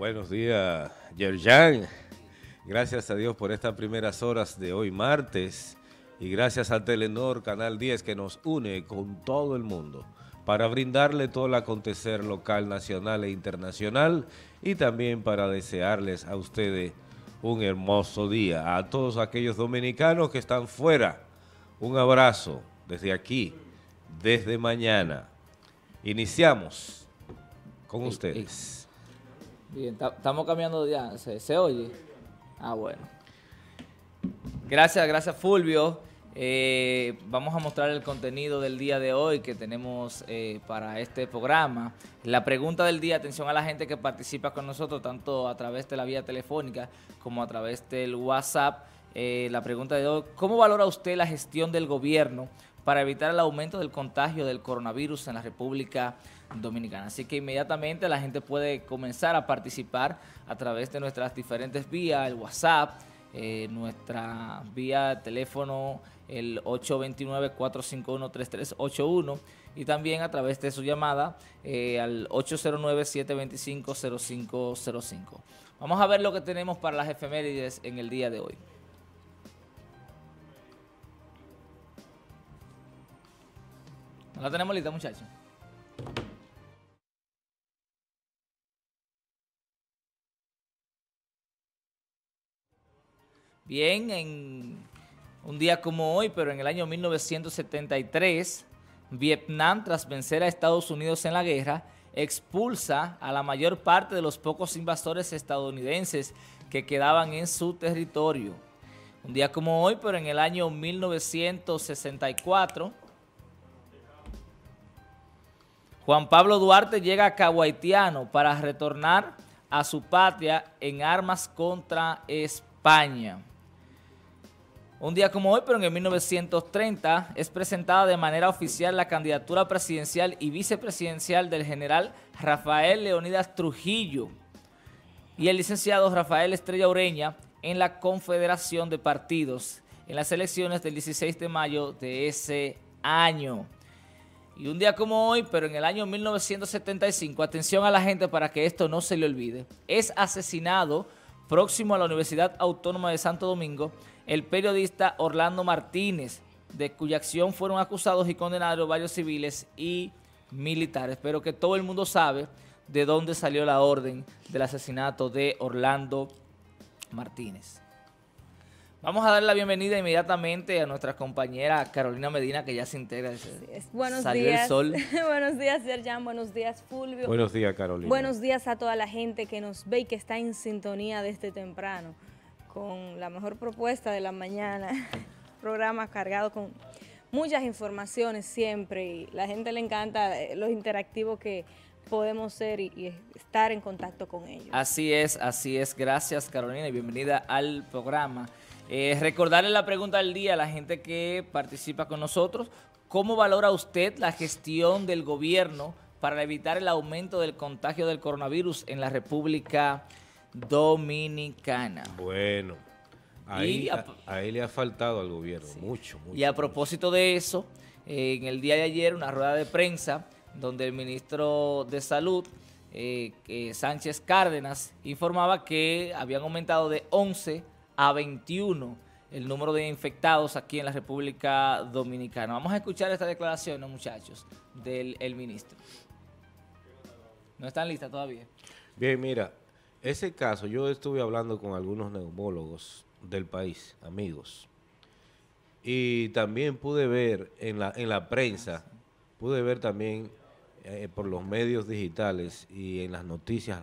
Buenos días, Yerjan. Gracias a Dios por estas primeras horas de hoy martes y gracias a Telenor Canal 10 que nos une con todo el mundo para brindarle todo el acontecer local, nacional e internacional y también para desearles a ustedes un hermoso día. A todos aquellos dominicanos que están fuera, un abrazo desde aquí, desde mañana. Iniciamos con ustedes. Bien, estamos cambiando ya. ¿Se oye? Ah, bueno. Gracias Fulvio. Vamos a mostrar el contenido del día de hoy que tenemos para este programa. La pregunta del día, atención a la gente que participa con nosotros, tanto a través de la vía telefónica como a través del WhatsApp. La pregunta de hoy, ¿cómo valora usted la gestión del gobierno para evitar el aumento del contagio del coronavirus en la República Dominicana? Así que inmediatamente la gente puede comenzar a participar a través de nuestras diferentes vías, el WhatsApp, nuestra vía de teléfono, el 829-451-3381, y también a través de su llamada al 809-725-0505. Vamos a ver lo que tenemos para las efemérides en el día de hoy. ¿No la tenemos lista, muchachos? Bien, en un día como hoy, pero en el año 1973, Vietnam, tras vencer a Estados Unidos en la guerra, expulsa a la mayor parte de los pocos invasores estadounidenses que quedaban en su territorio. Un día como hoy, pero en el año 1964, Juan Pablo Duarte llega a Cabo Haitiano para retornar a su patria en armas contra España. Un día como hoy, pero en el 1930, es presentada de manera oficial la candidatura presidencial y vicepresidencial del general Rafael Leonidas Trujillo y el licenciado Rafael Estrella Ureña en la Confederación de Partidos en las elecciones del 16 de mayo de ese año. Y un día como hoy, pero en el año 1975, atención a la gente para que esto no se le olvide, es asesinado próximo a la Universidad Autónoma de Santo Domingo el periodista Orlando Martínez, de cuya acción fueron acusados y condenados varios civiles y militares. Pero que todo el mundo sabe de dónde salió la orden del asesinato de Orlando Martínez. Vamos a dar la bienvenida inmediatamente a nuestra compañera Carolina Medina, que ya se integra. Buenos días. Salió el sol. Buenos días, Yerjan. Buenos días, Fulvio. Buenos días, Carolina. Buenos días a toda la gente que nos ve y que está en sintonía desde temprano, con la mejor propuesta de la mañana, programa cargado con muchas informaciones siempre, y la gente le encanta los interactivos que podemos ser y estar en contacto con ellos. Así es, gracias Carolina y bienvenida al programa. Recordarle la pregunta del día a la gente que participa con nosotros, ¿cómo valora usted la gestión del gobierno para evitar el aumento del contagio del coronavirus en la República Dominicana? Bueno, ahí le ha faltado al gobierno, sí, mucho. Y a propósito de eso, en el día de ayer, una rueda de prensa donde el ministro de Salud, Sánchez Cárdenas, informaba que habían aumentado de 11 a 21 el número de infectados aquí en la República Dominicana. Vamos a escuchar esta declaración, ¿no, muchachos?, del ministro. ¿No están listas todavía? Bien, mira, ese caso, yo estuve hablando con algunos neumólogos del país, amigos, y también pude ver en la prensa, pude ver también por los medios digitales y en las noticias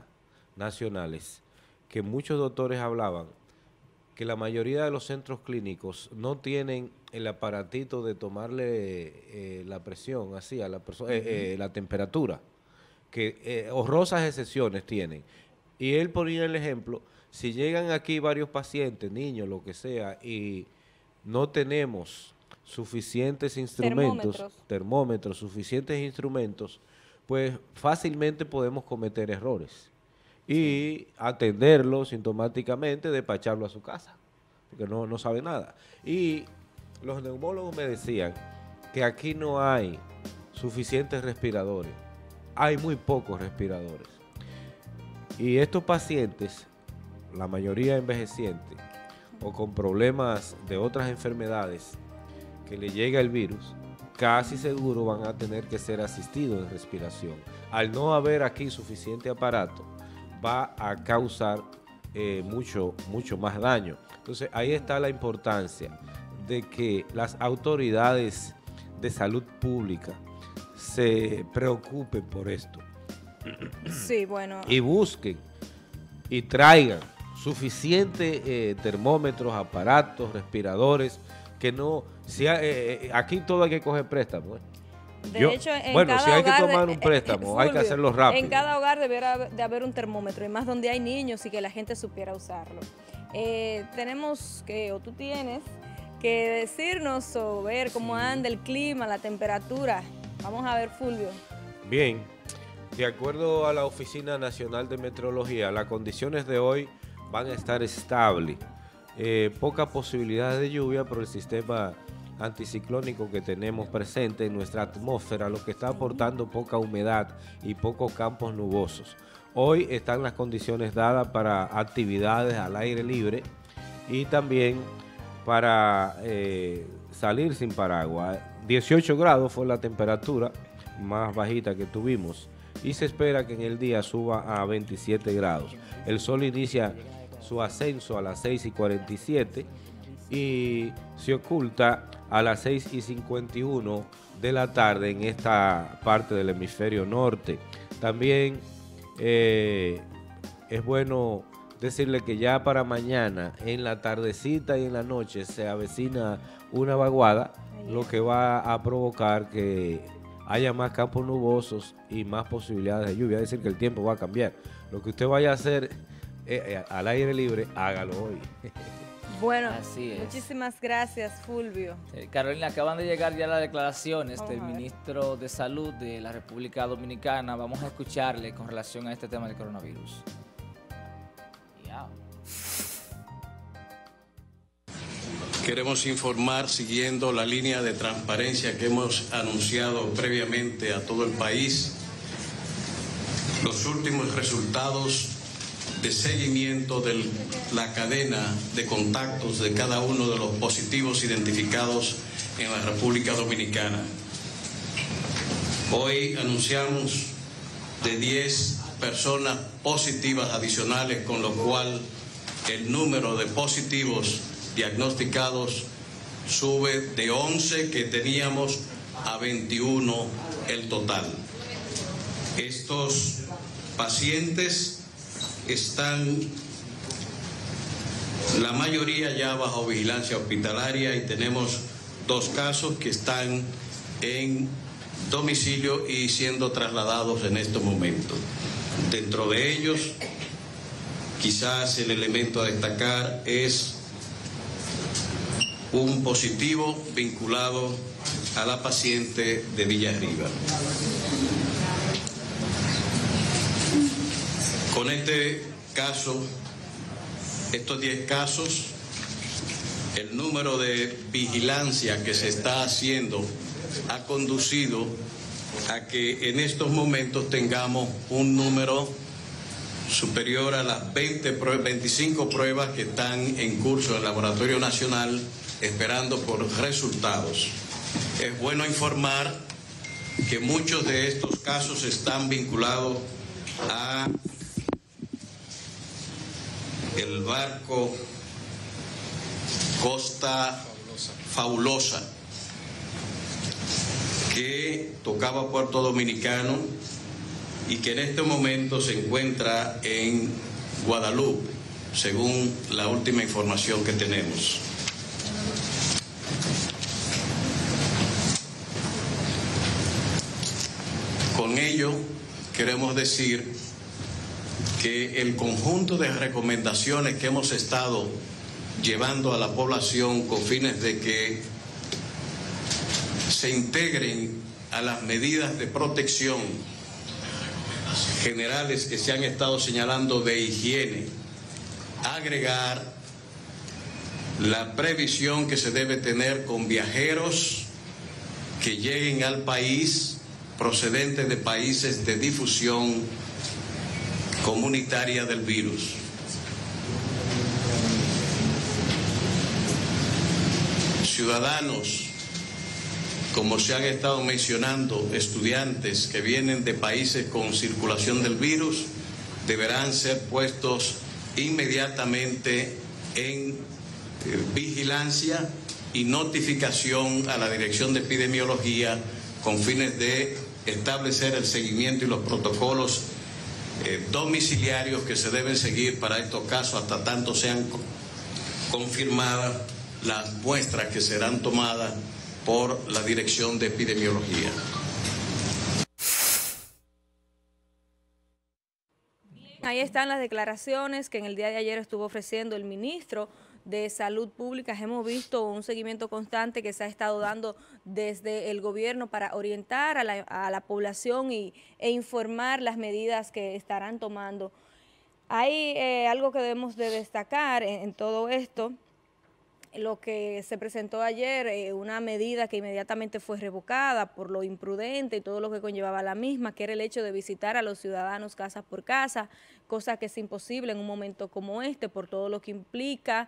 nacionales, que muchos doctores hablaban que la mayoría de los centros clínicos no tienen el aparatito de tomarle la presión así a la persona, la temperatura, que honrosas excepciones tienen. Y él ponía el ejemplo, si llegan aquí varios pacientes, niños, lo que sea, y no tenemos suficientes instrumentos, termómetros, suficientes instrumentos, pues fácilmente podemos cometer errores y atenderlo sintomáticamente, despacharlo a su casa, porque no sabe nada. Y los neumólogos me decían que aquí no hay suficientes respiradores, hay muy pocos respiradores. Y estos pacientes, la mayoría envejecientes o con problemas de otras enfermedades que le llega el virus, casi seguro van a tener que ser asistidos en respiración. Al no haber aquí suficiente aparato, va a causar mucho más daño. Entonces ahí está la importancia de que las autoridades de salud pública se preocupen por esto. Sí, bueno. Y busquen y traigan suficientes termómetros, aparatos, respiradores, que no... Si hay, aquí todo hay que coger préstamo. Si hay que tomar un préstamo, Fulvio, hay que hacerlo rápido. En cada hogar deberá de haber un termómetro, y más donde hay niños, y que la gente supiera usarlo. Tenemos que, o tú tienes, que decirnos o ver cómo anda el clima, la temperatura. Vamos a ver, Fulvio. Bien, de acuerdo a la Oficina Nacional de Meteorología, las condiciones de hoy van a estar estables. Poca posibilidad de lluvia por el sistema anticiclónico que tenemos presente en nuestra atmósfera, lo que está aportando poca humedad y pocos campos nubosos. Hoy están las condiciones dadas para actividades al aire libre y también para salir sin paraguas. 18 grados fue la temperatura más bajita que tuvimos y se espera que en el día suba a 27 grados. El sol inicia su ascenso a las 6:47 y se oculta a las 6:51 de la tarde en esta parte del hemisferio norte. También es bueno decirle que ya para mañana, en la tardecita y en la noche, se avecina una vaguada, lo que va a provocar que haya más campos nubosos y más posibilidades de lluvia. Es decir, que el tiempo va a cambiar. Lo que usted vaya a hacer al aire libre, hágalo hoy. Bueno, así es. Muchísimas gracias, Fulvio. Carolina, acaban de llegar ya las declaraciones del ministro de Salud de la República Dominicana. Vamos a escucharle con relación a este tema del coronavirus. Queremos informar, siguiendo la línea de transparencia que hemos anunciado previamente a todo el país, los últimos resultados de seguimiento de la cadena de contactos de cada uno de los positivos identificados en la República Dominicana. Hoy anunciamos de 10 personas positivas adicionales, con lo cual el número de positivos diagnosticados sube de 11 que teníamos a 21 el total. Estos pacientes están la mayoría ya bajo vigilancia hospitalaria y tenemos 2 casos que están en domicilio y siendo trasladados en estos momentos. Dentro de ellos, quizás el elemento a destacar es un positivo vinculado a la paciente de Villarriba. Con este caso, estos 10 casos, el número de vigilancia que se está haciendo ha conducido a que en estos momentos tengamos un número superior a las 25 pruebas que están en curso en el Laboratorio Nacional esperando por resultados. Es bueno informar que muchos de estos casos están vinculados a el barco Costa Fabulosa, que tocaba Puerto Dominicano y que en este momento se encuentra en Guadalupe, según la última información que tenemos. Con ello queremos decir que el conjunto de recomendaciones que hemos estado llevando a la población con fines de que se integren a las medidas de protección generales que se han estado señalando de higiene, agregar la previsión que se debe tener con viajeros que lleguen al país procedentes de países de difusión comunitaria del virus. Ciudadanos, como se han estado mencionando, estudiantes que vienen de países con circulación del virus deberán ser puestos inmediatamente en vigilancia y notificación a la Dirección de Epidemiología con fines de establecer el seguimiento y los protocolos domiciliarios que se deben seguir para estos casos hasta tanto sean confirmadas las muestras que serán tomadas por la Dirección de Epidemiología. Ahí están las declaraciones que en el día de ayer estuvo ofreciendo el ministro de Salud Pública. Hemos visto un seguimiento constante que se ha estado dando desde el gobierno para orientar a la población e informar las medidas que estarán tomando. Hay algo que debemos de destacar en todo esto. Lo que se presentó ayer, una medida que inmediatamente fue revocada por lo imprudente y todo lo que conllevaba la misma, que era el hecho de visitar a los ciudadanos casa por casa, cosa que es imposible en un momento como este por todo lo que implica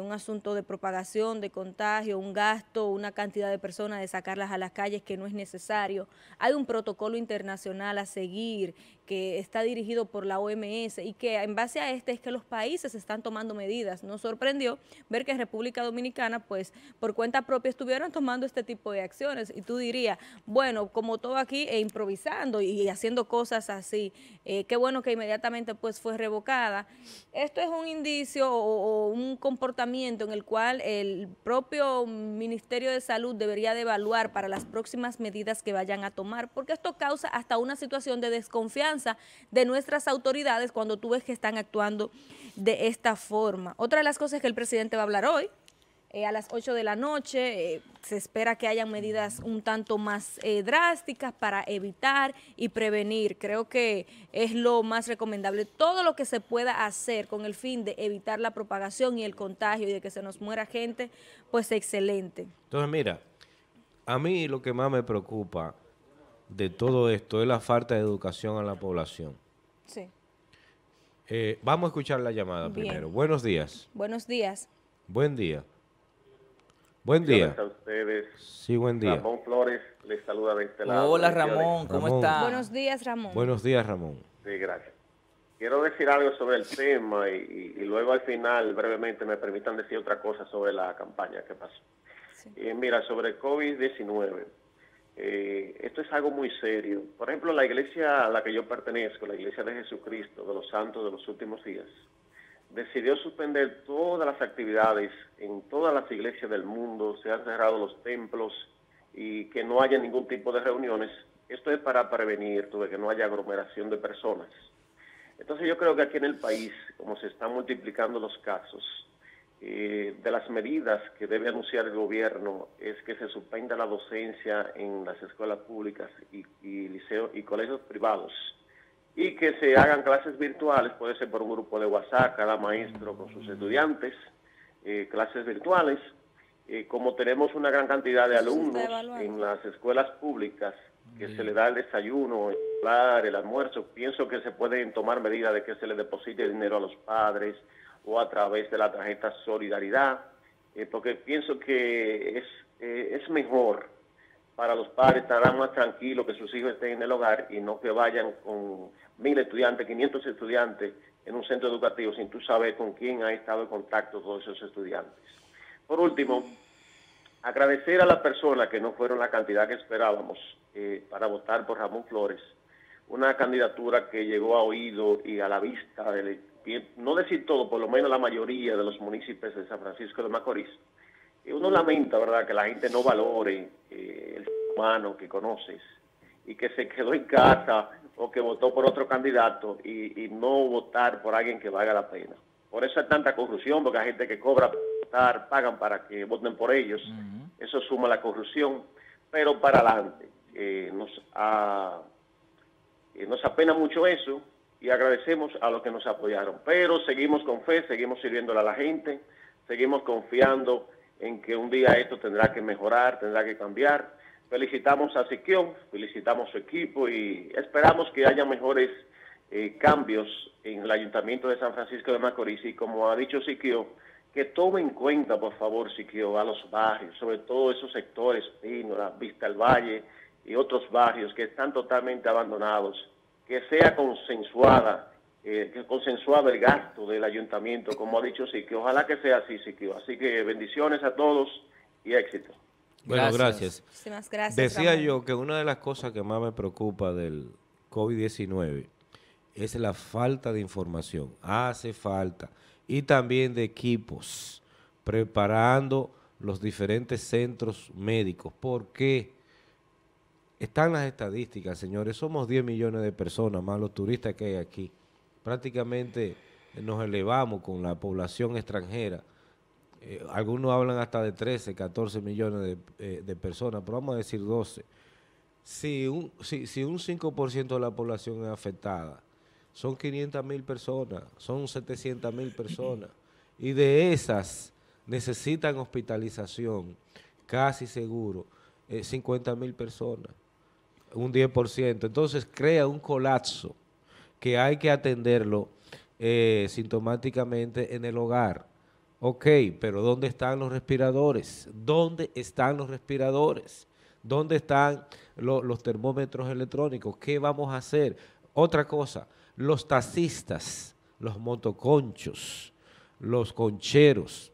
un asunto de propagación, de contagio, un gasto, una cantidad de personas, de sacarlas a las calles que no es necesario. Hay un protocolo internacional a seguir que está dirigido por la OMS y que en base a este es que los países están tomando medidas. Nos sorprendió ver que República Dominicana, pues, por cuenta propia estuvieron tomando este tipo de acciones. Y tú dirías, bueno, como todo aquí, improvisando y haciendo cosas así, qué bueno que inmediatamente pues fue revocada. Esto es un indicio o un comportamiento en el cual el propio Ministerio de Salud debería de evaluar para las próximas medidas que vayan a tomar, porque esto causa hasta una situación de desconfianza de nuestras autoridades cuando tú ves que están actuando de esta forma. Otra de las cosas que el presidente va a hablar hoy, a las 8 de la noche, se espera que hayan medidas un tanto más drásticas para evitar y prevenir. Creo que es lo más recomendable. Todo lo que se pueda hacer con el fin de evitar la propagación y el contagio y de que se nos muera gente, pues excelente. Entonces, mira, a mí lo que más me preocupa de todo esto es la falta de educación a la población. Sí. Vamos a escuchar la llamada. Bien. Primero. Buenos días. Buenos días. Buen día. Buen día. A ustedes. Sí, buen día. Ramón Flores les saluda de este lado. Hola, Ramón, ¿cómo está? Buenos días, Ramón. Buenos días, Ramón. Sí, gracias. Quiero decir algo sobre el tema y luego al final, brevemente, me permitan decir otra cosa sobre la campaña que pasó. Sí. Mira, sobre COVID-19, esto es algo muy serio. Por ejemplo, la iglesia a la que yo pertenezco, la Iglesia de Jesucristo, de los Santos de los Últimos Días, decidió suspender todas las actividades en todas las iglesias del mundo, se han cerrado los templos y que no haya ningún tipo de reuniones. Esto es para prevenir de que no haya aglomeración de personas. Entonces yo creo que aquí en el país, como se están multiplicando los casos, de las medidas que debe anunciar el gobierno es que se suspenda la docencia en las escuelas públicas y liceos y colegios privados, y que se hagan clases virtuales, puede ser por un grupo de WhatsApp, cada maestro con sus estudiantes, clases virtuales. Como tenemos una gran cantidad de alumnos en las escuelas públicas, que se le da el desayuno, el almuerzo, pienso que se pueden tomar medidas de que se le deposite dinero a los padres o a través de la tarjeta Solidaridad, porque pienso que es mejor. Para los padres estarán más tranquilos que sus hijos estén en el hogar y no que vayan con 1000 estudiantes, 500 estudiantes en un centro educativo sin tú saber con quién ha estado en contacto todos esos estudiantes. Por último, agradecer a las personas que no fueron la cantidad que esperábamos para votar por Ramón Flores, una candidatura que llegó a oído y a la vista, no decir todo, por lo menos la mayoría de los municipios de San Francisco de Macorís. Uno lamenta, ¿verdad?, que la gente no valore el ser humano que conoces y que se quedó en casa o que votó por otro candidato y no votar por alguien que valga la pena. Por eso hay tanta corrupción, porque hay gente que cobra para votar, pagan para que voten por ellos. Eso suma la corrupción, pero para adelante. Nos apena mucho eso y agradecemos a los que nos apoyaron. Pero seguimos con fe, seguimos sirviéndole a la gente, seguimos confiando en que un día esto tendrá que mejorar, tendrá que cambiar. Felicitamos a Siquio, felicitamos a su equipo y esperamos que haya mejores cambios en el Ayuntamiento de San Francisco de Macorís, y como ha dicho Siquio, que tome en cuenta, por favor, Siquio, a los barrios, sobre todo esos sectores, Pínola, Vista al Valle y otros barrios que están totalmente abandonados, que sea consensuada, consensuado el gasto del ayuntamiento, como ha dicho Siquio. Ojalá que sea así, Siquio. Así que bendiciones a todos y éxito. Bueno, gracias. Muchísimas gracias. Decía yo que una de las cosas que más me preocupa del COVID-19 es la falta de información. Hace falta. Y también de equipos, preparando los diferentes centros médicos. ¿Por qué? Están las estadísticas, señores. Somos 10 millones de personas, más los turistas que hay aquí. Prácticamente nos elevamos con la población extranjera. Algunos hablan hasta de 13, 14 millones de personas, pero vamos a decir 12. Si un 5% de la población es afectada, son 500.000 personas, son 700.000 personas, y de esas necesitan hospitalización, casi seguro, 50.000 personas, un 10%. Entonces crea un colapso que hay que atenderlo sintomáticamente en el hogar. Ok, pero ¿dónde están los respiradores? ¿Dónde están los respiradores? ¿Dónde están los termómetros electrónicos? ¿Qué vamos a hacer? Otra cosa, los taxistas, los motoconchos, los concheros,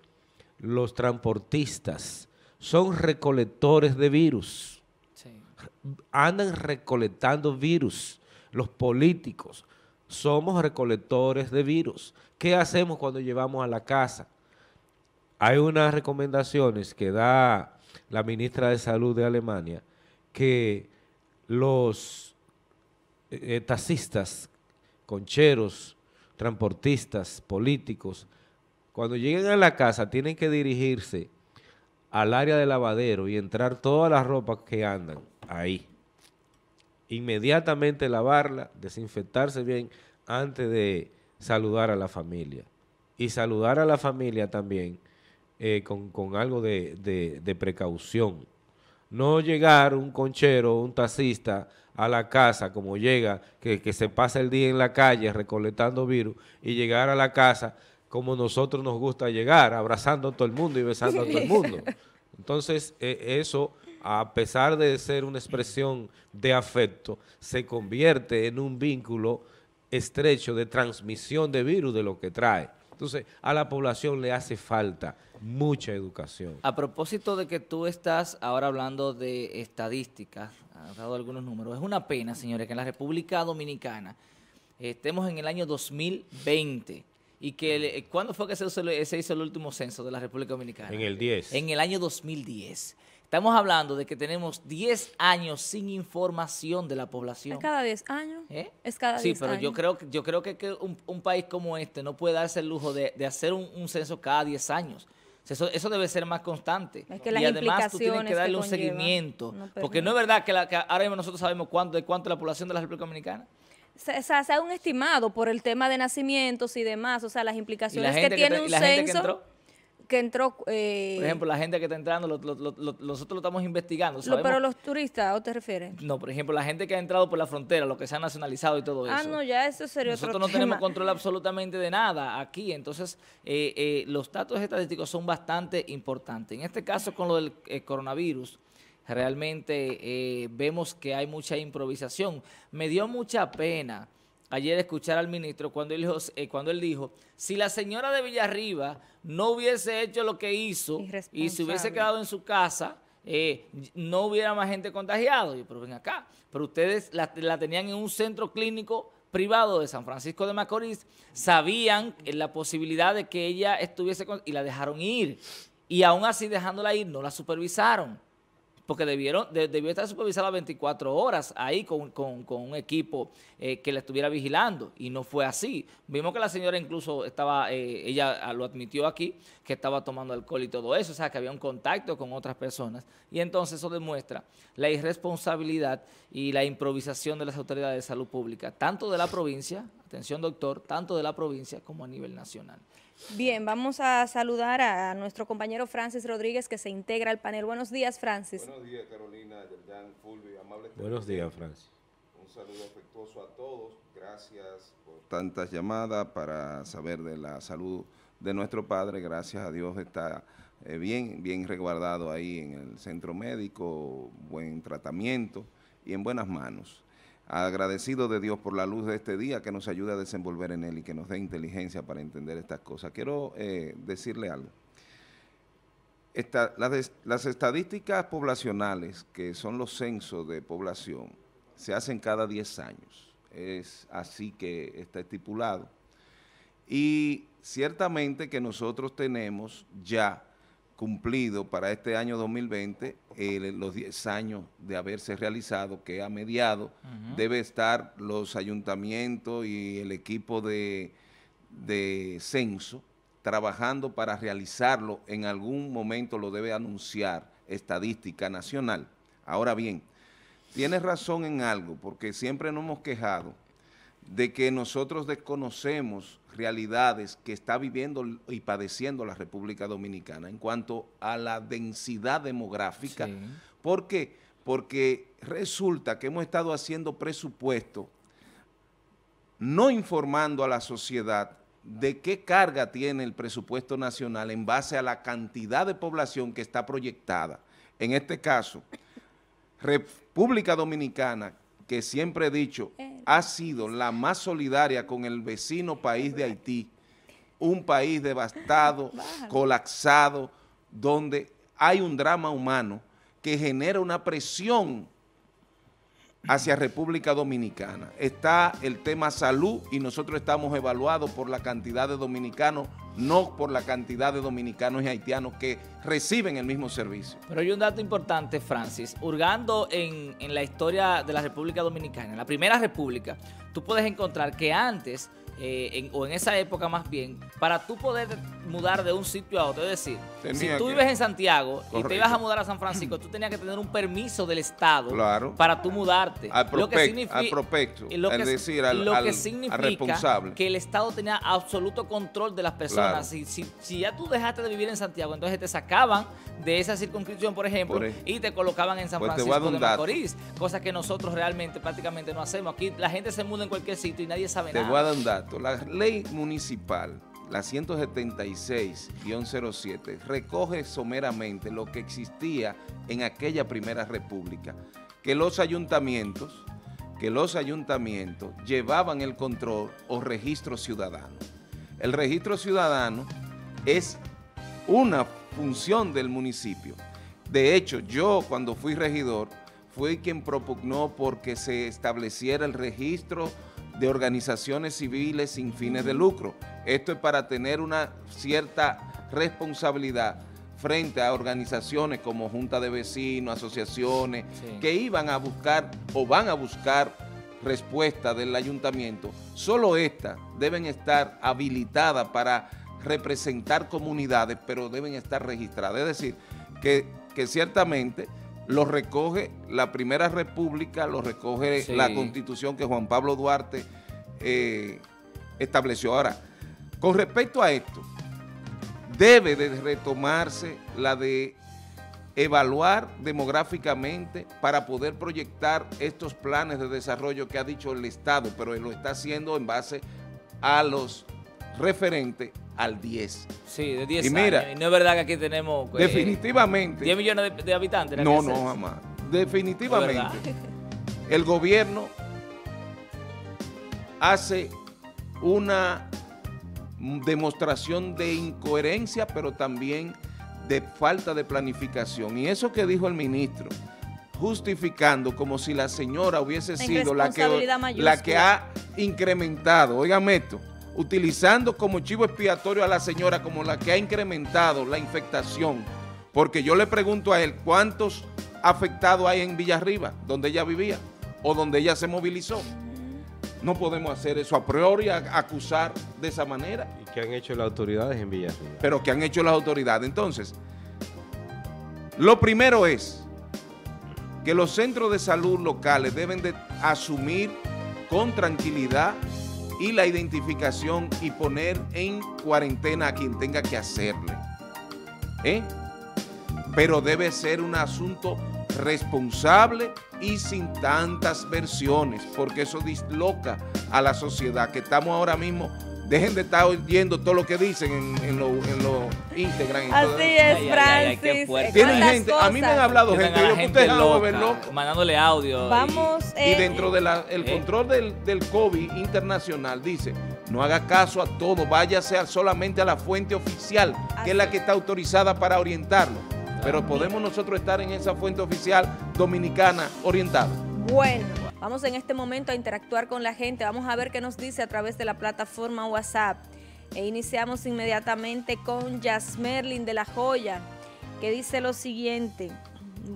los transportistas, son recolectores de virus. Sí. Andan recolectando virus. Los políticos somos recolectores de virus. ¿Qué hacemos cuando llevamos a la casa? Hay unas recomendaciones que da la ministra de Salud de Alemania, que los taxistas, concheros, transportistas, políticos, cuando lleguen a la casa tienen que dirigirse al área de lavadero y entrar todas las ropas que andan ahí. Inmediatamente lavarla, desinfectarse bien antes de saludar a la familia. Y saludar a la familia también con algo de precaución. No llegar un conchero, un taxista a la casa como llega, que se pasa el día en la calle recolectando virus, y llegar a la casa como nosotros nos gusta llegar, abrazando a todo el mundo y besando a todo el mundo. Entonces, eso, a pesar de ser una expresión de afecto, se convierte en un vínculo estrecho de transmisión de virus, de lo que trae. Entonces, a la población le hace falta mucha educación. A propósito de que tú estás ahora hablando de estadísticas, has dado algunos números. Es una pena, señores, que en la República Dominicana estemos en el año 2020. Y que, ¿cuándo fue que se hizo el último censo de la República Dominicana? En el 10. En el año 2010. Estamos hablando de que tenemos 10 años sin información de la población. ¿Es cada 10 años? ¿Eh? Es cada 10 años. Sí, pero yo creo que un país como este no puede darse el lujo de hacer un censo cada 10 años. Eso debe ser más constante. Es que y además tú tienes que darle un seguimiento. No, porque no es verdad que, que ahora mismo nosotros sabemos cuánto es la población de la República Dominicana. Se ha un estimado por el tema de nacimientos y demás, o sea, las implicaciones que tiene un censo que entró. Por ejemplo, la gente que está entrando, nosotros lo estamos investigando. Pero los turistas, ¿o te refieres? No, por ejemplo, la gente que ha entrado por la frontera, los que se han nacionalizado y todo eso. Ah, no, ya eso sería otro tema. Nosotros no tenemos control absolutamente de nada aquí, entonces los datos estadísticos son bastante importantes. En este caso, con lo del coronavirus, realmente vemos que hay mucha improvisación. Me dio mucha pena ayer escuchar al ministro cuando él dijo, si la señora de Villarriba no hubiese hecho lo que hizo y se hubiese quedado en su casa, no hubiera más gente contagiada. Pero ven acá, pero ustedes la tenían en un centro clínico privado de San Francisco de Macorís, sabían la posibilidad de que ella estuviese y la dejaron ir. Y aún así, dejándola ir, no la supervisaron. Porque debió estar supervisada 24 horas ahí con un equipo que la estuviera vigilando, y no fue así. Vimos que la señora incluso estaba, ella lo admitió aquí, que estaba tomando alcohol y todo eso, o sea, que había un contacto con otras personas. Y entonces eso demuestra la irresponsabilidad y la improvisación de las autoridades de salud pública, tanto de la provincia, atención doctor, tanto de la provincia como a nivel nacional. Bien, vamos a saludar a nuestro compañero Francis Rodríguez, que se integra al panel. Buenos días, Francis. Buenos días, Carolina, Yerjan, Fulvio, amables. Buenos días, Francis. Un saludo afectuoso a todos. Gracias. gracias por tantas llamadas para saber de la salud de nuestro padre. Gracias a Dios está bien resguardado ahí en el centro médico, buen tratamiento y en buenas manos. Agradecido de Dios por la luz de este día que nos ayuda a desenvolver en él y que nos dé inteligencia para entender estas cosas. Quiero decirle algo. Las estadísticas poblacionales, que son los censos de población, se hacen cada 10 años. Es así que está estipulado. Y ciertamente que nosotros tenemos ya cumplido para este año 2020 los 10 años de haberse realizado, que a mediado debe estar los ayuntamientos y el equipo de censo trabajando para realizarlo. En algún momento lo debe anunciar Estadística Nacional. Ahora bien, tienes razón en algo, porque siempre nos hemos quejado de que nosotros desconocemos realidades que está viviendo y padeciendo la República Dominicana en cuanto a la densidad demográfica. Sí. ¿Por qué? Porque resulta que hemos estado haciendo presupuesto, no informando a la sociedad de qué carga tiene el presupuesto nacional en base a la cantidad de población que está proyectada. En este caso, República Dominicana, que siempre he dicho, ha sido la más solidaria con el vecino país de Haití, un país devastado, colapsado, donde hay un drama humano que genera una presión hacia República Dominicana. Está el tema salud y nosotros estamos evaluados por la cantidad de dominicanos, no por la cantidad de dominicanos y haitianos que reciben el mismo servicio. Pero hay un dato importante, Francis. Hurgando en la historia de la República Dominicana, la primera república, tú puedes encontrar que antes, o en esa época más bien, para tú poder mudar de un sitio a otro, es decir, si tú vives en Santiago, correcto, y te ibas a mudar a San Francisco, tú tenías que tener un permiso del Estado, claro, para tú mudarte. Al prospecto, es decir, al responsable. Que el Estado tenía absoluto control de las personas. Claro. Si ya tú dejaste de vivir en Santiago, entonces te sacaban de esa circunscripción, por ejemplo, y te colocaban en San Francisco de Macorís, cosa que nosotros realmente prácticamente no hacemos. Aquí la gente se muda en cualquier sitio y nadie sabe nada. Te voy a dar un dato. La ley municipal, la 176-07, recoge someramente lo que existía en aquella primera república, que los ayuntamientos llevaban el control o registro ciudadano. El registro ciudadano es una función del municipio. De hecho, yo cuando fui regidor, fui quien propugnó porque se estableciera el registro de organizaciones civiles sin fines de lucro. Esto es para tener una cierta responsabilidad frente a organizaciones como junta de vecinos, asociaciones, sí, que iban a buscar o van a buscar respuesta del ayuntamiento. Solo estas deben estar habilitadas para representar comunidades, pero deben estar registradas. Es decir, que ciertamente lo recoge la primera república, lo recoge, sí, la constitución que Juan Pablo Duarte estableció. Ahora, con respecto a esto, debe de retomarse la de evaluar demográficamente para poder proyectar estos planes de desarrollo que ha dicho el Estado, pero él lo está haciendo en base a los referentes al 10. Sí, de 10 años. Mira, y no es verdad que aquí tenemos definitivamente 10 millones de habitantes. No, no, jamás. Definitivamente el gobierno hace una demostración de incoherencia, pero también de falta de planificación. Y eso que dijo el ministro, justificando como si la señora hubiese sido la que ha incrementado, óigame esto, utilizando como chivo expiatorio a la señora como la que ha incrementado la infectación. Porque yo le pregunto a él, ¿cuántos afectados hay en Villarriba, donde ella vivía o donde ella se movilizó? No podemos hacer eso a priori, acusar de esa manera. ¿Y qué han hecho las autoridades en Villarriba? Pero ¿qué han hecho las autoridades? Entonces, lo primero es que los centros de salud locales deben de asumir con tranquilidad y la identificación y poner en cuarentena a quien tenga que hacerle. Pero debe ser un asunto responsable y sin tantas versiones, porque eso disloca a la sociedad, que estamos ahora mismo. Dejen de estar oyendo todo lo que dicen en lo Instagram. Así es, Francis. Ay, tienen gente, cosas. A mí me han hablado gente, yo que ustedes no ven loco. Mandándole audio. Vamos, y dentro del control del COVID internacional dice, no haga caso a todo, váyase solamente a la fuente oficial, así, que es la que está autorizada para orientarlo. Pero podemos nosotros estar en esa fuente oficial dominicana orientada. Bueno. Vamos en este momento a interactuar con la gente, vamos a ver qué nos dice a través de la plataforma WhatsApp. E iniciamos inmediatamente con Yasmerlin de La Joya, que dice lo siguiente.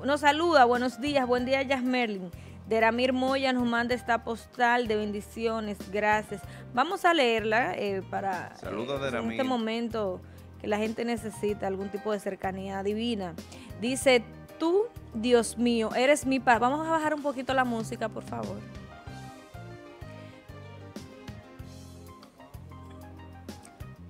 Nos saluda, buenos días, buen día Yasmerlin. Deramir Moya nos manda esta postal de bendiciones, gracias. Vamos a leerla para en este momento que la gente necesita algún tipo de cercanía divina. Dice, tú, Dios mío, eres mi paz. Vamos a bajar un poquito la música, por favor.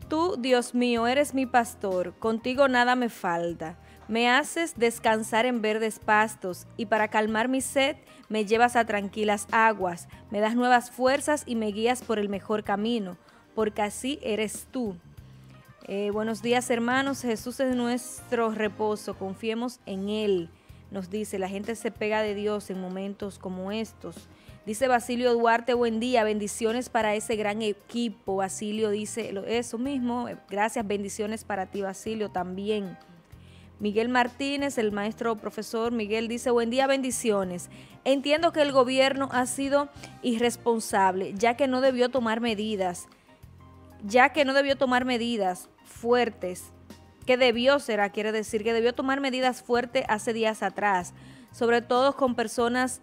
Tú, Dios mío, eres mi pastor. Contigo nada me falta. Me haces descansar en verdes pastos y para calmar mi sed me llevas a tranquilas aguas. Me das nuevas fuerzas y me guías por el mejor camino, porque así eres tú. Buenos días, hermanos. Jesús es nuestro reposo. Confiemos en Él. Nos dice, la gente se pega de Dios en momentos como estos. Dice Basilio Duarte, buen día. Bendiciones para ese gran equipo. Basilio dice eso mismo. Gracias, bendiciones para ti, Basilio, también. Miguel Martínez, el maestro profesor Miguel, dice, buen día, bendiciones. Entiendo que el gobierno ha sido irresponsable, ya que no debió tomar medidas fuertes, quiere decir que debió tomar medidas fuertes hace días atrás, sobre todo con personas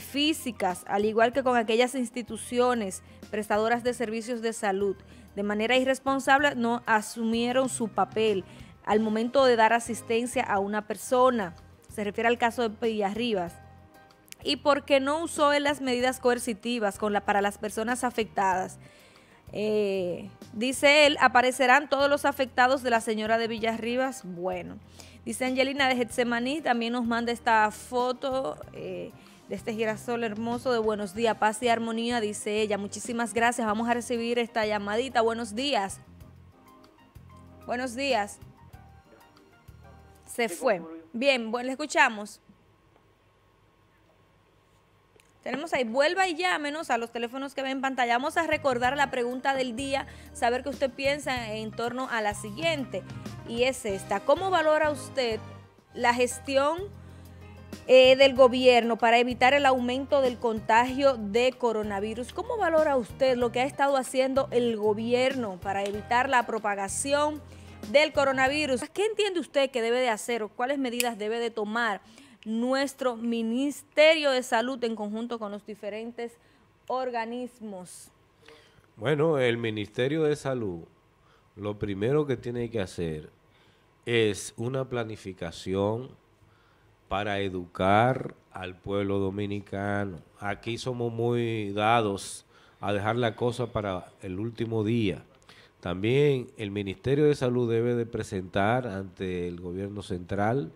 físicas, al igual que con aquellas instituciones prestadoras de servicios de salud. De manera irresponsable no asumieron su papel al momento de dar asistencia a una persona, se refiere al caso de Villarriba, y porque no usó las medidas coercitivas para las personas afectadas. Dice él, aparecerán todos los afectados de la señora de Villarriba. Bueno, dice Angelina de Getsemaní, también nos manda esta foto de este girasol hermoso de buenos días, paz y armonía, dice ella. Muchísimas gracias, vamos a recibir esta llamadita. Buenos días. Buenos días. Se fue. Bien, bueno, le escuchamos. Tenemos ahí, vuelva y llámenos a los teléfonos que ven en pantalla. Vamos a recordar la pregunta del día, saber qué usted piensa en torno a la siguiente. Y es esta, ¿cómo valora usted la gestión del gobierno para evitar el aumento del contagio de coronavirus? ¿Cómo valora usted lo que ha estado haciendo el gobierno para evitar la propagación del coronavirus? ¿Qué entiende usted que debe de hacer o cuáles medidas debe de tomar nuestro Ministerio de Salud en conjunto con los diferentes organismos? Bueno, el Ministerio de Salud lo primero que tiene que hacer es una planificación para educar al pueblo dominicano. Aquí somos muy dados a dejar la cosa para el último día. También el Ministerio de Salud debe de presentar ante el gobierno central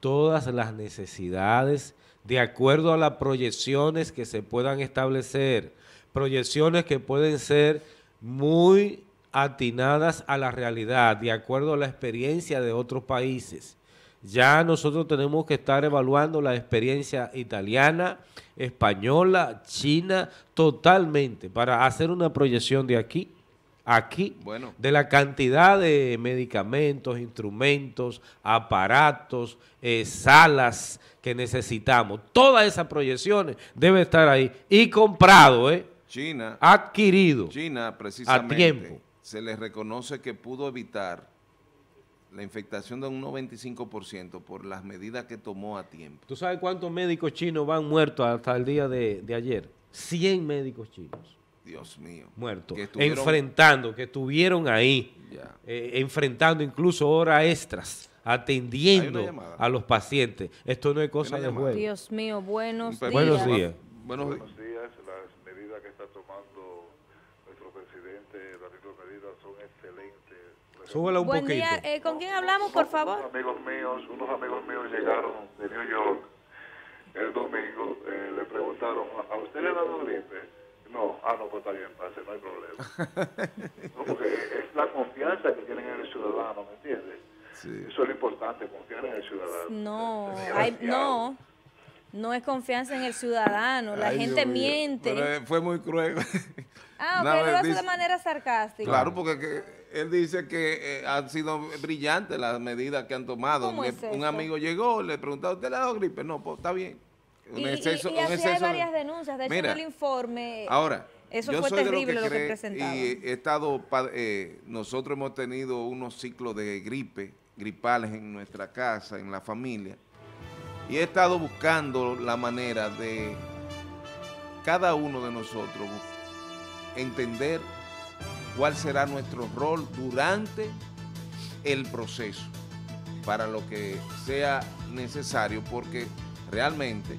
todas las necesidades de acuerdo a las proyecciones que se puedan establecer, proyecciones que pueden ser muy atinadas a la realidad, de acuerdo a la experiencia de otros países. Ya nosotros tenemos que estar evaluando la experiencia italiana, española, china, totalmente, para hacer una proyección de aquí, bueno, de la cantidad de medicamentos, instrumentos, aparatos, salas que necesitamos. Todas esas proyecciones deben estar ahí y comprado, adquirido. China, precisamente, a tiempo. Se les reconoce que pudo evitar la infectación de un 95% por las medidas que tomó a tiempo. ¿Tú sabes cuántos médicos chinos van muertos hasta el día de ayer? 100 médicos chinos. Dios mío. Muertos. Que estuvieron ahí, enfrentando incluso horas extras, atendiendo a los pacientes. Esto no es cosa de juego. Dios mío, buenos días. Las medidas que está tomando nuestro presidente Danilo Medina son excelentes. Súbela un poquito. Buen día. ¿Con quién hablamos, por favor? Unos amigos míos llegaron de New York el domingo. Le preguntaron, ¿a usted le ha dado gripe? No, ah, no, pues está bien, pase, no hay problema. No, porque es la confianza que tienen en el ciudadano, ¿me entiendes? Sí. Eso es lo importante, confiar en el ciudadano. No, no es confianza en el ciudadano, la gente miente. Pero fue muy cruel. Ah, pero lo hace de manera sarcástica. Claro, porque él dice que han sido brillantes las medidas que han tomado. Un amigo llegó, le preguntaba, ¿usted le ha dado gripe? No, pues está bien. Y así hay varias denuncias, de hecho en el informe. Ahora, eso fue terrible lo que presentaba. Y he estado, nosotros hemos tenido unos ciclos de gripe, gripales en nuestra casa, en la familia, y he estado buscando la manera de cada uno de nosotros entender cuál será nuestro rol durante el proceso, para lo que sea necesario, porque realmente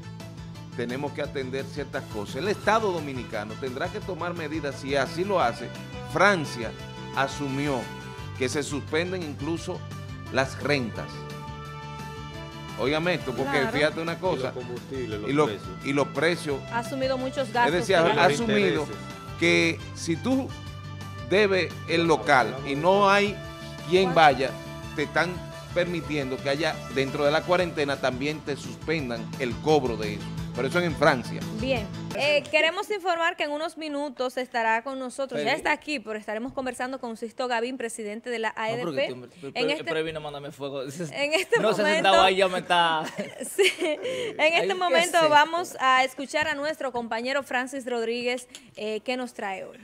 tenemos que atender ciertas cosas. El Estado dominicano tendrá que tomar medidas, si así lo hace. Francia asumió que se suspenden incluso las rentas. Óigame esto, porque fíjate una cosa. Y los precios. Ha asumido muchos gastos. Es decir, ha asumido que si tú debes el local y no hay quien vaya, te están permitiendo que haya, dentro de la cuarentena, también te suspendan el cobro de eso. Pero eso es en Francia. Bien. Queremos informar que en unos minutos estará con nosotros, ya está aquí, pero estaremos conversando con Sixto Gavín, presidente de la ADP. No, Previ no mándame fuego. En este no momento, se sentaba ahí, ya me está... sí, en este momento vamos a escuchar a nuestro compañero Francis Rodríguez, que nos trae hoy.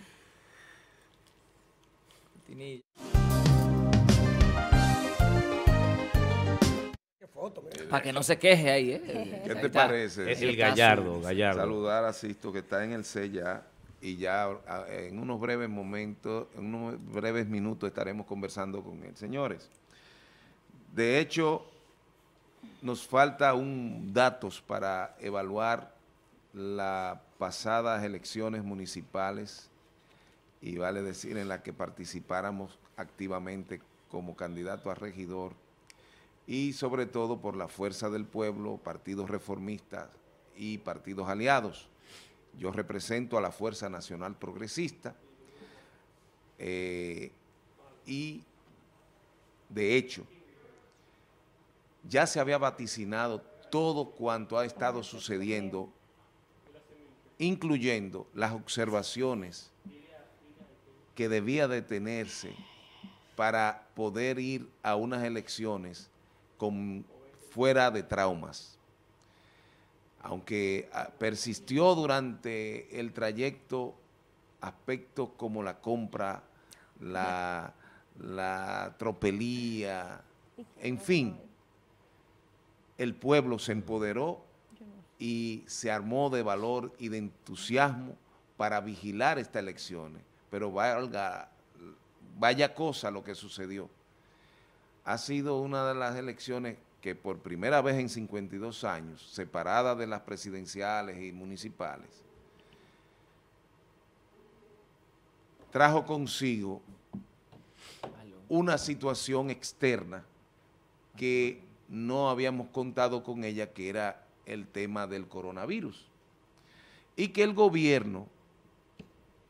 Para que no se queje ahí, ¿Qué te parece? Es el Gallardo. Saludar a Sixto, que está en el C ya, y ya en unos breves momentos, en unos breves minutos estaremos conversando con él. Señores, de hecho, nos falta datos para evaluar las pasadas elecciones municipales, y vale decir, en las que participáramos activamente como candidato a regidor, y sobre todo por la Fuerza del Pueblo, partidos reformistas y partidos aliados. Yo represento a la Fuerza Nacional Progresista, y de hecho ya se había vaticinado todo cuanto ha estado sucediendo, incluyendo las observaciones que debía de tenerse para poder ir a unas elecciones fuera de traumas. Aunque persistió durante el trayecto aspectos como la compra, la tropelía, en fin, el pueblo se empoderó y se armó de valor y de entusiasmo para vigilar estas elecciones. Pero vaya cosa lo que sucedió. Ha sido una de las elecciones que por primera vez en 52 años, separada de las presidenciales y municipales, trajo consigo una situación externa que no habíamos contado con ella, que era el tema del coronavirus. Y que el gobierno,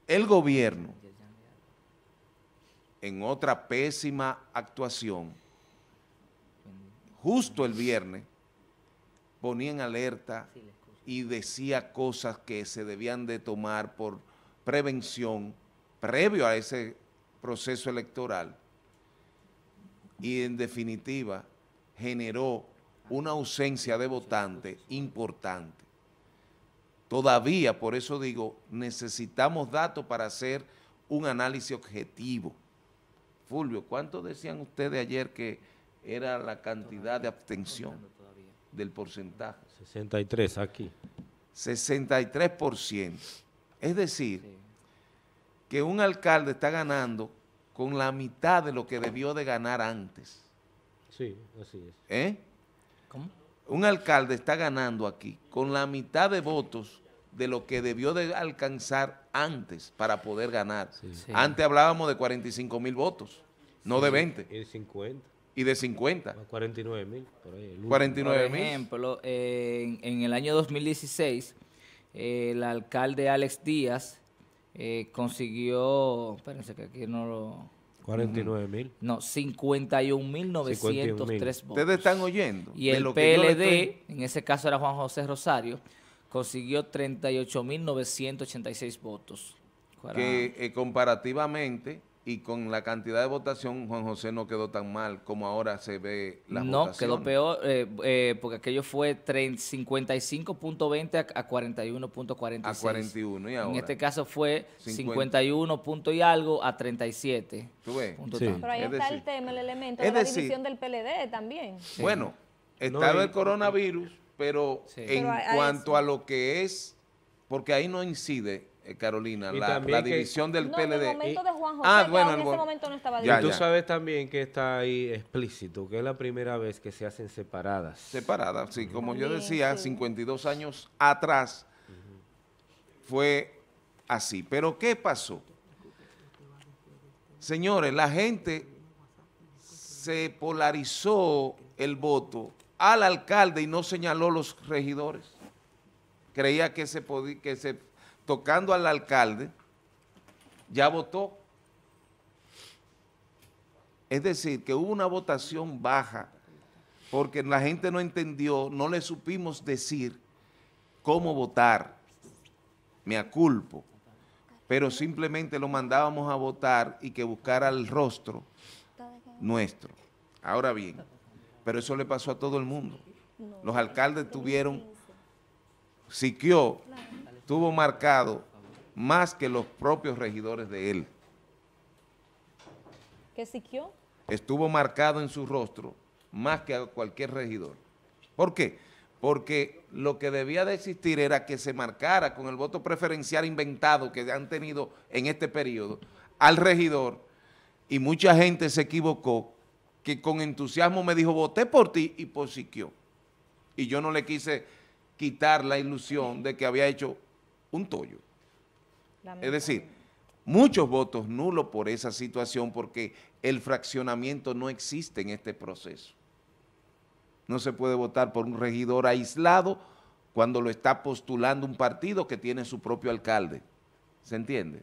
en otra pésima actuación, justo el viernes, ponía en alerta y decía cosas que se debían de tomar por prevención previo a ese proceso electoral, y en definitiva generó una ausencia de votantes importante. Todavía, por eso digo, necesitamos datos para hacer un análisis objetivo. Fulvio, ¿cuánto decían ustedes ayer que era la cantidad de abstención del porcentaje? 63 aquí. 63%. Es decir, que un alcalde está ganando con la mitad de lo que debió de ganar antes. Sí, así es. ¿Cómo? Un alcalde está ganando aquí con la mitad de votos de lo que debió de alcanzar antes para poder ganar. Sí. Antes hablábamos de 45.000 votos. no de 20. Y de 50. Y de 50. 49.000. 49.000. Por ejemplo, en el año 2016, el alcalde Alex Díaz consiguió, espérense que aquí no lo... 49.000. No, 51.903 votos. Ustedes están oyendo. Y el PLD, en ese caso era Juan José Rosario, consiguió 38.986 votos. Que comparativamente y con la cantidad de votación, Juan José no quedó tan mal como ahora se ve la votación. No, quedó peor porque aquello fue 55.20 a 41.46. A 41 y ahora. En este caso fue 51 punto y algo a 37. ¿Tú ves? Sí. Pero ahí está el tema, el elemento de la división del PLD también. Sí. Bueno, estaba el coronavirus, pero en cuanto a lo que es, porque ahí no incide... Carolina, la división del PLD. En el momento de Juan José, en ese momento no estaba dividido. Y tú sabes también que está ahí explícito, que es la primera vez que se hacen separadas. Separadas, sí. Como yo decía, 52 años atrás fue así. Pero ¿qué pasó? Señores, la gente se polarizó el voto al alcalde y no señaló los regidores. Creía que se podía... tocando al alcalde, ya votó. Es decir, que hubo una votación baja, porque la gente no entendió, no le supimos decir cómo votar, me aculpo, pero simplemente lo mandábamos a votar y que buscara el rostro nuestro. Ahora bien, pero eso le pasó a todo el mundo. Los alcaldes tuvieron, Siquio estuvo marcado más que los propios regidores de él. ¿Qué Siquio? Estuvo marcado en su rostro más que a cualquier regidor. ¿Por qué? Porque lo que debía de existir era que se marcara con el voto preferencial inventado que han tenido en este periodo al regidor, y mucha gente se equivocó, que con entusiasmo me dijo, voté por ti y por Siquio. Y yo no le quise quitar la ilusión de que había hecho un tollo. Es decir, muchos votos nulos por esa situación, porque el fraccionamiento no existe en este proceso. No se puede votar por un regidor aislado cuando lo está postulando un partido que tiene su propio alcalde. ¿Se entiende?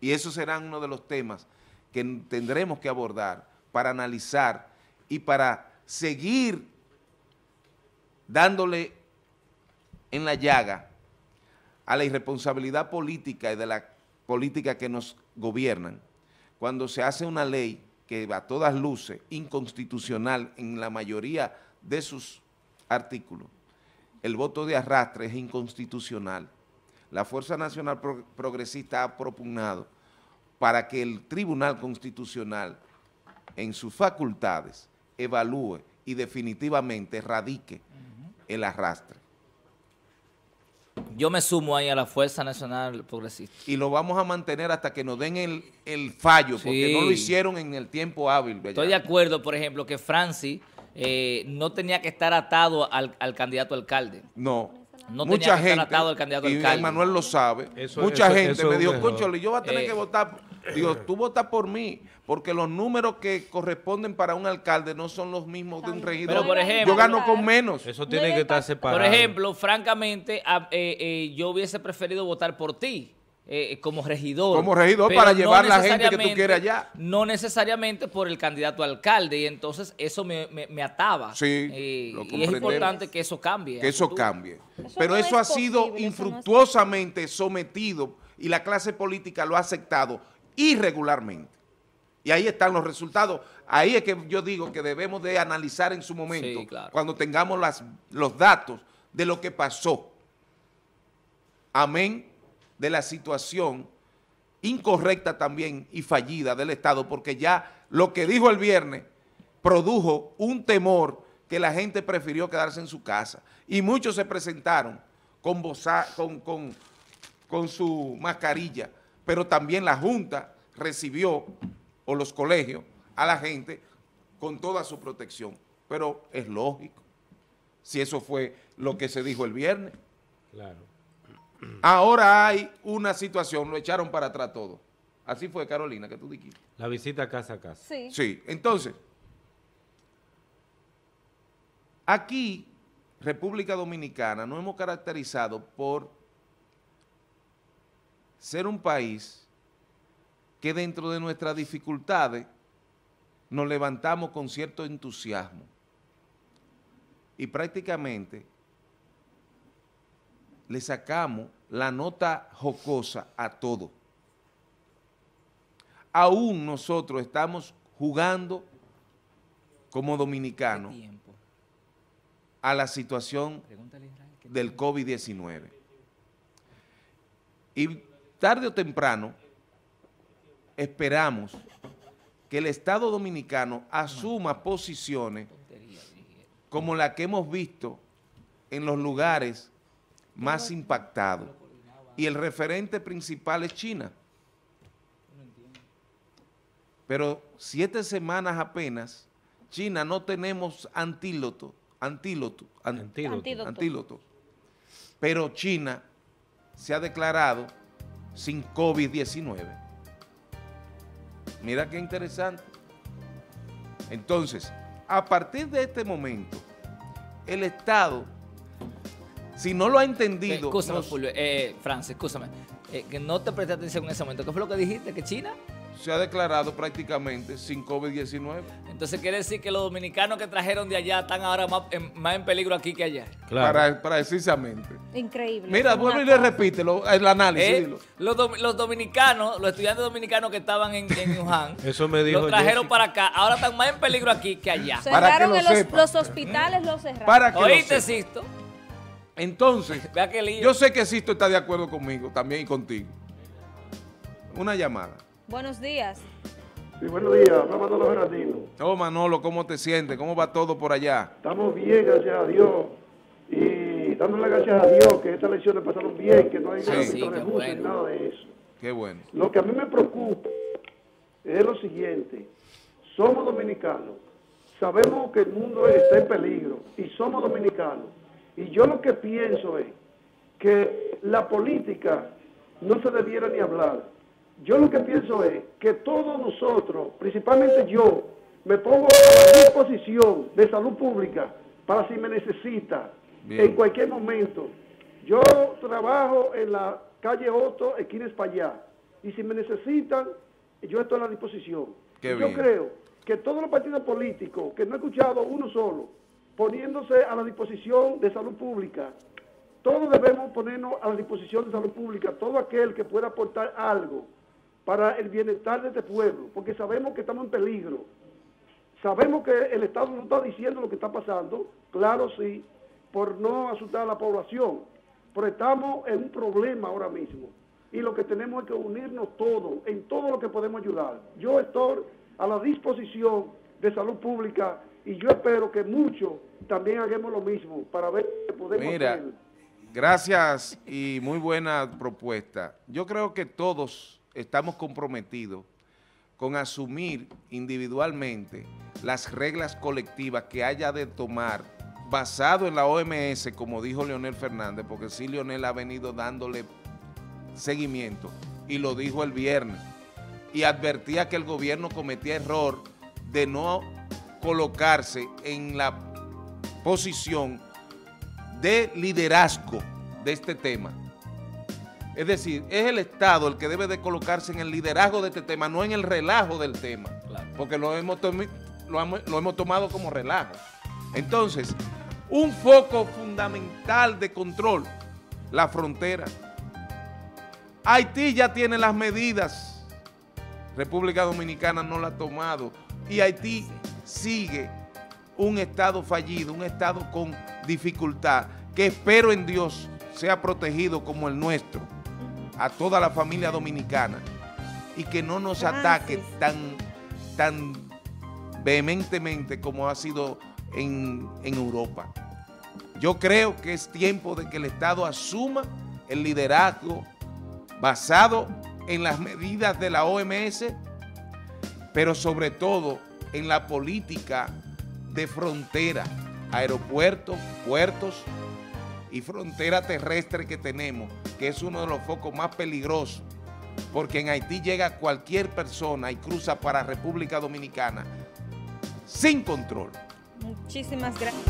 Y eso será uno de los temas que tendremos que abordar para analizar y para seguir dándole en la llaga a la irresponsabilidad política y de la política que nos gobiernan, cuando se hace una ley que a todas luces inconstitucional en la mayoría de sus artículos. El voto de arrastre es inconstitucional. La Fuerza Nacional Progresista ha propugnado para que el Tribunal Constitucional en sus facultades evalúe y definitivamente erradique el arrastre. Yo me sumo ahí a la Fuerza Nacional Progresista. Y lo vamos a mantener hasta que nos den el fallo, porque no lo hicieron en el tiempo hábil. Estoy de acuerdo, por ejemplo, que Francis no tenía que estar atado al candidato alcalde. No. No mucha tenía que gente, estar atado al candidato alcalde. Y Manuel lo sabe. Mucha gente me dijo, cónchale, yo voy a tener que votar. Digo, tú votas por mí, porque los números que corresponden para un alcalde no son los mismos de un regidor. Pero por ejemplo, yo gano con menos. Eso tiene que estar separado. Por ejemplo, francamente, yo hubiese preferido votar por ti como regidor. Como regidor, para llevar la gente que tú quieres allá. No necesariamente por el candidato a alcalde, y entonces eso me ataba. Sí, y es importante que eso cambie. Que eso cambie. Pero eso ha sido infructuosamente sometido, y la clase política lo ha aceptado irregularmente. Y ahí están los resultados. Ahí es que yo digo que debemos de analizar en su momento, sí, claro, cuando tengamos los datos de lo que pasó. Amén de la situación incorrecta también y fallida del Estado, porque ya lo que dijo el viernes produjo un temor que la gente prefirió quedarse en su casa. Y muchos se presentaron con su mascarilla, pero también la Junta recibió, o los colegios, a la gente con toda su protección. Pero es lógico, si eso fue lo que se dijo el viernes. Claro. Ahora hay una situación, lo echaron para atrás todo. Así fue, Carolina, que tú dijiste. La visita casa a casa. Sí. Sí, entonces, aquí, República Dominicana, nos hemos caracterizado por ser un país que dentro de nuestras dificultades nos levantamos con cierto entusiasmo y prácticamente le sacamos la nota jocosa a todo. Aún nosotros estamos jugando como dominicanos a la situación del COVID-19. Y tarde o temprano esperamos que el Estado dominicano asuma posiciones como la que hemos visto en los lugares más impactados. Y el referente principal es China. Pero 7 semanas apenas, China no tenemos antídoto. Pero China se ha declarado sin COVID-19. Mira qué interesante. Entonces, a partir de este momento, el Estado, si no lo ha entendido... Escúchame, Fulvio, Francis, escúchame, que no te presté atención en ese momento. ¿Qué fue lo que dijiste? ¿Que China se ha declarado prácticamente sin COVID-19? Entonces quiere decir que los dominicanos que trajeron de allá están ahora más en peligro aquí que allá. Claro. Precisamente. Increíble. Mira, vuelve y le repite el análisis. Los dominicanos, los estudiantes dominicanos que estaban en Wuhan, eso me dijo, los trajeron para acá, ahora están más en peligro aquí que allá. Cerraron los hospitales, los cerraron. Para que ¿oíste, Sixto? Entonces, yo sé que Sixto está de acuerdo conmigo también y contigo. Una llamada. Buenos días. Sí, buenos días. Hola, Manolo Gerardino. Oh, Manolo, ¿cómo te sientes? ¿Cómo va todo por allá? Estamos bien, gracias a Dios. Y dándole gracias a Dios que estas elecciones pasaron bien, que no hay ni nada de eso. Qué bueno. Lo que a mí me preocupa es lo siguiente. Somos dominicanos. Sabemos que el mundo está en peligro y somos dominicanos. Y yo lo que pienso es que la política no se debiera ni hablar. Yo lo que pienso es que todos nosotros, principalmente yo, me pongo a la disposición de salud pública para si me necesita. Bien. En cualquier momento. Yo trabajo en la calle Otto, esquina España, y si me necesitan, yo estoy a la disposición. Qué bien. Yo creo que todos los partidos políticos, que no he escuchado uno solo, poniéndose a la disposición de salud pública, todos debemos ponernos a la disposición de salud pública, todo aquel que pueda aportar algo para el bienestar de este pueblo, porque sabemos que estamos en peligro. Sabemos que el Estado no está diciendo lo que está pasando, claro sí, por no asustar a la población, pero estamos en un problema ahora mismo y lo que tenemos es que unirnos todos, en todo lo que podemos ayudar. Yo estoy a la disposición de salud pública y yo espero que muchos también hagamos lo mismo para ver qué podemos hacer. Gracias y muy buena propuesta. Yo creo que todos estamos comprometidos con asumir individualmente las reglas colectivas que haya de tomar basado en la OMS, como dijo Leonel Fernández, porque sí, Leonel ha venido dándole seguimiento y lo dijo el viernes y advertía que el gobierno cometía error de no colocarse en la posición de liderazgo de este tema. Es decir, es el Estado el que debe de colocarse en el liderazgo de este tema, no en el relajo del tema, claro, porque lo hemos tomado como relajo. Entonces, un foco fundamental de control, la frontera. Haití ya tiene las medidas, República Dominicana no la ha tomado, y Haití sigue un Estado fallido, un Estado con dificultad, que espero en Dios sea protegido como el nuestro, a toda la familia dominicana, y que no nos ataque tan vehementemente como ha sido en Europa. Yo creo que es tiempo de que el Estado asuma el liderazgo basado en las medidas de la OMS, pero sobre todo en la política de frontera, aeropuertos, puertos y frontera terrestre que tenemos, que es uno de los focos más peligrosos porque en Haití llega cualquier persona y cruza para República Dominicana sin control. Muchísimas gracias.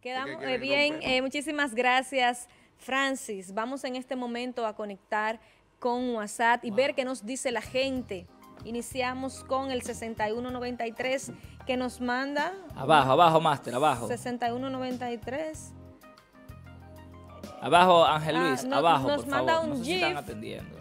Quedamos bien, muchísimas gracias, Francis. Vamos en este momento a conectar con WhatsApp y ver qué nos dice la gente. Iniciamos con el 6193 que nos manda... Abajo, abajo, Máster, abajo. 6193... Abajo, Ángel Luis, abajo, por favor. Nos manda un GIF. No están atendiendo.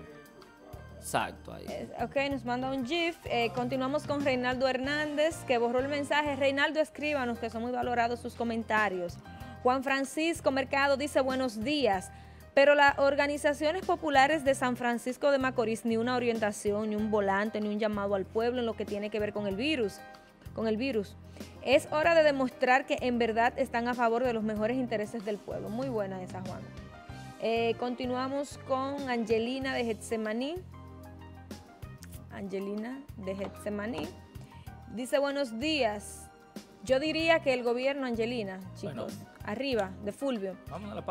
Exacto, ahí. Ok, nos manda un GIF. Continuamos con Reinaldo Hernández, que borró el mensaje. Reinaldo, escríbanos, que son muy valorados sus comentarios. Juan Francisco Mercado dice, buenos días, pero las organizaciones populares de San Francisco de Macorís, ni una orientación, ni un volante, ni un llamado al pueblo en lo que tiene que ver con el virus. Es hora de demostrar que en verdad están a favor de los mejores intereses del pueblo. Muy buena esa, Juana. Continuamos con Angelina de Getsemaní. Angelina de Getsemaní dice, buenos días. Yo diría que el gobierno, Angelina, chicos, bueno, arriba, de Fulvio. Vamos a la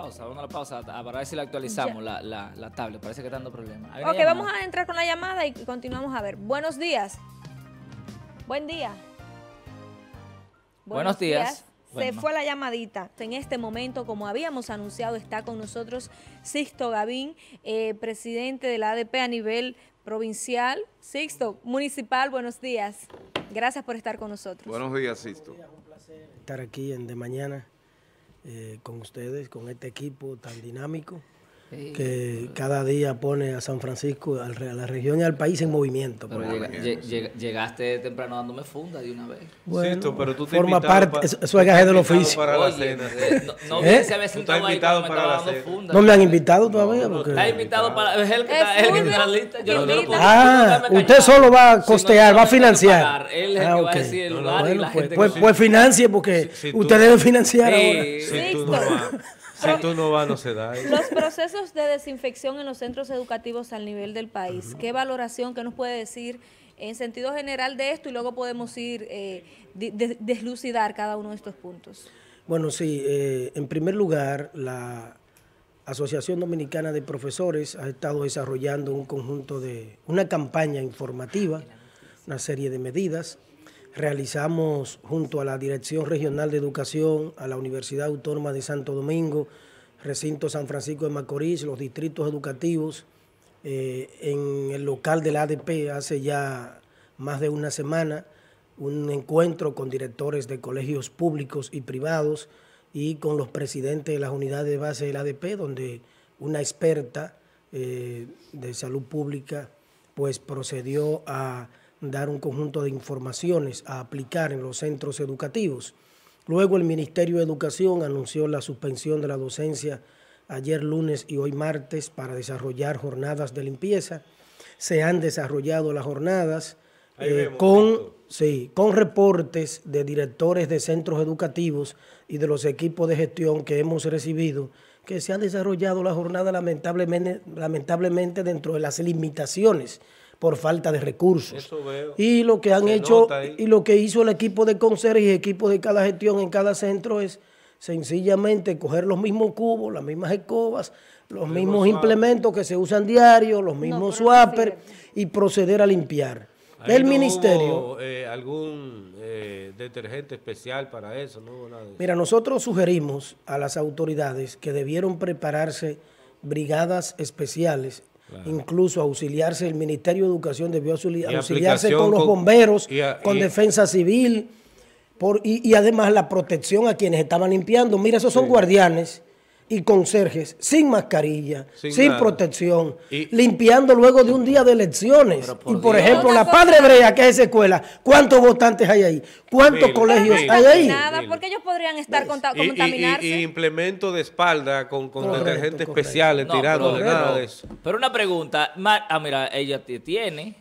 pausa, para ver si la actualizamos, la tablet. Parece que está dando problemas. Ok, vamos a entrar con la llamada y continuamos a ver. Buenos días. Buen día. Buenos días. Se fue la llamadita. En este momento, como habíamos anunciado, está con nosotros Sixto Gavín, presidente de la ADP a nivel provincial. Sixto, municipal, buenos días. Gracias por estar con nosotros. Buenos días, Sixto. Buenos días, un placer estar aquí en De Mañana con ustedes, con este equipo tan dinámico que cada día pone a San Francisco, a la región y al país en movimiento. Pero llegaste temprano dándome funda de una vez. Bueno, Sisto, pero tú te forma parte, eso es gaje del oficio. No me han invitado todavía. Porque... Está invitado para... Es el que está en la lista. Yo no lo puedo. Ah, usted solo va a costear, va a financiar. Él es el que va a decir el lugar y la gente... Pues financie, porque usted debe financiar ahora. Si tú no vas... Si tú no vas, no se da. Los procesos de desinfección en los centros educativos al nivel del país, ¿qué valoración, qué nos puede decir en sentido general de esto? Y luego podemos ir deslucidar cada uno de estos puntos. Bueno, sí, en primer lugar, la Asociación Dominicana de Profesores ha estado desarrollando un conjunto de, una campaña informativa, una serie de medidas. Realizamos junto a la Dirección Regional de Educación, a la Universidad Autónoma de Santo Domingo, Recinto San Francisco de Macorís, los distritos educativos, en el local del ADP hace ya más de una semana, un encuentro con directores de colegios públicos y privados y con los presidentes de las unidades de base del ADP, donde una experta de salud pública pues procedió a dar un conjunto de informaciones a aplicar en los centros educativos. Luego el Ministerio de Educación anunció la suspensión de la docencia ayer lunes y hoy martes para desarrollar jornadas de limpieza. Se han desarrollado las jornadas con reportes de directores de centros educativos y de los equipos de gestión que hemos recibido, que se han desarrollado la jornada lamentablemente dentro de las limitaciones por falta de recursos. Y lo que han hecho y lo que hizo el equipo de conserje y equipo de cada gestión en cada centro es sencillamente coger los mismos cubos, las mismas escobas, los mismos implementos que se usan diario, los mismos swapper y proceder a limpiar. Del ministerio. ¿Hubo algún detergente especial para eso? ¿No hubo nada de eso? Mira, nosotros sugerimos a las autoridades que debieron prepararse brigadas especiales. Claro. Incluso auxiliarse, el Ministerio de Educación debió auxiliarse con los bomberos, con defensa civil y además la protección a quienes estaban limpiando. Mira, esos son guardianes y conserjes sin mascarilla, sin protección, limpiando luego de un día de elecciones. Y por ejemplo, la Padre Brea, que es esa escuela, ¿cuántos votantes hay ahí? ¿Cuántos colegios hay ahí? Nada, porque ellos podrían estar contaminarse. Y implemento de espalda con detergentes especiales, tirando nada de eso. Pero una pregunta, mira, ella tiene.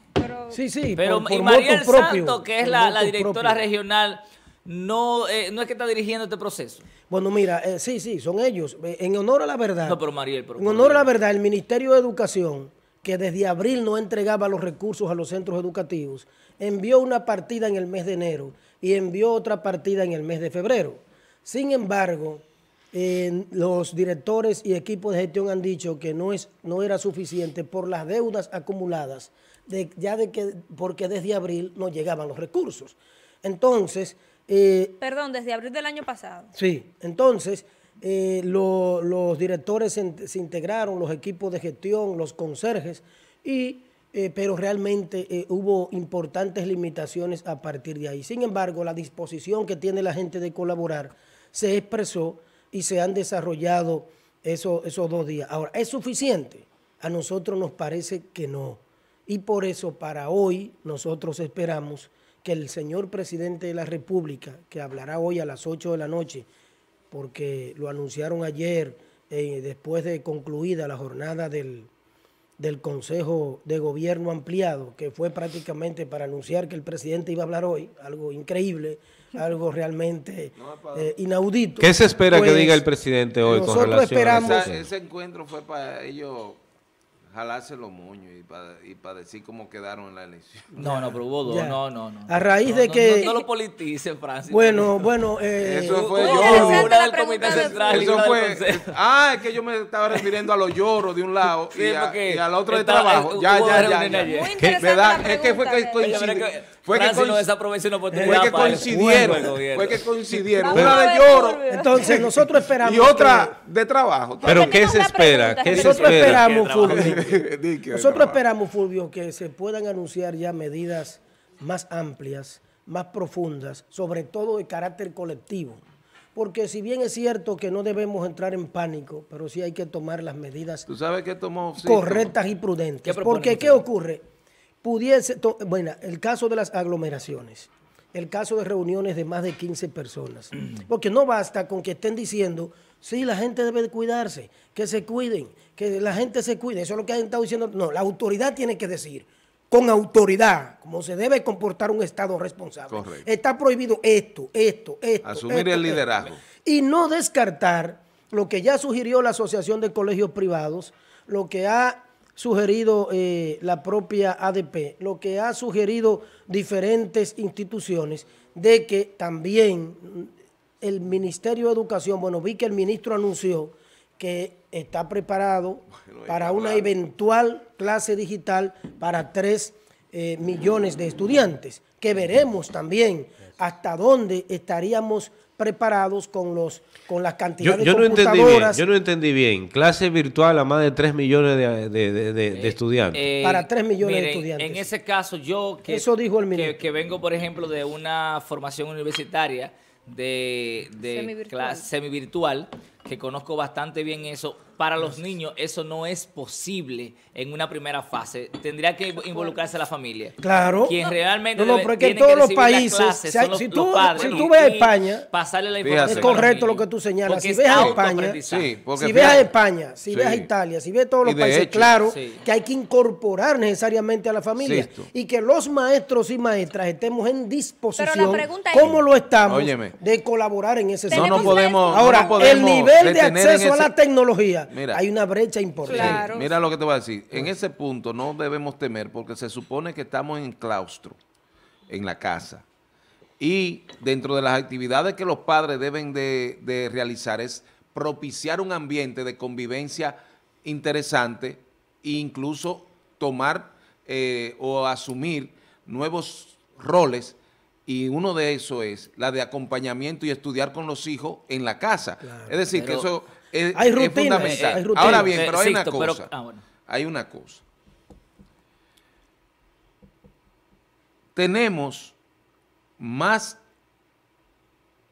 Sí, pero y Mariel Santos, que es la directora regional, no es que está dirigiendo este proceso. Bueno, mira, sí, son ellos. En honor a la verdad. No, pero Mariel, en honor a la verdad, el Ministerio de Educación, que desde abril no entregaba los recursos a los centros educativos, envió una partida en el mes de enero y envió otra partida en el mes de febrero. Sin embargo, Los directores y equipos de gestión han dicho que no era suficiente por las deudas acumuladas, porque desde abril no llegaban los recursos. Entonces... Perdón, desde abril del año pasado. Sí, entonces los directores se integraron, los equipos de gestión, los conserjes, pero realmente hubo importantes limitaciones a partir de ahí. Sin embargo, la disposición que tiene la gente de colaborar se expresó y se han desarrollado esos 2 días. Ahora, ¿es suficiente? A nosotros nos parece que no. Y por eso, para hoy, nosotros esperamos que el señor presidente de la República, que hablará hoy a las 8 de la noche, porque lo anunciaron ayer, después de concluida la jornada del Consejo de Gobierno Ampliado, que fue prácticamente para anunciar que el presidente iba a hablar hoy, algo increíble, algo realmente inaudito. ¿Qué se espera que diga el presidente hoy con relación a ese encuentro? Fue para ellos jalarse los moños y para decir cómo quedaron en la elección. No, pero hubo dos. No. A raíz de que... No lo politicen, Francis. Bueno. Eso fue Giorgio. Una del Comité Central. Eso fue... es que yo me estaba refiriendo a los lloros de un lado y al otro de trabajo. Ya. ¿Verdad? Es que fue que coincidieron. Fue que coincidieron. Una de lloro. Entonces, nosotros esperamos... Y otra de trabajo. Pero, ¿qué se espera? Nosotros esperamos, Fulvio, que se puedan anunciar ya medidas más amplias, más profundas, sobre todo de carácter colectivo. Porque si bien es cierto que no debemos entrar en pánico, pero sí hay que tomar las medidas correctas y prudentes. Porque, ¿qué ocurre? El caso de las aglomeraciones, el caso de reuniones de más de 15 personas. Porque no basta con que estén diciendo... Sí, la gente debe de cuidarse, que se cuiden, que la gente se cuide. Eso es lo que han estado diciendo. No, la autoridad tiene que decir, con autoridad, cómo se debe comportar un Estado responsable. Correcto. Está prohibido esto. Asumir el liderazgo. Y no descartar lo que ya sugirió la Asociación de Colegios Privados, lo que ha sugerido la propia ADP, lo que ha sugerido diferentes instituciones, de que también... El Ministerio de Educación, vi que el ministro anunció que está preparado para una eventual clase digital para 3 millones de estudiantes, que veremos también hasta dónde estaríamos preparados con las cantidades de computadoras. Yo no entendí bien, clase virtual a más de 3 millones de estudiantes. Para 3 millones de estudiantes. En ese caso yo, eso dijo el ministro, que vengo por ejemplo de una formación universitaria, de semivirtual, que conozco bastante bien eso. Para los niños eso no es posible en una primera fase. Tendría que involucrarse la familia. Claro. Quien realmente porque todos los países, si tú ves a España, pasarle la información. Es correcto lo que tú señalas. Si ves a España, si ves a Italia, si ves a todos los países, que hay que incorporar necesariamente a la familia y que los maestros y maestras estemos en disposición, como lo estamos, de colaborar en ese sentido. Ahora, el nivel de acceso a la tecnología. Mira, hay una brecha importante. Claro. Mira lo que te voy a decir. En ese punto no debemos temer porque se supone que estamos en claustro, en la casa. Y dentro de las actividades que los padres deben de realizar es propiciar un ambiente de convivencia interesante e incluso tomar o asumir nuevos roles. Y uno de eso es la de acompañamiento y estudiar con los hijos en la casa. Claro, es decir, que eso... Es fundamental. Hay rutinas. Ahora bien, pero hay una cosa. Hay una cosa. Tenemos más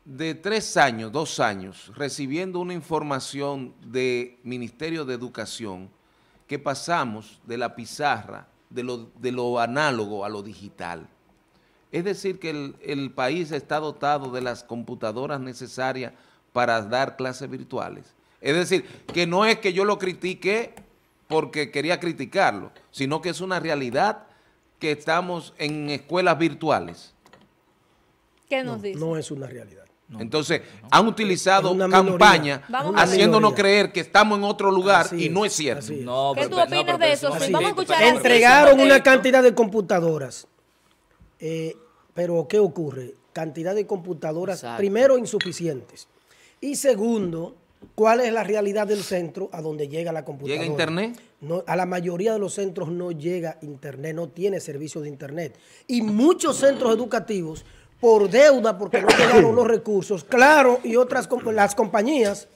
de 3 años, 2 años, recibiendo una información del Ministerio de Educación que pasamos de la pizarra, de lo análogo a lo digital. Es decir, que el país está dotado de las computadoras necesarias para dar clases virtuales. Es decir, que no es que yo lo critique porque quería criticarlo, sino que es una realidad que estamos en escuelas virtuales. ¿Qué nos dice? No es una realidad. No. Entonces, han utilizado campañas haciéndonos creer que estamos en otro lugar y no es cierto. ¿Qué tú opinas de eso? Vamos a escuchar. Entregaron una cantidad de computadoras, pero ¿qué ocurre? Cantidad de computadoras, primero, insuficientes. Y segundo, ¿Cuál es la realidad del centro a donde llega la computadora? ¿Llega internet? No, a la mayoría de los centros no llega internet, no tiene servicio de internet. Y muchos centros educativos, por deuda, porque no llegaron los recursos, claro, y otras las compañías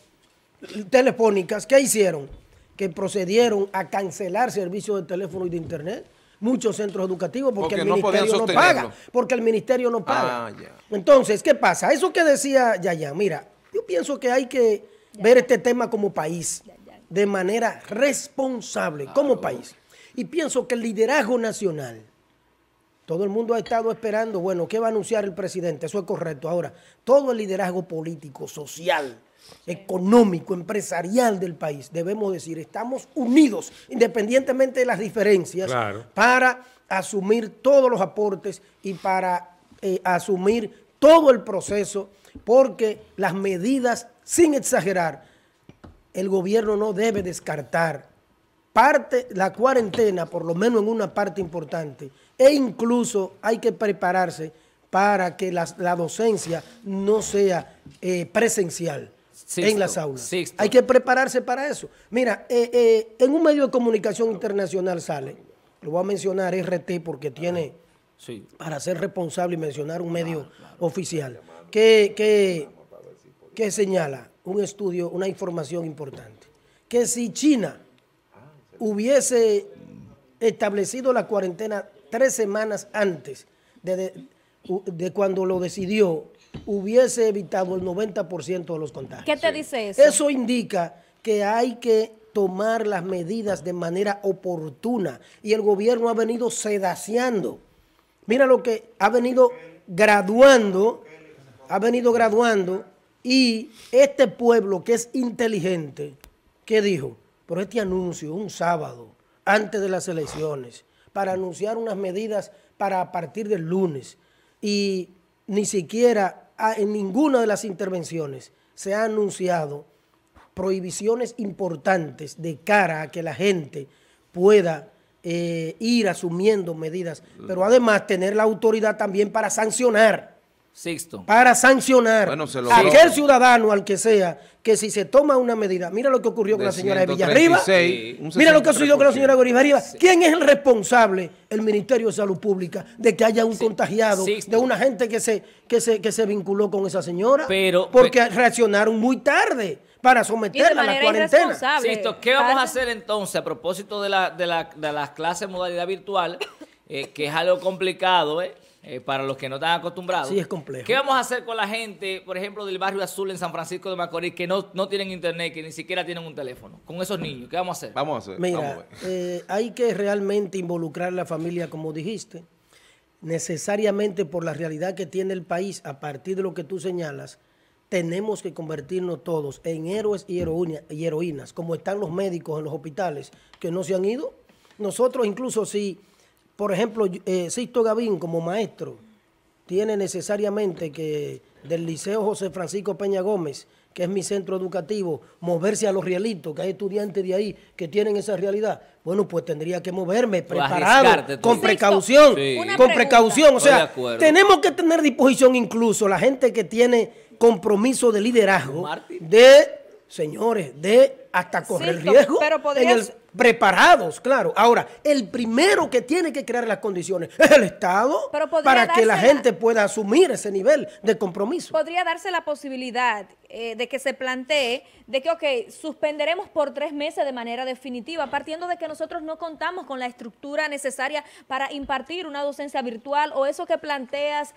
telefónicas, ¿qué hicieron? Que procedieron a cancelar servicios de teléfono y de internet. Muchos centros educativos porque el ministerio no paga. Porque el ministerio no paga. Entonces, ¿qué pasa? Eso que decía Yerjan, mira, yo pienso que hay que ver este tema como país, de manera responsable, como país. Y pienso que el liderazgo nacional, todo el mundo ha estado esperando, bueno, ¿qué va a anunciar el presidente? Eso es correcto. Ahora, todo el liderazgo político, social, económico, empresarial del país, debemos decir, estamos unidos, independientemente de las diferencias, claro, para asumir todos los aportes y para asumir todo el proceso, porque las medidas, sin exagerar, el gobierno no debe descartar parte, la cuarentena, por lo menos en una parte importante, e incluso hay que prepararse para que la docencia no sea presencial. Sixto, en las aulas. Sixto. Hay que prepararse para eso. Mira, en un medio de comunicación internacional sale, lo voy a mencionar RT porque tiene, sí, para ser responsable y mencionar un medio oficial, que señala un estudio, una información importante, que si China hubiese establecido la cuarentena 3 semanas antes de cuando lo decidió, hubiese evitado el 90% de los contagios. ¿Qué te dice eso? Eso indica que hay que tomar las medidas de manera oportuna y el gobierno ha venido sedaciando. Mira lo que ha venido graduando, y este pueblo que es inteligente, ¿qué dijo? Pero este anuncio, un sábado, antes de las elecciones, para anunciar unas medidas para a partir del lunes, y ni siquiera en ninguna de las intervenciones se ha anunciado prohibiciones importantes de cara a que la gente pueda ir asumiendo medidas, pero además tener la autoridad también para sancionar. Sixto. Para sancionar a aquel ciudadano, al que sea, que si se toma una medida. Mira lo que ocurrió con la señora de Villarriba. Mira lo que ocurrió con la señora de Villarriba. ¿Quién es el responsable? El Ministerio de Salud Pública, de que haya un contagiado, de una gente que se vinculó con esa señora. Pero, porque reaccionaron muy tarde para someterla a la cuarentena. Sixto, ¿qué vamos a hacer entonces a propósito de las clases en modalidad virtual? Que es algo complicado, para los que no están acostumbrados. Sí, es complejo. ¿Qué vamos a hacer con la gente, por ejemplo, del Barrio Azul en San Francisco de Macorís, que no tienen internet, que ni siquiera tienen un teléfono? Con esos niños, ¿qué vamos a hacer? Mira, hay que realmente involucrar a la familia, como dijiste, necesariamente por la realidad que tiene el país, a partir de lo que tú señalas, tenemos que convertirnos todos en héroes y heroínas, como están los médicos en los hospitales, que no se han ido. Nosotros incluso si... Por ejemplo, Sixto Gavín, como maestro, tiene necesariamente que del Liceo José Francisco Peña Gómez, que es mi centro educativo, moverse a los Rielitos, que hay estudiantes de ahí que tienen esa realidad. Bueno, pues tendría que moverme preparado, con precaución, O sea, tenemos que tener disposición incluso la gente que tiene compromiso de liderazgo, de hasta correr riesgo, preparados, claro. Ahora, el primero que tiene que crear las condiciones es el Estado para que la gente pueda asumir ese nivel de compromiso. Podría darse la posibilidad de que se plantee de que, ok, suspenderemos por 3 meses de manera definitiva, partiendo de que nosotros no contamos con la estructura necesaria para impartir una docencia virtual, o eso que planteas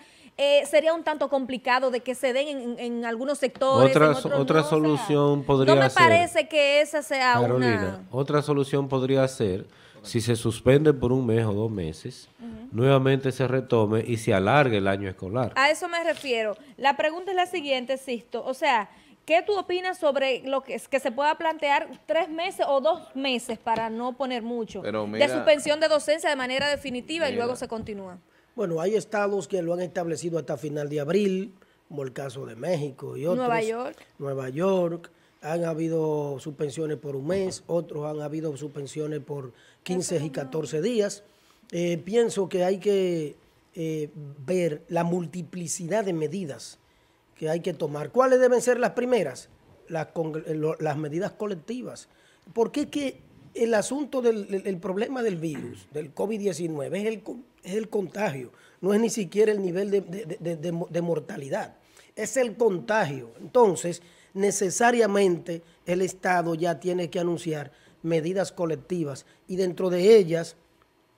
sería un tanto complicado de que se den en algunos sectores. Otra solución podría ser... No me parece que esa sea una... Carolina, otra solución podría ser, si se suspende por 1 mes o 2 meses, nuevamente se retome y se alargue el año escolar. A eso me refiero. La pregunta es la siguiente, Sixto. O sea, ¿qué tú opinas sobre lo que se pueda plantear 3 meses o 2 meses, para no poner mucho, de suspensión de docencia de manera definitiva y luego se continúa? Bueno, hay estados que lo han establecido hasta final de abril, como el caso de México y otros. Nueva York. Han habido suspensiones por 1 mes, otros han habido suspensiones por 15 y 14 días. Pienso que hay que ver la multiplicidad de medidas que hay que tomar. ¿Cuáles deben ser las primeras? las medidas colectivas. Porque es que el asunto del problema del virus, del COVID-19, es el contagio, no es ni siquiera el nivel de mortalidad, es el contagio. Entonces, necesariamente el Estado ya tiene que anunciar medidas colectivas y dentro de ellas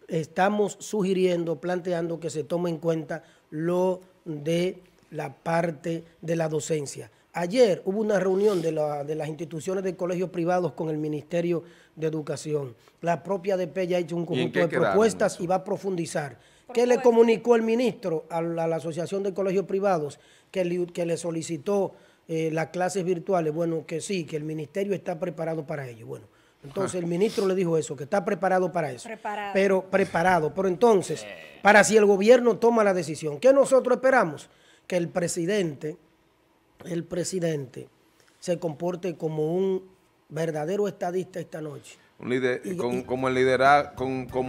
estamos sugiriendo, planteando que se tome en cuenta lo de la parte de la docencia. Ayer hubo una reunión de las instituciones de colegios privados con el Ministerio de Educación. La propia ADP ya ha hecho un conjunto de propuestas y va a profundizar. ¿Qué le comunicó el ministro a la Asociación de Colegios Privados que le solicitó las clases virtuales? Bueno, que sí, que el ministerio está preparado para ello. Bueno, entonces el ministro le dijo eso, que está preparado para eso. Pero entonces, para si el gobierno toma la decisión, ¿qué nosotros esperamos? Que el presidente se comporte como un verdadero estadista esta noche. Un líder, como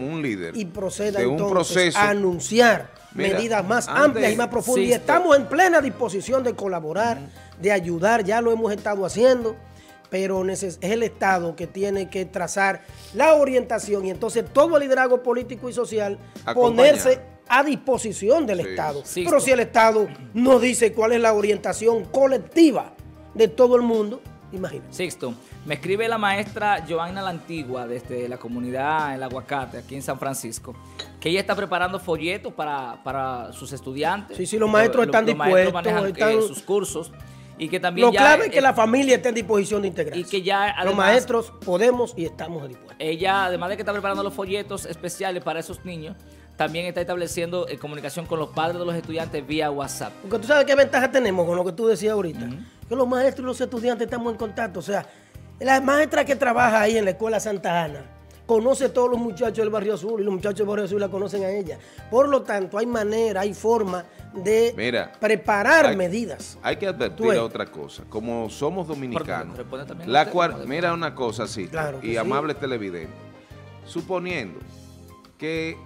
un líder. Y proceda entonces a anunciar medidas más amplias y más profundas. Y estamos en plena disposición de colaborar, de ayudar, ya lo hemos estado haciendo, pero es el Estado que tiene que trazar la orientación y entonces todo el liderazgo político y social ponerse a disposición del Estado. Sí. Pero si el Estado no dice cuál es la orientación colectiva de todo el mundo, imagínate. Sixto, me escribe la maestra Joanna la Antigua desde la comunidad El Aguacate, aquí en San Francisco, que ella está preparando folletos para sus estudiantes. Sí, sí, los maestros están dispuestos. Los maestros manejan sus cursos. Y que también lo clave es que la familia esté en disposición de integrarse. Y que ya además, los maestros podemos y estamos dispuestos. Ella, además de que está preparando los folletos especiales para esos niños, también está estableciendo comunicación con los padres de los estudiantes vía WhatsApp. Porque tú sabes qué ventaja tenemos con lo que tú decías ahorita. Que los maestros y los estudiantes estamos en contacto. O sea, la maestra que trabaja ahí en la Escuela Santa Ana conoce a todos los muchachos del Barrio Azul y los muchachos del Barrio Azul la conocen a ella. Por lo tanto, hay manera, hay forma de preparar medidas. Hay que advertir a otra cosa. Como somos dominicanos, mira una cosa así, claro y amables televidentes, suponiendo que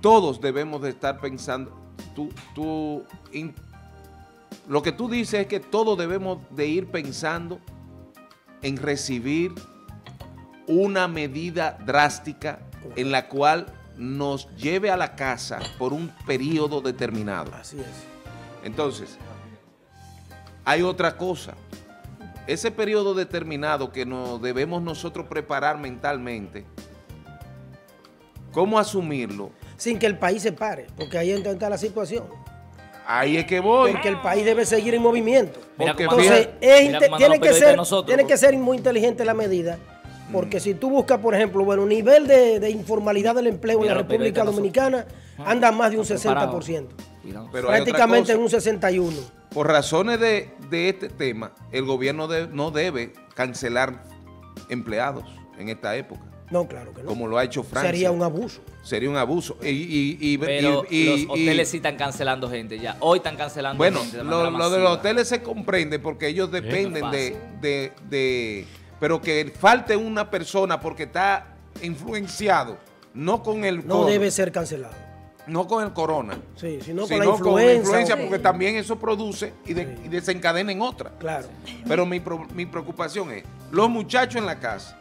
todos debemos de estar pensando, lo que tú dices es que todos debemos de ir pensando en recibir una medida drástica en la cual nos lleve a la casa por un periodo determinado. Así es. Entonces, hay otra cosa. Ese periodo determinado que nos debemos nosotros preparar mentalmente, ¿cómo asumirlo? Sin que el país se pare, porque ahí está la situación. Ahí es que voy. Porque el país debe seguir en movimiento. Entonces, tiene que ser muy inteligente la medida. Porque si tú buscas, por ejemplo, bueno, nivel de informalidad del empleo en la República Dominicana, anda más de un 60%. Pero prácticamente en un 61%. Por razones de este tema, el gobierno no debe cancelar empleados en esta época. No, claro que no. Como lo ha hecho Francia. Sería un abuso. Sería un abuso. Pero los hoteles sí están cancelando gente ya. Hoy están cancelando gente. Bueno, lo de los hoteles se comprende porque ellos dependen de pero que falte una persona porque está influenciado, no con el corona. No debe ser cancelado. No con el corona. Sí, sino con la influencia porque también eso produce y desencadena en otra. Claro. Pero mi preocupación es los muchachos en la casa,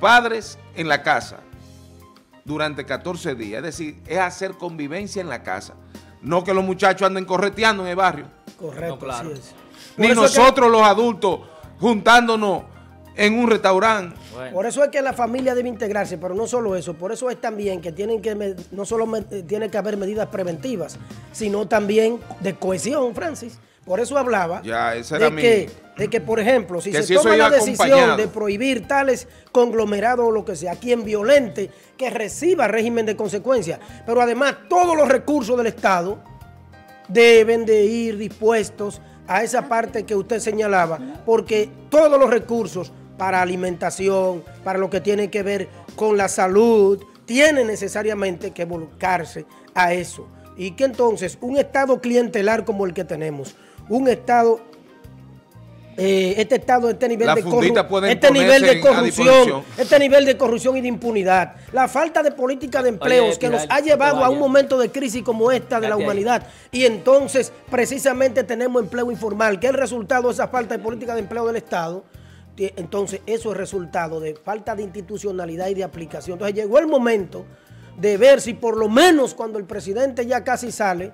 padres en la casa durante 14 días, es decir, es hacer convivencia en la casa, no que los muchachos anden correteando en el barrio. Correcto, claro. Así es. Ni nosotros los adultos juntándonos en un restaurante. Bueno. Por eso es que la familia debe integrarse, pero no solo eso, por eso es también que no solo tiene que haber medidas preventivas, sino también de cohesión, Francis. Por eso hablaba de que, por ejemplo, si se toma la decisión de prohibir tales conglomerados o lo que sea, quien violente, que reciba régimen de consecuencia. Pero además todos los recursos del Estado deben de ir dispuestos a esa parte que usted señalaba, porque todos los recursos para alimentación, para lo que tiene que ver con la salud, tienen necesariamente que volcarse a eso. Y que entonces un Estado clientelar como el que tenemos, un Estado este Estado, este nivel de corrupción y de impunidad, la falta de política de empleos que nos ha llevado a un momento de crisis como esta de la humanidad, y entonces precisamente tenemos empleo informal, que es el resultado de esa falta de política de empleo del Estado. Entonces eso es resultado de falta de institucionalidad y de aplicación. Entonces llegó el momento de ver si por lo menos cuando el presidente ya casi sale,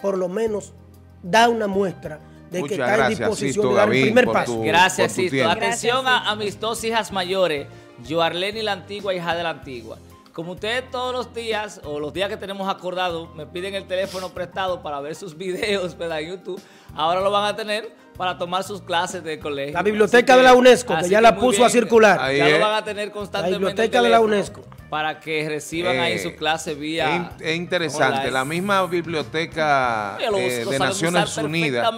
por lo menos da una muestra de que está en disposición de dar el primer paso. Gracias, Sixto. Atención a mis dos hijas mayores, Joarlene la Antigua y Jade la Antigua. Como ustedes todos los días, o los días que tenemos acordado, me piden el teléfono prestado para ver sus videos en YouTube, ahora lo van a tener para tomar sus clases de colegio. La biblioteca de la UNESCO, que ya la puso a circular. Ya lo van a tener constantemente. La biblioteca de la UNESCO. Para que reciban ahí su clase vía... Es interesante, la misma biblioteca de Naciones Unidas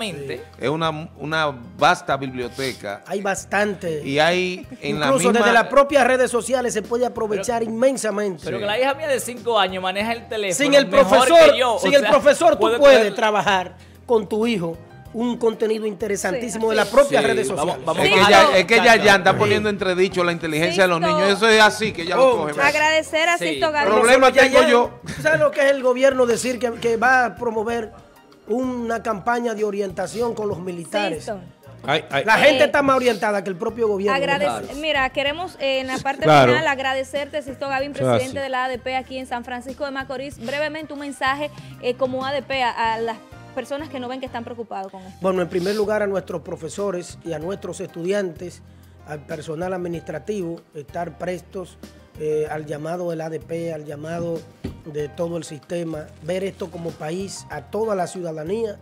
es una vasta biblioteca. Hay bastante. Y hay en la misma... Incluso desde las propias redes sociales se puede aprovechar inmensamente. Pero que la hija mía de 5 años maneja el teléfono. Sin el profesor, tú puedes trabajar con tu hijo un contenido interesantísimo de las propias redes sociales. Es que ella ya está poniendo entredicho la inteligencia de los niños. Eso es así, que ya lo coge. Agradecer a Sixto Gavín. Problema tengo yo. ¿Sabes lo que es el gobierno decir que va a promover una campaña de orientación con los militares? La gente está más orientada que el propio gobierno. Mira, queremos en la parte final agradecerte, Sixto Gavín, presidente de la ADP aquí en San Francisco de Macorís. Brevemente un mensaje como ADP a las personas que no ven, que están preocupados con esto. Bueno, en primer lugar a nuestros profesores y a nuestros estudiantes, al personal administrativo, estar prestos al llamado del ADP, al llamado de todo el sistema, ver esto como país, a toda la ciudadanía,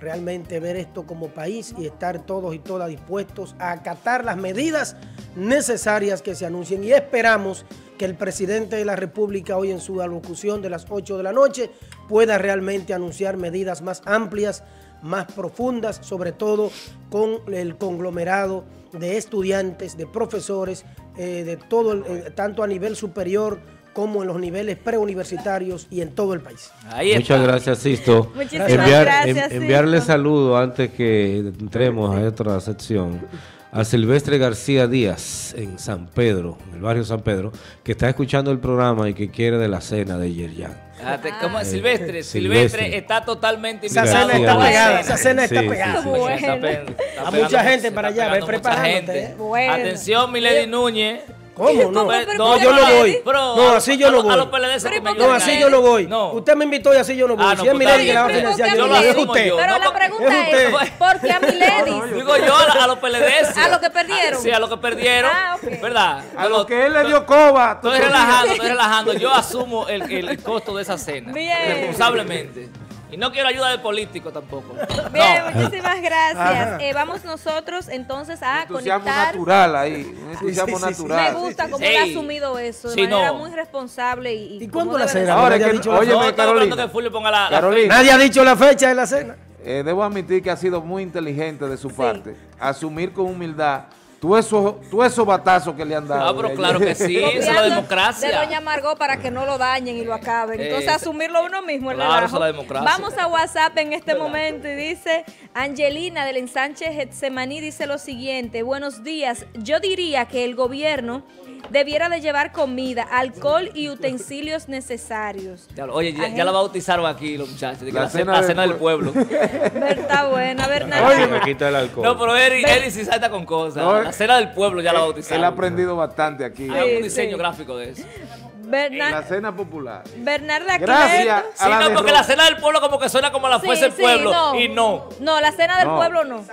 realmente ver esto como país y estar todos y todas dispuestos a acatar las medidas necesarias que se anuncien, y esperamos que el presidente de la República hoy en su alocución de las 8 de la noche pueda realmente anunciar medidas más amplias, más profundas, sobre todo con el conglomerado de estudiantes, de profesores, de todo, tanto a nivel superior como en los niveles preuniversitarios y en todo el país. Muchas gracias, Sixto. Muchísimas gracias, enviarle saludos antes que entremos a otra sección a Silvestre García Díaz en San Pedro, en el barrio San Pedro, que está escuchando el programa y que quiere de la cena de Yerjan. Silvestre está totalmente invitado. Esa cena está pegada. Bueno. A mucha gente para allá, preparándote. Bueno. Atención, Milady Núñez. ¿Cómo? No, yo no voy. No, así yo no voy. No, así yo no voy. Usted me invitó y así yo no voy. Si es Milady que la va a financiar, yo no voy. Es usted. Pero la pregunta es, ¿por qué a Milady? Digo yo, a los PLD. ¿A los que perdieron? Sí, a los que perdieron. ¿Verdad? A los que él le dio coba. Estoy relajando. Yo asumo el costo de esa cena. Responsablemente. Y no quiero ayuda de político tampoco. Bien, muchísimas gracias. Vamos nosotros entonces a conectar. Natural ahí. Natural. Me gusta cómo él ha asumido eso. De manera muy responsable. ¿Y cuándo la cena? Ahora que oye, Carolina. Nadie ha dicho la fecha de la cena. Debo admitir que ha sido muy inteligente de su parte. Asumir con humildad Tú esos batazos que le han dado. Ah, pero claro que sí, eso es la democracia. De doña Margot para que no lo dañen y lo acaben. Entonces, asumirlo uno mismo. Claro, eso es la democracia. Vamos a WhatsApp en este momento y dice, Angelina del ensanche Getsemaní dice lo siguiente: buenos días, yo diría que el gobierno debiera de llevar comida, alcohol y utensilios necesarios. Oye, ya la bautizaron aquí los muchachos. La cena del pueblo. Está buena, Bernardo. Oye, me quita el alcohol. No, pero Eri sí salta con cosas. No, la cena del pueblo ya la bautizaron. Él ha aprendido bastante aquí. Hay un diseño gráfico de eso. La cena popular. Bernarda Gracias. Sí, no, porque la cena del pueblo como que suena como la fuese el pueblo. No. Y no. No, la cena del pueblo no.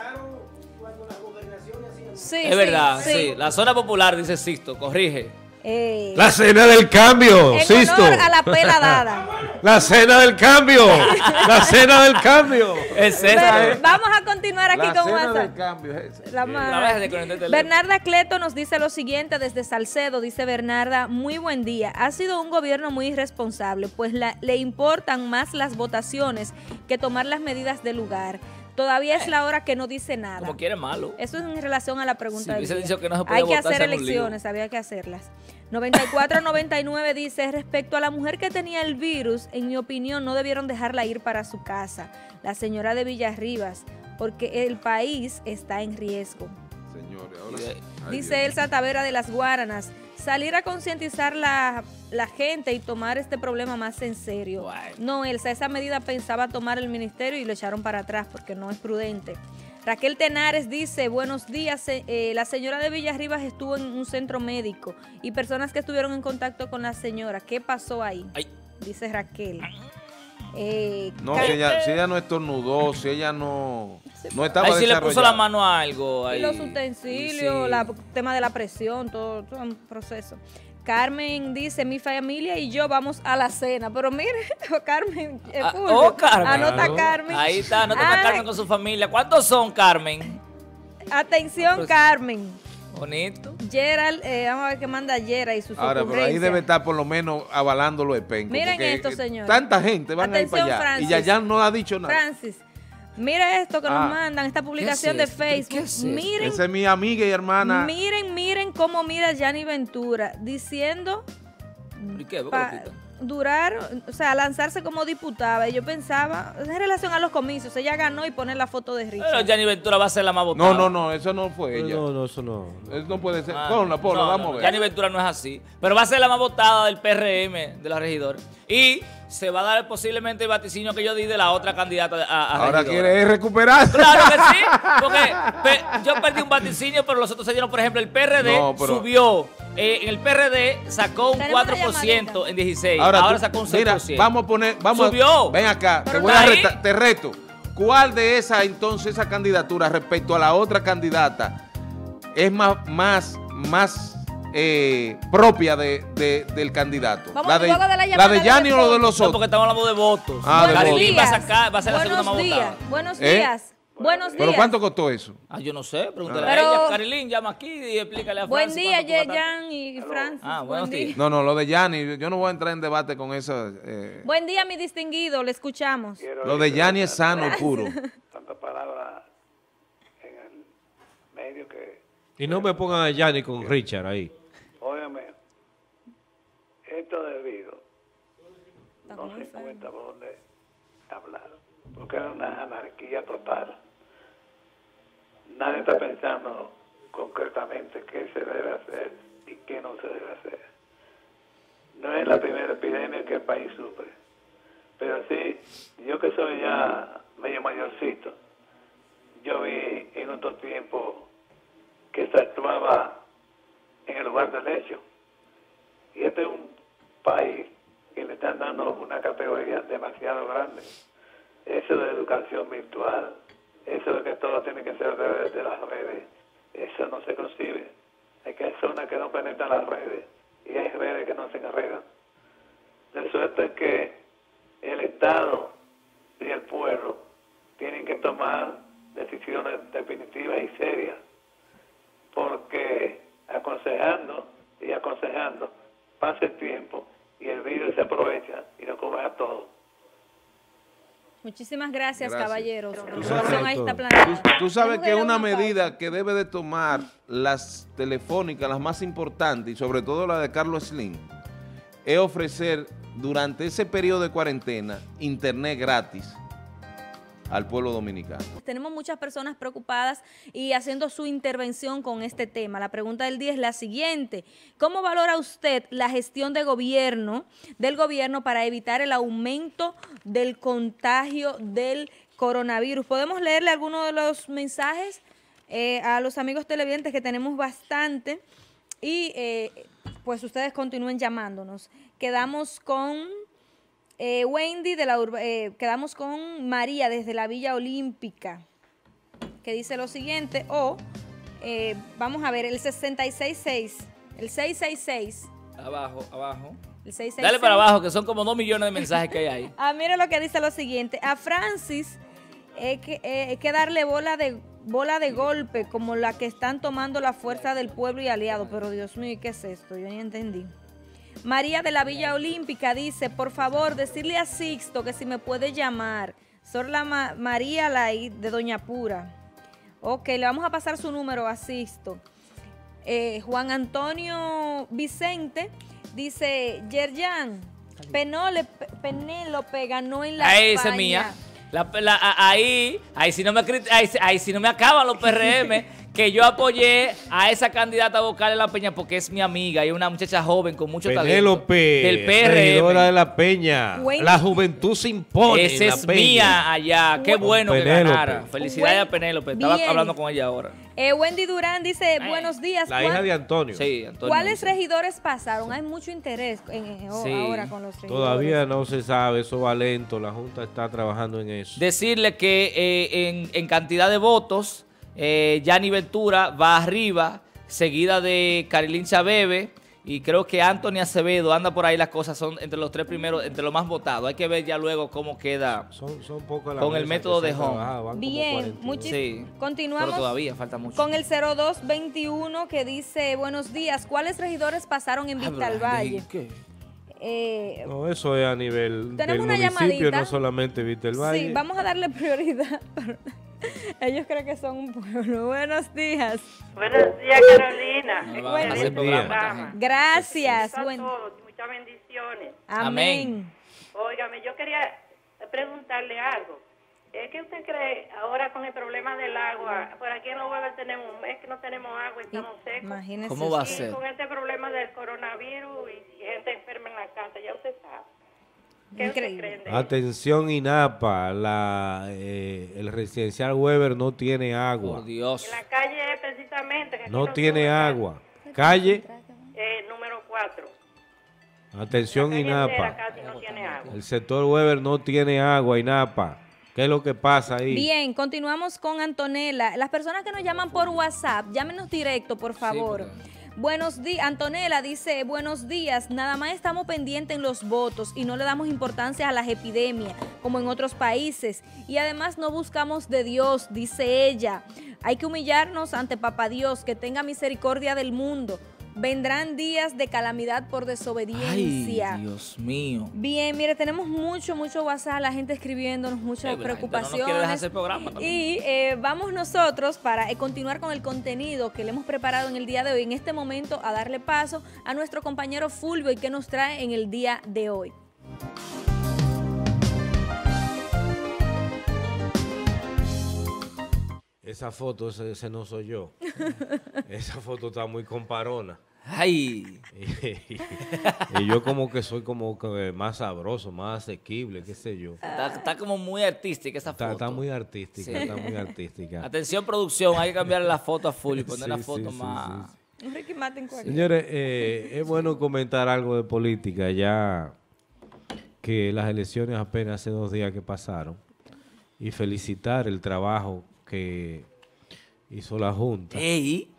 Sí, es verdad, sí. La zona popular, dice Sixto, corrige. La cena del cambio, Sixto. A la pela dada. La cena del cambio. La cena del cambio. Es esa. Vamos a continuar aquí con WhatsApp. La cena del cambio es esa. Bernarda Cleto nos dice lo siguiente desde Salcedo. Dice Bernarda, muy buen día. Ha sido un gobierno muy irresponsable, pues le importan más las votaciones que tomar las medidas del lugar. Todavía es la hora que no dice nada. Como quiere malo. Eso es en relación a la pregunta del día. Que no se hay que hacer elecciones, había que hacerlas. 9499 dice, respecto a la mujer que tenía el virus, en mi opinión no debieron dejarla ir para su casa. La señora de Villarribas, porque el país está en riesgo. Señores, ahora sí. Dice Elsa Tavera de Las Guaranas, salir a concientizar la gente y tomar este problema más en serio. No, Elsa, esa medida pensaba tomar el ministerio y lo echaron para atrás porque no es prudente. Raquel Tenares dice, buenos días, la señora de Villarriba estuvo en un centro médico y personas que estuvieron en contacto con la señora, ¿qué pasó ahí? Ay. Dice Raquel. No, si ella no estornudó, si ella no estaba ahí, si le puso la mano a algo. Ahí. Y los utensilios, sí. El tema de la presión, todo un proceso. Carmen dice, mi familia y yo vamos a la cena. Pero mire, Carmen, Carmen. Anota Carmen. Ahí está, anota Carmen con su familia. ¿Cuántos son, Carmen? Atención, pues, Carmen. Bonito. Gerald, vamos a ver qué manda Gerald y sus ahora, pero ahí debe estar por lo menos avalando los espencos. Miren esto, señores. Tanta gente van a ir para allá. Francis. Y Yerjan no ha dicho nada. Francis, mira esto que nos mandan, esta publicación de Facebook. Es miren, esa es mi amiga y hermana. Miren cómo mira Gianni Ventura, diciendo lanzarse como diputada. Y yo pensaba, en relación a los comicios, ella ganó y poner la foto de Richard. Pero Gianni Ventura va a ser la más votada. No, eso no fue ella. No, eso no. Eso no puede ser. Ponla, vamos a ver. Gianni Ventura no es así. Pero va a ser la más votada del PRM, de la regidora. Y se va a dar posiblemente el vaticinio que yo di de la otra candidata a ahora regidora. ¿Quieres recuperar? Claro que sí, porque yo perdí un vaticinio, pero los otros se dieron, por ejemplo, el PRD subió. En el PRD sacó un 4% en 16, ahora sacó un 6%. Mira, vamos a poner, subió. Ven acá, te reto. ¿Cuál de esas, entonces, esa candidatura respecto a la otra candidata es más propia del candidato? ¿La de Gianni o la de los otros? No, porque estamos hablando de votos. Carilín va a ser la segunda más votada. Buenos días. Buenos días. ¿Pero cuánto costó eso? Yo no sé, pregúntale a ella. Carilín, llama aquí y explícale a Francis. Buen día, Yerjan y Francis. Buenos días. No, lo de Gianni, yo no voy a entrar en debate con eso. Buen día, mi distinguido, le escuchamos. Lo de Gianni es sano y puro. Tantas palabras en el medio que... Y no me pongan a Gianni con Richard ahí. Óyeme, esto debido. No se cuenta por dónde hablar, porque era una anarquía total. Nadie está pensando concretamente qué se debe hacer y qué no se debe hacer. No es la primera epidemia que el país sufre, pero sí, yo que soy ya medio mayorcito, yo vi en otro tiempo que se actuaba en el lugar del hecho. Y este es un país que le están dando una categoría demasiado grande. Eso de educación virtual, eso de que todo tiene que ser de las redes, eso no se concibe. Hay que zonas que no penetran las redes y hay redes que no se enredan. De suerte que el Estado y el pueblo tienen que tomar decisiones definitivas y serias, porque aconsejando y aconsejando pasa el tiempo y el virus se aprovecha y lo come a todos. Muchísimas gracias. Caballeros. Tú sabes que una medida que debe de tomar las telefónicas, las más importantes, y sobre todo la de Carlos Slim, es ofrecer durante ese periodo de cuarentena internet gratis al pueblo dominicano. Tenemos muchas personas preocupadas y haciendo su intervención con este tema. La pregunta del día es la siguiente. ¿Cómo valora usted la gestión de del gobierno para evitar el aumento del contagio del coronavirus? ¿Podemos leerle alguno de los mensajes a los amigos televidentes, que tenemos bastante? Y pues ustedes continúen llamándonos. Quedamos con... Wendy, quedamos con María desde la Villa Olímpica, que dice lo siguiente, vamos a ver, el 666, el 666. Abajo. El 666. Dale para abajo, que son como 2 millones de mensajes que hay ahí. Mira lo que dice lo siguiente, a Francis hay que darle bola de golpe, como la que están tomando la Fuerza del Pueblo y aliados, pero Dios mío, ¿qué es esto? Yo ni entendí. María de la Villa Olímpica dice, por favor, decirle a Sixto que si me puede llamar. Soy la María de Doña Pura. Ok, le vamos a pasar su número a Sixto. Juan Antonio Vicente dice, Yerjan, Penélope ganó en la España. Esa es mía. Ahí sí no me acaban los PRM, que yo apoyé a esa candidata vocal de La Peña porque es mi amiga y una muchacha joven con mucho talento. Del PRM. Regidora de La Peña. La juventud se impone. Esa es mía allá. Qué bueno que ganara. Felicidades a Penélope. Estaba hablando con ella ahora. Wendy Durán dice, buenos días. La hija de Antonio. Sí, Antonio. ¿Cuáles regidores pasaron? Hay mucho interés ahora con los regidores. Todavía no se sabe, eso va lento. La Junta está trabajando en eso. Decirle que en cantidad de votos, Yanni Ventura va arriba, seguida de Carilín Chabebe, y creo que Anthony Acevedo anda por ahí. Las cosas son entre los tres primeros, entre los más votados. Hay que ver ya luego cómo queda son poco con el método de Home. Bien, muchísimo. Sí. Continuamos. Pero todavía falta mucho. Con el 0221 que dice, buenos días, ¿cuáles regidores pasaron en Vista al Valle? ¿Qué? No, eso es a nivel del municipio, no solamente Vista al Valle. Sí, vamos a darle prioridad. Ellos creen que son un pueblo. Buenos días. Buenos días, Carolina. Buenos días. Gracias. A todos, muchas bendiciones. Amén. Óigame, yo quería preguntarle algo. ¿Qué usted cree ahora con el problema del agua? Por aquí en los huevos tenemos un mes que no tenemos agua, estamos secos. Imagínese. ¿Cómo va a ser? Con este problema del coronavirus y gente enferma en la casa, ya usted sabe. Increíble. Atención INAPA, el residencial Weber no tiene agua. Oh, Dios. En la calle precisamente. No tiene agua. Calle. Número 4. Atención INAPA. No tiene agua. El sector Weber no tiene agua, INAPA. ¿Qué es lo que pasa ahí? Bien, continuamos con Antonella. Las personas que nos llaman por WhatsApp, llámenos directo, por favor. Sí, pero... Buenos días, Antonella dice, buenos días, nada más estamos pendientes en los votos y no le damos importancia a las epidemias como en otros países y además no buscamos de Dios, dice ella, hay que humillarnos ante Papá Dios, que tenga misericordia del mundo, vendrán días de calamidad por desobediencia. Ay, Dios mío. Bien, mire, tenemos mucho WhatsApp, la gente escribiéndonos, muchas preocupaciones. No quiere dejar ese programa también. Y vamos nosotros para continuar con el contenido que le hemos preparado en el día de hoy, en este momento a darle paso a nuestro compañero Fulvio y que nos trae en el día de hoy. Esa foto, ese no soy yo. Esa foto está muy comparona. ¡Ay! Y yo como que soy como que más sabroso, más asequible, qué sé yo. Está como muy artística esa foto. Está muy artística, sí. Está muy artística. Atención producción, hay que cambiar la foto a full y poner la foto más... Ricky Martin cualquier. Señores, es bueno comentar algo de política, ya que las elecciones apenas hace 2 días que pasaron, y felicitar el trabajo que hizo la Junta. Ey.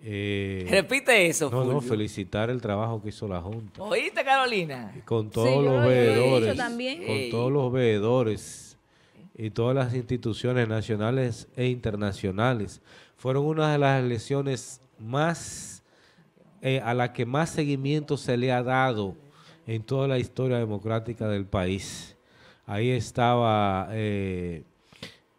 Repite eso, Fulvio. No, felicitar el trabajo que hizo la Junta. ¿Oíste, Carolina? Y con todos los veedores. Con todos los veedores y todas las instituciones nacionales e internacionales. Fueron una de las elecciones más, a la que más seguimiento se le ha dado en toda la historia democrática del país. Ahí estaba...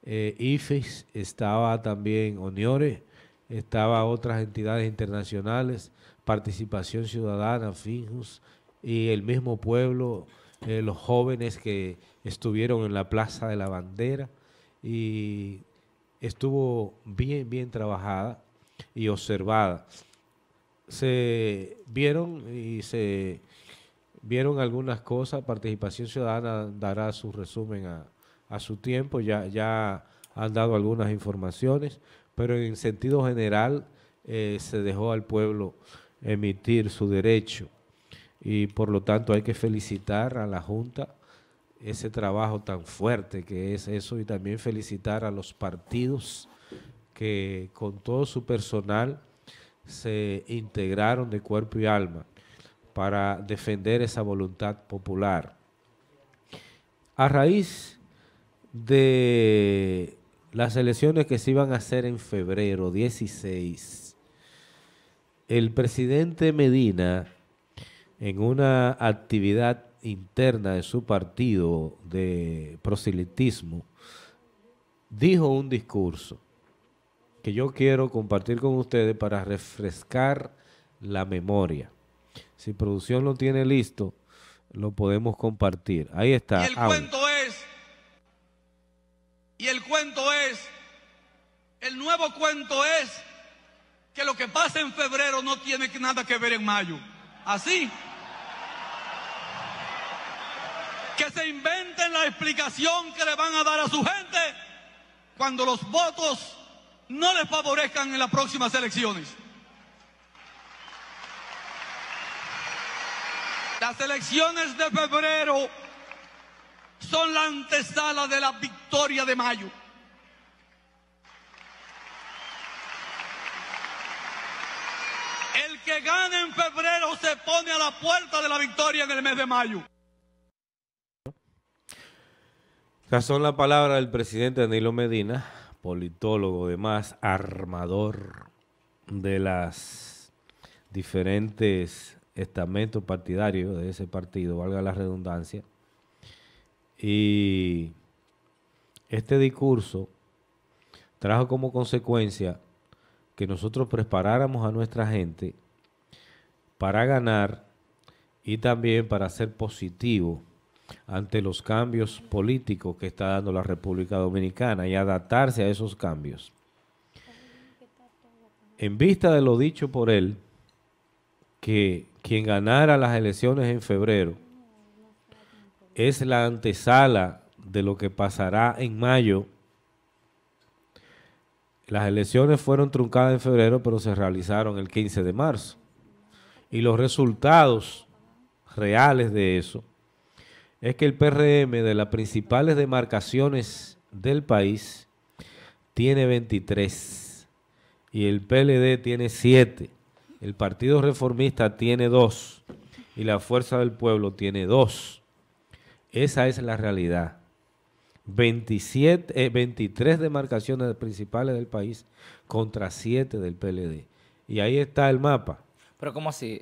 IFES, estaba también ONIORE, estaba otras entidades internacionales, Participación Ciudadana, FINJUS, y el mismo pueblo, los jóvenes que estuvieron en la Plaza de la Bandera, y estuvo bien trabajada y observada. Se vieron y se vieron algunas cosas, Participación Ciudadana dará su resumen a su tiempo, ya han dado algunas informaciones, pero en sentido general se dejó al pueblo emitir su derecho y por lo tanto hay que felicitar a la Junta ese trabajo tan fuerte que es eso y también felicitar a los partidos que con todo su personal se integraron de cuerpo y alma para defender esa voluntad popular. A raíz de las elecciones que se iban a hacer en febrero 16, el presidente Medina, en una actividad interna de su partido de proselitismo, dijo un discurso que yo quiero compartir con ustedes para refrescar la memoria. Si producción lo tiene listo, lo podemos compartir. Ahí está. Y el cuento es Y el cuento es, el nuevo cuento es que lo que pasa en febrero no tiene nada que ver en mayo. Así que se inventen la explicación que le van a dar a su gente cuando los votos no les favorezcan en las próximas elecciones. Las elecciones de febrero son la antesala de la victoria de mayo. El que gana en febrero se pone a la puerta de la victoria en el mes de mayo. Estas son las palabras del presidente Danilo Medina, politólogo, además armador de las diferentes estamentos partidarios de ese partido, valga la redundancia. Y este discurso trajo como consecuencia que nosotros preparáramos a nuestra gente para ganar y también para ser positivo ante los cambios políticos que está dando la República Dominicana y adaptarse a esos cambios. En vista de lo dicho por él, que quien ganara las elecciones en febrero es la antesala de lo que pasará en mayo. Las elecciones fueron truncadas en febrero, pero se realizaron el 15 de marzo. Y los resultados reales de eso es que el PRM de las principales demarcaciones del país tiene 23 y el PLD tiene 7, el Partido Reformista tiene 2 y la Fuerza del Pueblo tiene 2. Esa es la realidad. 23 demarcaciones principales del país contra 7 del PLD. Y ahí está el mapa. ¿Pero cómo así?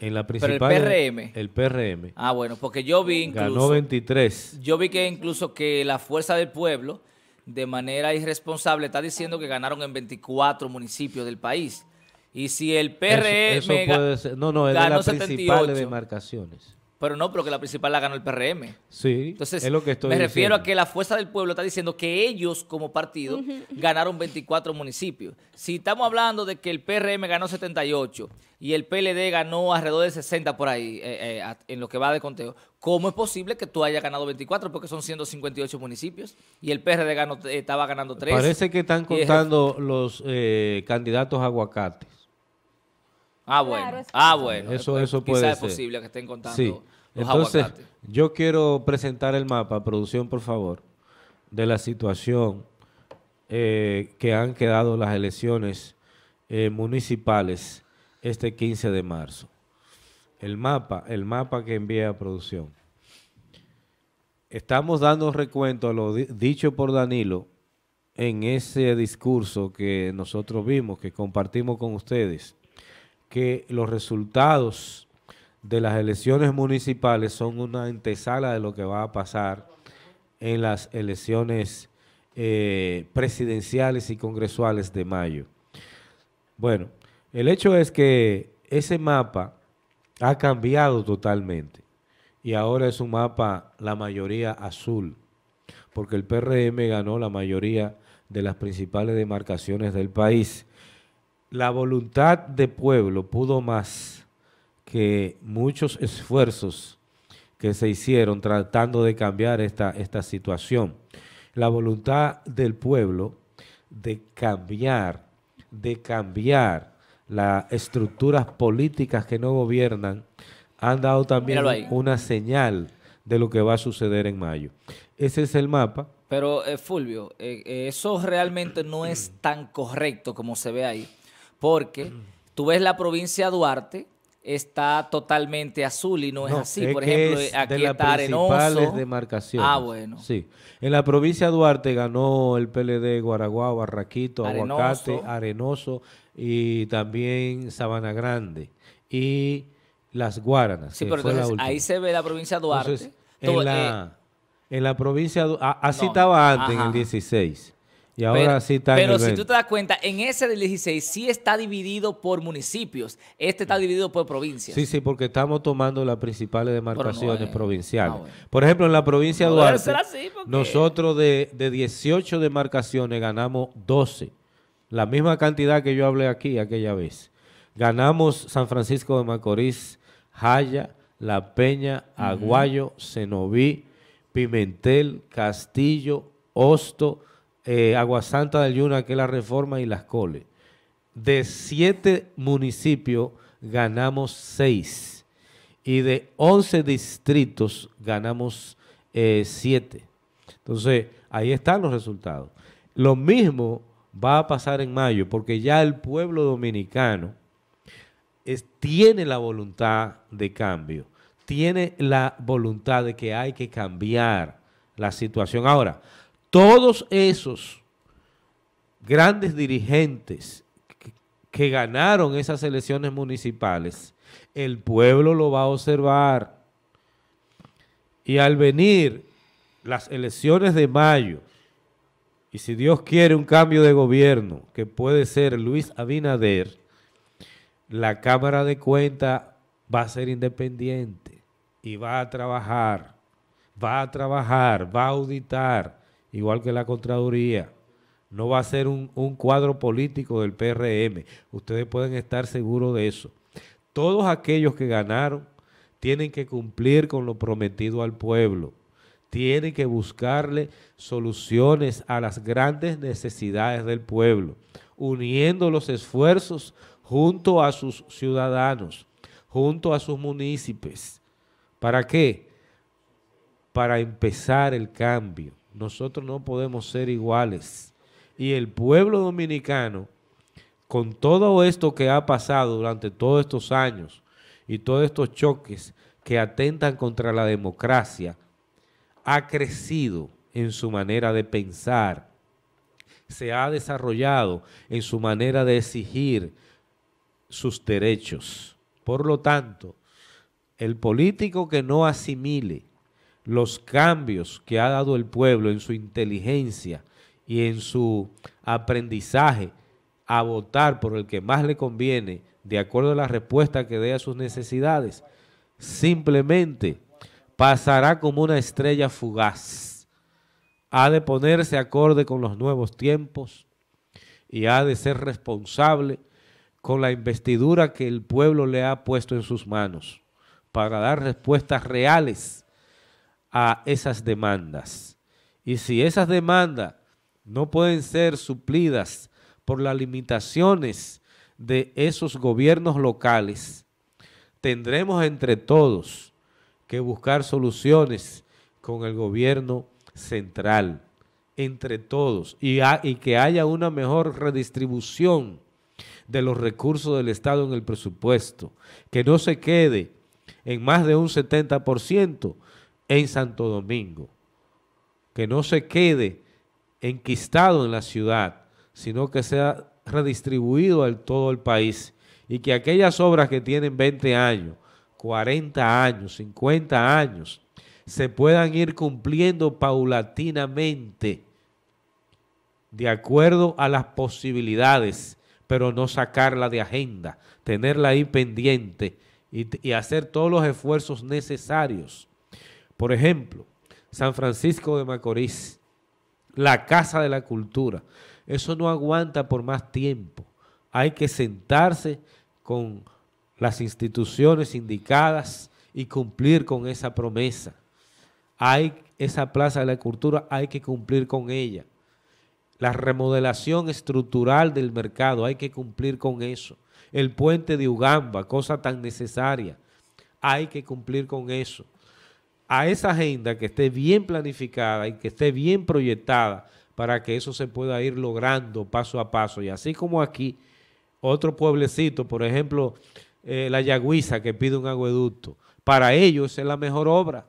En la principal, pero el PRM. Ah, bueno, porque yo vi incluso... Ganó 23. Yo vi que incluso que la Fuerza del Pueblo, de manera irresponsable, está diciendo que ganaron en 24 municipios del país. Y si el PRM... Eso puede ser. No, no, es de las principales demarcaciones. Pero no, pero que la principal la ganó el PRM. Sí, entonces, es lo que estoy diciendo. Me refiero a que la Fuerza del Pueblo está diciendo que ellos, como partido, ganaron 24 municipios. Si estamos hablando de que el PRM ganó 78 y el PLD ganó alrededor de 60 por ahí, en lo que va de conteo, ¿cómo es posible que tú hayas ganado 24? Porque son 158 municipios y el PRD ganó, estaba ganando 3. Parece que están contando los candidatos aguacates. Ah, bueno, claro, bueno. Eso puede ser. Quizás es posible que estén contando sí. Los entonces, aguacates. Yo quiero presentar el mapa, producción, por favor, de la situación que han quedado las elecciones municipales este 15 de marzo. El mapa que envía a producción. Estamos dando recuento a lo dicho por Danilo en ese discurso que nosotros vimos, que compartimos con ustedes, que los resultados de las elecciones municipales son una antesala de lo que va a pasar en las elecciones presidenciales y congresuales de mayo. Bueno, el hecho es que ese mapa ha cambiado totalmente y ahora es un mapa la mayoría azul, porque el PRM ganó la mayoría de las principales demarcaciones del país. La voluntad de pueblo pudo más que muchos esfuerzos que se hicieron tratando de cambiar esta situación. La voluntad del pueblo de cambiar las estructuras políticas que no gobiernan han dado también una señal de lo que va a suceder en mayo. Ese es el mapa. Pero, Fulvio, eso realmente no es tan correcto como se ve ahí. Porque tú ves la provincia de Duarte, está totalmente azul y no es así. Por ejemplo, aquí está Arenoso. Principales demarcaciones. Ah, bueno. Sí. En la provincia de Duarte ganó el PLD, Guaraguá, Barraquito, Aguacate, Arenoso y también Sabana Grande y Las Guaranas. Sí, pero entonces ahí se ve la provincia de Duarte. Entonces, en la provincia de Duarte, así estaba antes, en el 16. Y ahora sí está en nivel. Si tú te das cuenta, en ese del 16 sí está dividido por municipios. Este está dividido por provincias. Sí, sí, porque estamos tomando las principales demarcaciones provinciales. No, por ejemplo, en la provincia de Duarte, nosotros de 18 demarcaciones ganamos 12. La misma cantidad que yo hablé aquí aquella vez. Ganamos San Francisco de Macorís, Jaya, La Peña, Aguayo, Cenoví, Pimentel, Castillo, Hosto, Agua Santa del Yuna, que es la Reforma, y Las Coles. De 7 municipios ganamos 6 y de 11 distritos ganamos 7. Entonces, ahí están los resultados. Lo mismo va a pasar en mayo, porque ya el pueblo dominicano tiene la voluntad de cambio, tiene la voluntad de que hay que cambiar la situación. Ahora, todos esos grandes dirigentes que ganaron esas elecciones municipales, el pueblo lo va a observar. Y al venir las elecciones de mayo, y si Dios quiere un cambio de gobierno, que puede ser Luis Abinader, la Cámara de Cuentas va a ser independiente y va a trabajar, va a auditar, igual que la Contraloría. No va a ser un cuadro político del PRM. Ustedes pueden estar seguros de eso. Todos aquellos que ganaron tienen que cumplir con lo prometido al pueblo. Tienen que buscarle soluciones a las grandes necesidades del pueblo, uniendo los esfuerzos junto a sus ciudadanos, junto a sus municipios. ¿Para qué? Para empezar el cambio. Nosotros no podemos ser iguales. Y el pueblo dominicano, con todo esto que ha pasado durante todos estos años y todos estos choques que atentan contra la democracia, ha crecido en su manera de pensar, se ha desarrollado en su manera de exigir sus derechos. Por lo tanto, el político que no asimile los cambios que ha dado el pueblo en su inteligencia y en su aprendizaje a votar por el que más le conviene, de acuerdo a la respuesta que dé a sus necesidades, simplemente pasará como una estrella fugaz. Ha de ponerse acorde con los nuevos tiempos y ha de ser responsable con la investidura que el pueblo le ha puesto en sus manos para dar respuestas reales a esas demandas. Y si esas demandas no pueden ser suplidas por las limitaciones de esos gobiernos locales, tendremos entre todos que buscar soluciones con el gobierno central, entre todos, y que haya una mejor redistribución de los recursos del Estado en el presupuesto, que no se quede en más de un 70% en Santo Domingo, que no se quede enquistado en la ciudad, sino que sea redistribuido a todo el país, y que aquellas obras que tienen 20 años, 40 años, 50 años, se puedan ir cumpliendo paulatinamente de acuerdo a las posibilidades, pero no sacarla de agenda, tenerla ahí pendiente y hacer todos los esfuerzos necesarios. Por ejemplo, San Francisco de Macorís, la Casa de la Cultura, eso no aguanta por más tiempo. Hay que sentarse con las instituciones indicadas y cumplir con esa promesa. Esa Plaza de la Cultura hay que cumplir con ella. La remodelación estructural del mercado, hay que cumplir con eso. El puente de Ugamba, cosa tan necesaria, hay que cumplir con eso. A esa agenda que esté bien planificada y que esté bien proyectada para que eso se pueda ir logrando paso a paso. Y así como aquí, otro pueblecito, por ejemplo, la Yagüiza, que pide un acueducto, para ellos es la mejor obra,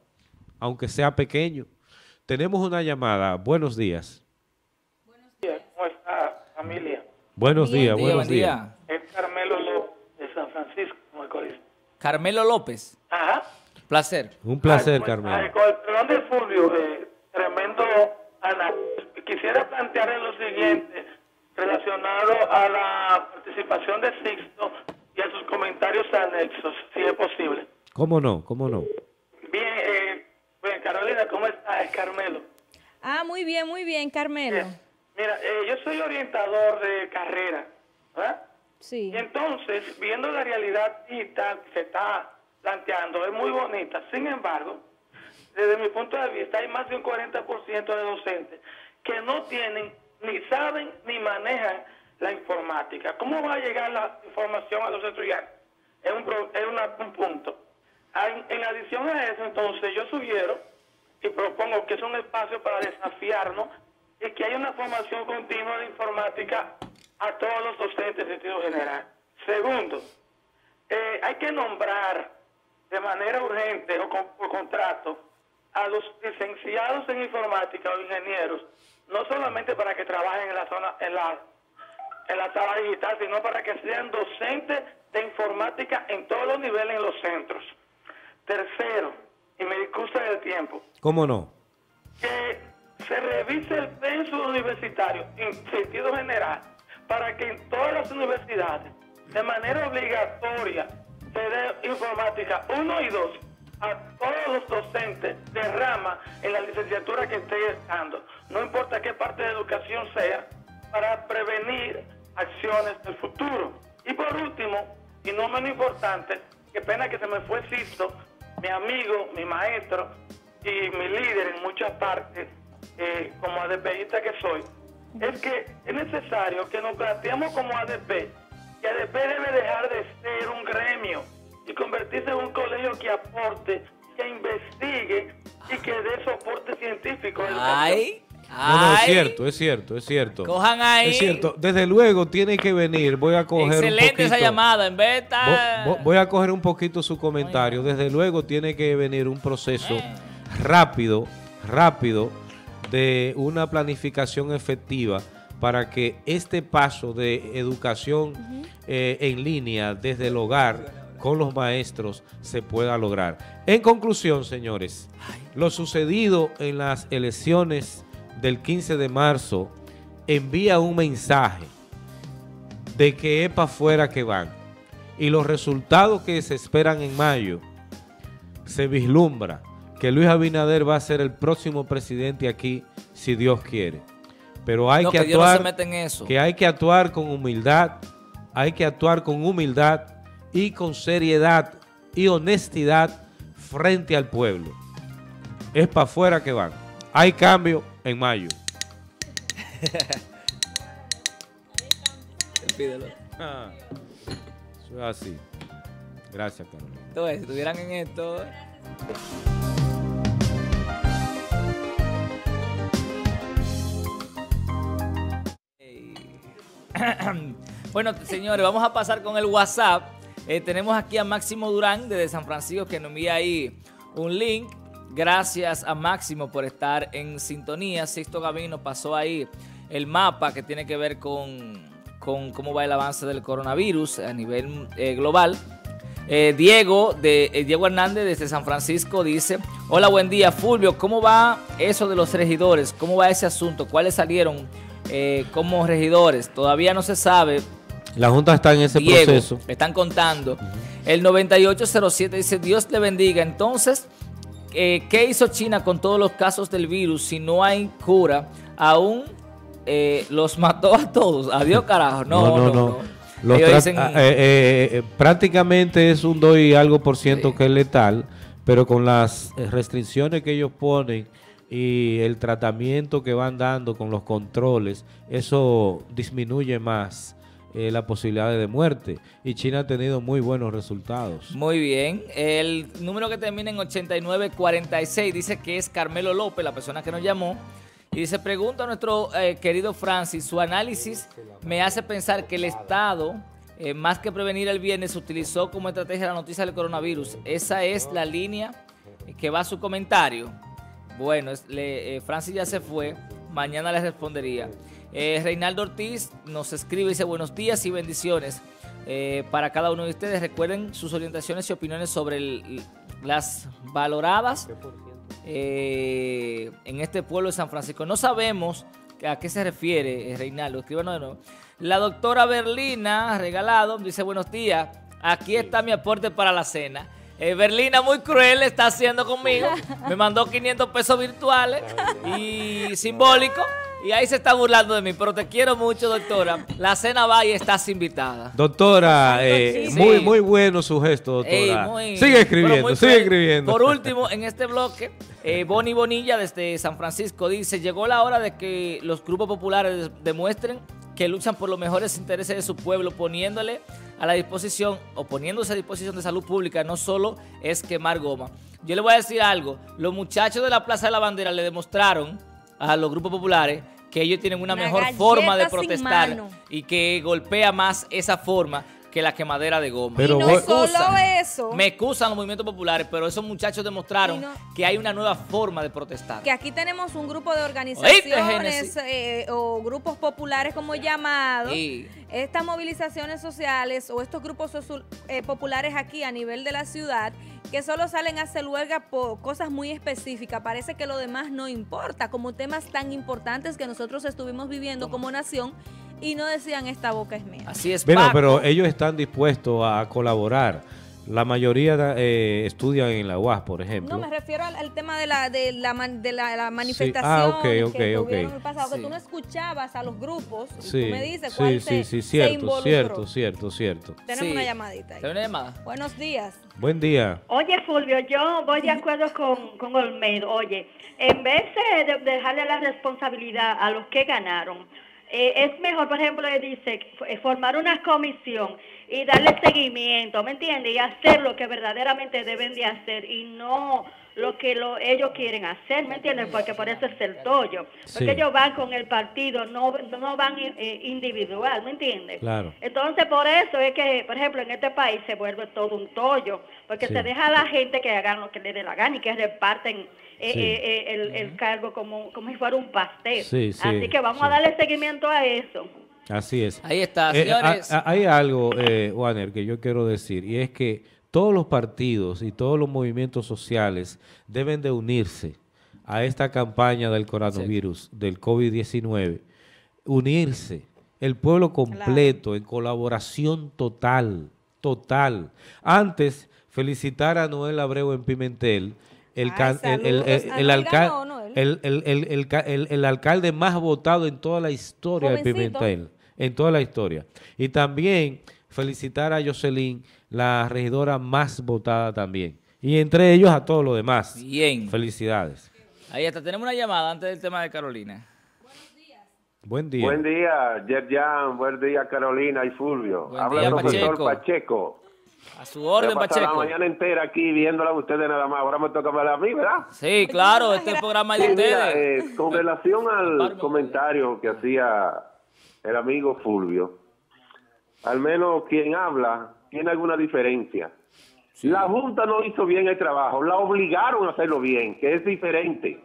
aunque sea pequeño. Tenemos una llamada. Buenos días. ¿Cómo está, familia? Buenos días, buenos días. Es Carmelo López, de San Francisco de Macorís. Carmelo López. Ajá. Placer. Un placer, Carmelo. Con el perdón de Fulvio, tremendo análisis. Quisiera plantearle lo siguiente. participación de Sixto y a sus comentarios anexos, si es posible. ¿Cómo no? ¿Cómo no? Bien, bien, Carolina, ¿cómo estás? Es Carmelo. Ah, muy bien, Carmelo. Sí. Mira, yo soy orientador de carrera, ¿verdad? Sí. Y entonces, viendo la realidad y tal que se está planteando, es muy bonita. Sin embargo, desde mi punto de vista, hay más de un 40% de docentes que no tienen, ni saben, ni manejan la informática. ¿Cómo va a llegar la información a los estudiantes? Es un punto. En adición a eso, entonces, yo sugiero y propongo que es un espacio para desafiarnos y que haya una formación continua de informática a todos los docentes en sentido general. Segundo, hay que nombrar de manera urgente o por contrato a los licenciados en informática o ingenieros, no solamente para que trabajen en la zona, en la sala digital, sino para que sean docentes de informática en todos los niveles en los centros. Tercero, y me disgusta el tiempo. ¿Cómo no? Que se revise el censo universitario en sentido general para que en todas las universidades, de manera obligatoria, se dé informática 1 y 2 a todos los docentes de rama en la licenciatura que esté estando, no importa qué parte de educación sea, para prevenir acciones del futuro. Y por último, y no menos importante, qué pena que se me fue Sixto, mi amigo, mi maestro y mi líder en muchas partes, como ADPista que soy, es que es necesario que nos planteemos como ADP, que ADP debe dejar de ser un gremio y convertirse en un colegio que aporte, que investigue y que dé soporte científico. ¡Ay! No, no, es cierto, es cierto, es cierto. Cojan ahí. Es cierto, desde luego tiene que venir. Voy a coger excelente un poquito, esa llamada, en vez de estar... Voy a coger un poquito su comentario. Desde luego tiene que venir un proceso rápido de una planificación efectiva para que este paso de educación en línea desde el hogar con los maestros se pueda lograr. En conclusión, señores, lo sucedido en las elecciones del 15 de marzo envía un mensaje de que es para afuera que van, y los resultados que se esperan en mayo se vislumbra que Luis Abinader va a ser el próximo presidente aquí, si Dios quiere. Pero hay que actuar, Dios no se mete en eso. Que hay que actuar con humildad, y con seriedad y honestidad frente al pueblo. Es para afuera que van. Hay cambio en mayo. Pídelo. Ah, eso es así. Gracias, Carlos. Entonces, si estuvieran en esto... Bueno, señores, vamos a pasar con el WhatsApp. Tenemos aquí a Máximo Durán desde San Francisco que nos envía ahí un link. Gracias a Máximo por estar en sintonía. Sixto Gavín nos pasó ahí el mapa que tiene que ver con cómo va el avance del coronavirus a nivel global. Diego Hernández desde San Francisco dice: hola, buen día, Fulvio, ¿cómo va eso de los regidores? ¿Cómo va ese asunto? ¿Cuáles salieron como regidores? Todavía no se sabe. La Junta está en ese proceso. Están contando. El 9807 dice: Dios le bendiga. Entonces, ¿qué hizo China con todos los casos del virus? Si no hay cura, aún los mató a todos. Adiós, carajo. No. Dicen... prácticamente es un 2% y algo que es letal, pero con las restricciones que ellos ponen y el tratamiento que van dando con los controles, eso disminuye más la posibilidad de muerte, y China ha tenido muy buenos resultados. Muy bien, el número que termina en 8946 dice que es Carmelo López, la persona que nos llamó. Y se pregunta a nuestro querido Francis, su análisis me hace pensar que el Estado, más que prevenir el viernes, utilizó como estrategia la noticia del coronavirus. Esa es la línea que va a su comentario. Bueno, Francis ya se fue, mañana les respondería. Reinaldo Ortiz nos escribe y dice: buenos días y bendiciones para cada uno de ustedes. Recuerden sus orientaciones y opiniones sobre las valoradas en este pueblo de San Francisco. No sabemos ¿A qué se refiere, Reinaldo? Escríbanos de nuevo. La doctora Berlina Regalado dice, buenos días, aquí está mi aporte para la cena. Berlina, muy cruel, está haciendo conmigo. Me mandó 500 pesos virtuales y simbólicos. Y ahí se está burlando de mí, pero te quiero mucho, doctora. La cena va y estás invitada. Doctora, muy bueno su gesto, doctora. Sigue escribiendo, sigue escribiendo. Por último, en este bloque, Bonnie Bonilla desde San Francisco dice, llegó la hora de que los grupos populares demuestren que luchan por los mejores intereses de su pueblo, poniéndole a la disposición o poniéndose a disposición de salud pública, no solo es quemar goma. Yo le voy a decir algo, los muchachos de la Plaza de la Bandera le demostraron a los grupos populares que ellos tienen una mejor forma de protestar y que golpea más esa forma que la quemadera de goma. Pero y no solo eso. Me excusan los movimientos populares, pero esos muchachos demostraron que hay una nueva forma de protestar. Que aquí tenemos un grupo de organizaciones o grupos populares, como llamados, estas movilizaciones sociales o estos grupos populares aquí a nivel de la ciudad, que solo salen a hacer huelga por cosas muy específicas. Parece que lo demás no importa, como temas tan importantes que nosotros estuvimos viviendo como nación, y no decían esta boca es mía. Así es. Bueno, pero ellos están dispuestos a colaborar. La mayoría estudian en la UAS, por ejemplo. No, me refiero al tema de la manifestación. Sí. Que tuvieron el pasado, que tú no escuchabas a los grupos. Y tú me dices cuál se involucró. Cierto. Tenemos una llamadita ahí. ¿Tenemos una llamada? Buenos días. Buen día. Oye, Fulvio, yo voy de acuerdo con Olmedo. Oye, en vez de dejarle la responsabilidad a los que ganaron, es mejor, por ejemplo, dice, formar una comisión y darle seguimiento, ¿me entiendes? Y hacer lo que verdaderamente deben de hacer y no lo que ellos quieren hacer, ¿me entiendes? Porque por eso es el tollo. Porque ellos van con el partido, no van individual, ¿me entiendes? Claro. Entonces, por eso es que, por ejemplo, en este país se vuelve todo un tollo, porque se deja a la gente que hagan lo que le dé la gana y que reparten el cargo como si fuera un pastel. Así que vamos a darle seguimiento a eso. Así es. Ahí está, señores. Hay algo, Warner, que yo quiero decir, y es que todos los partidos y todos los movimientos sociales deben de unirse a esta campaña del coronavirus, del COVID-19. Unirse, el pueblo completo, en colaboración total. Antes, felicitar a Noel Abreu en Pimentel, el alcalde más votado en toda la historia de Pimentel. En toda la historia. Y también felicitar a Jocelyn, la regidora más votada también. Y entre ellos a todos los demás. Bien. Felicidades. Ahí está. Tenemos una llamada antes del tema de Carolina. Buenos días. Buen día. Buen día, Yerjan. Buen día, Carolina y Fulvio. Habla el profesor Pacheco. A su orden, Pacheco. La mañana entera aquí viéndola a ustedes nada más. Ahora me toca hablar a mí, ¿verdad? Sí, claro. Este programa es de ustedes. Mira, con relación al comentario que hacía el amigo Fulvio, al menos quien habla tiene alguna diferencia. La Junta no hizo bien el trabajo, la obligaron a hacerlo bien, que es diferente.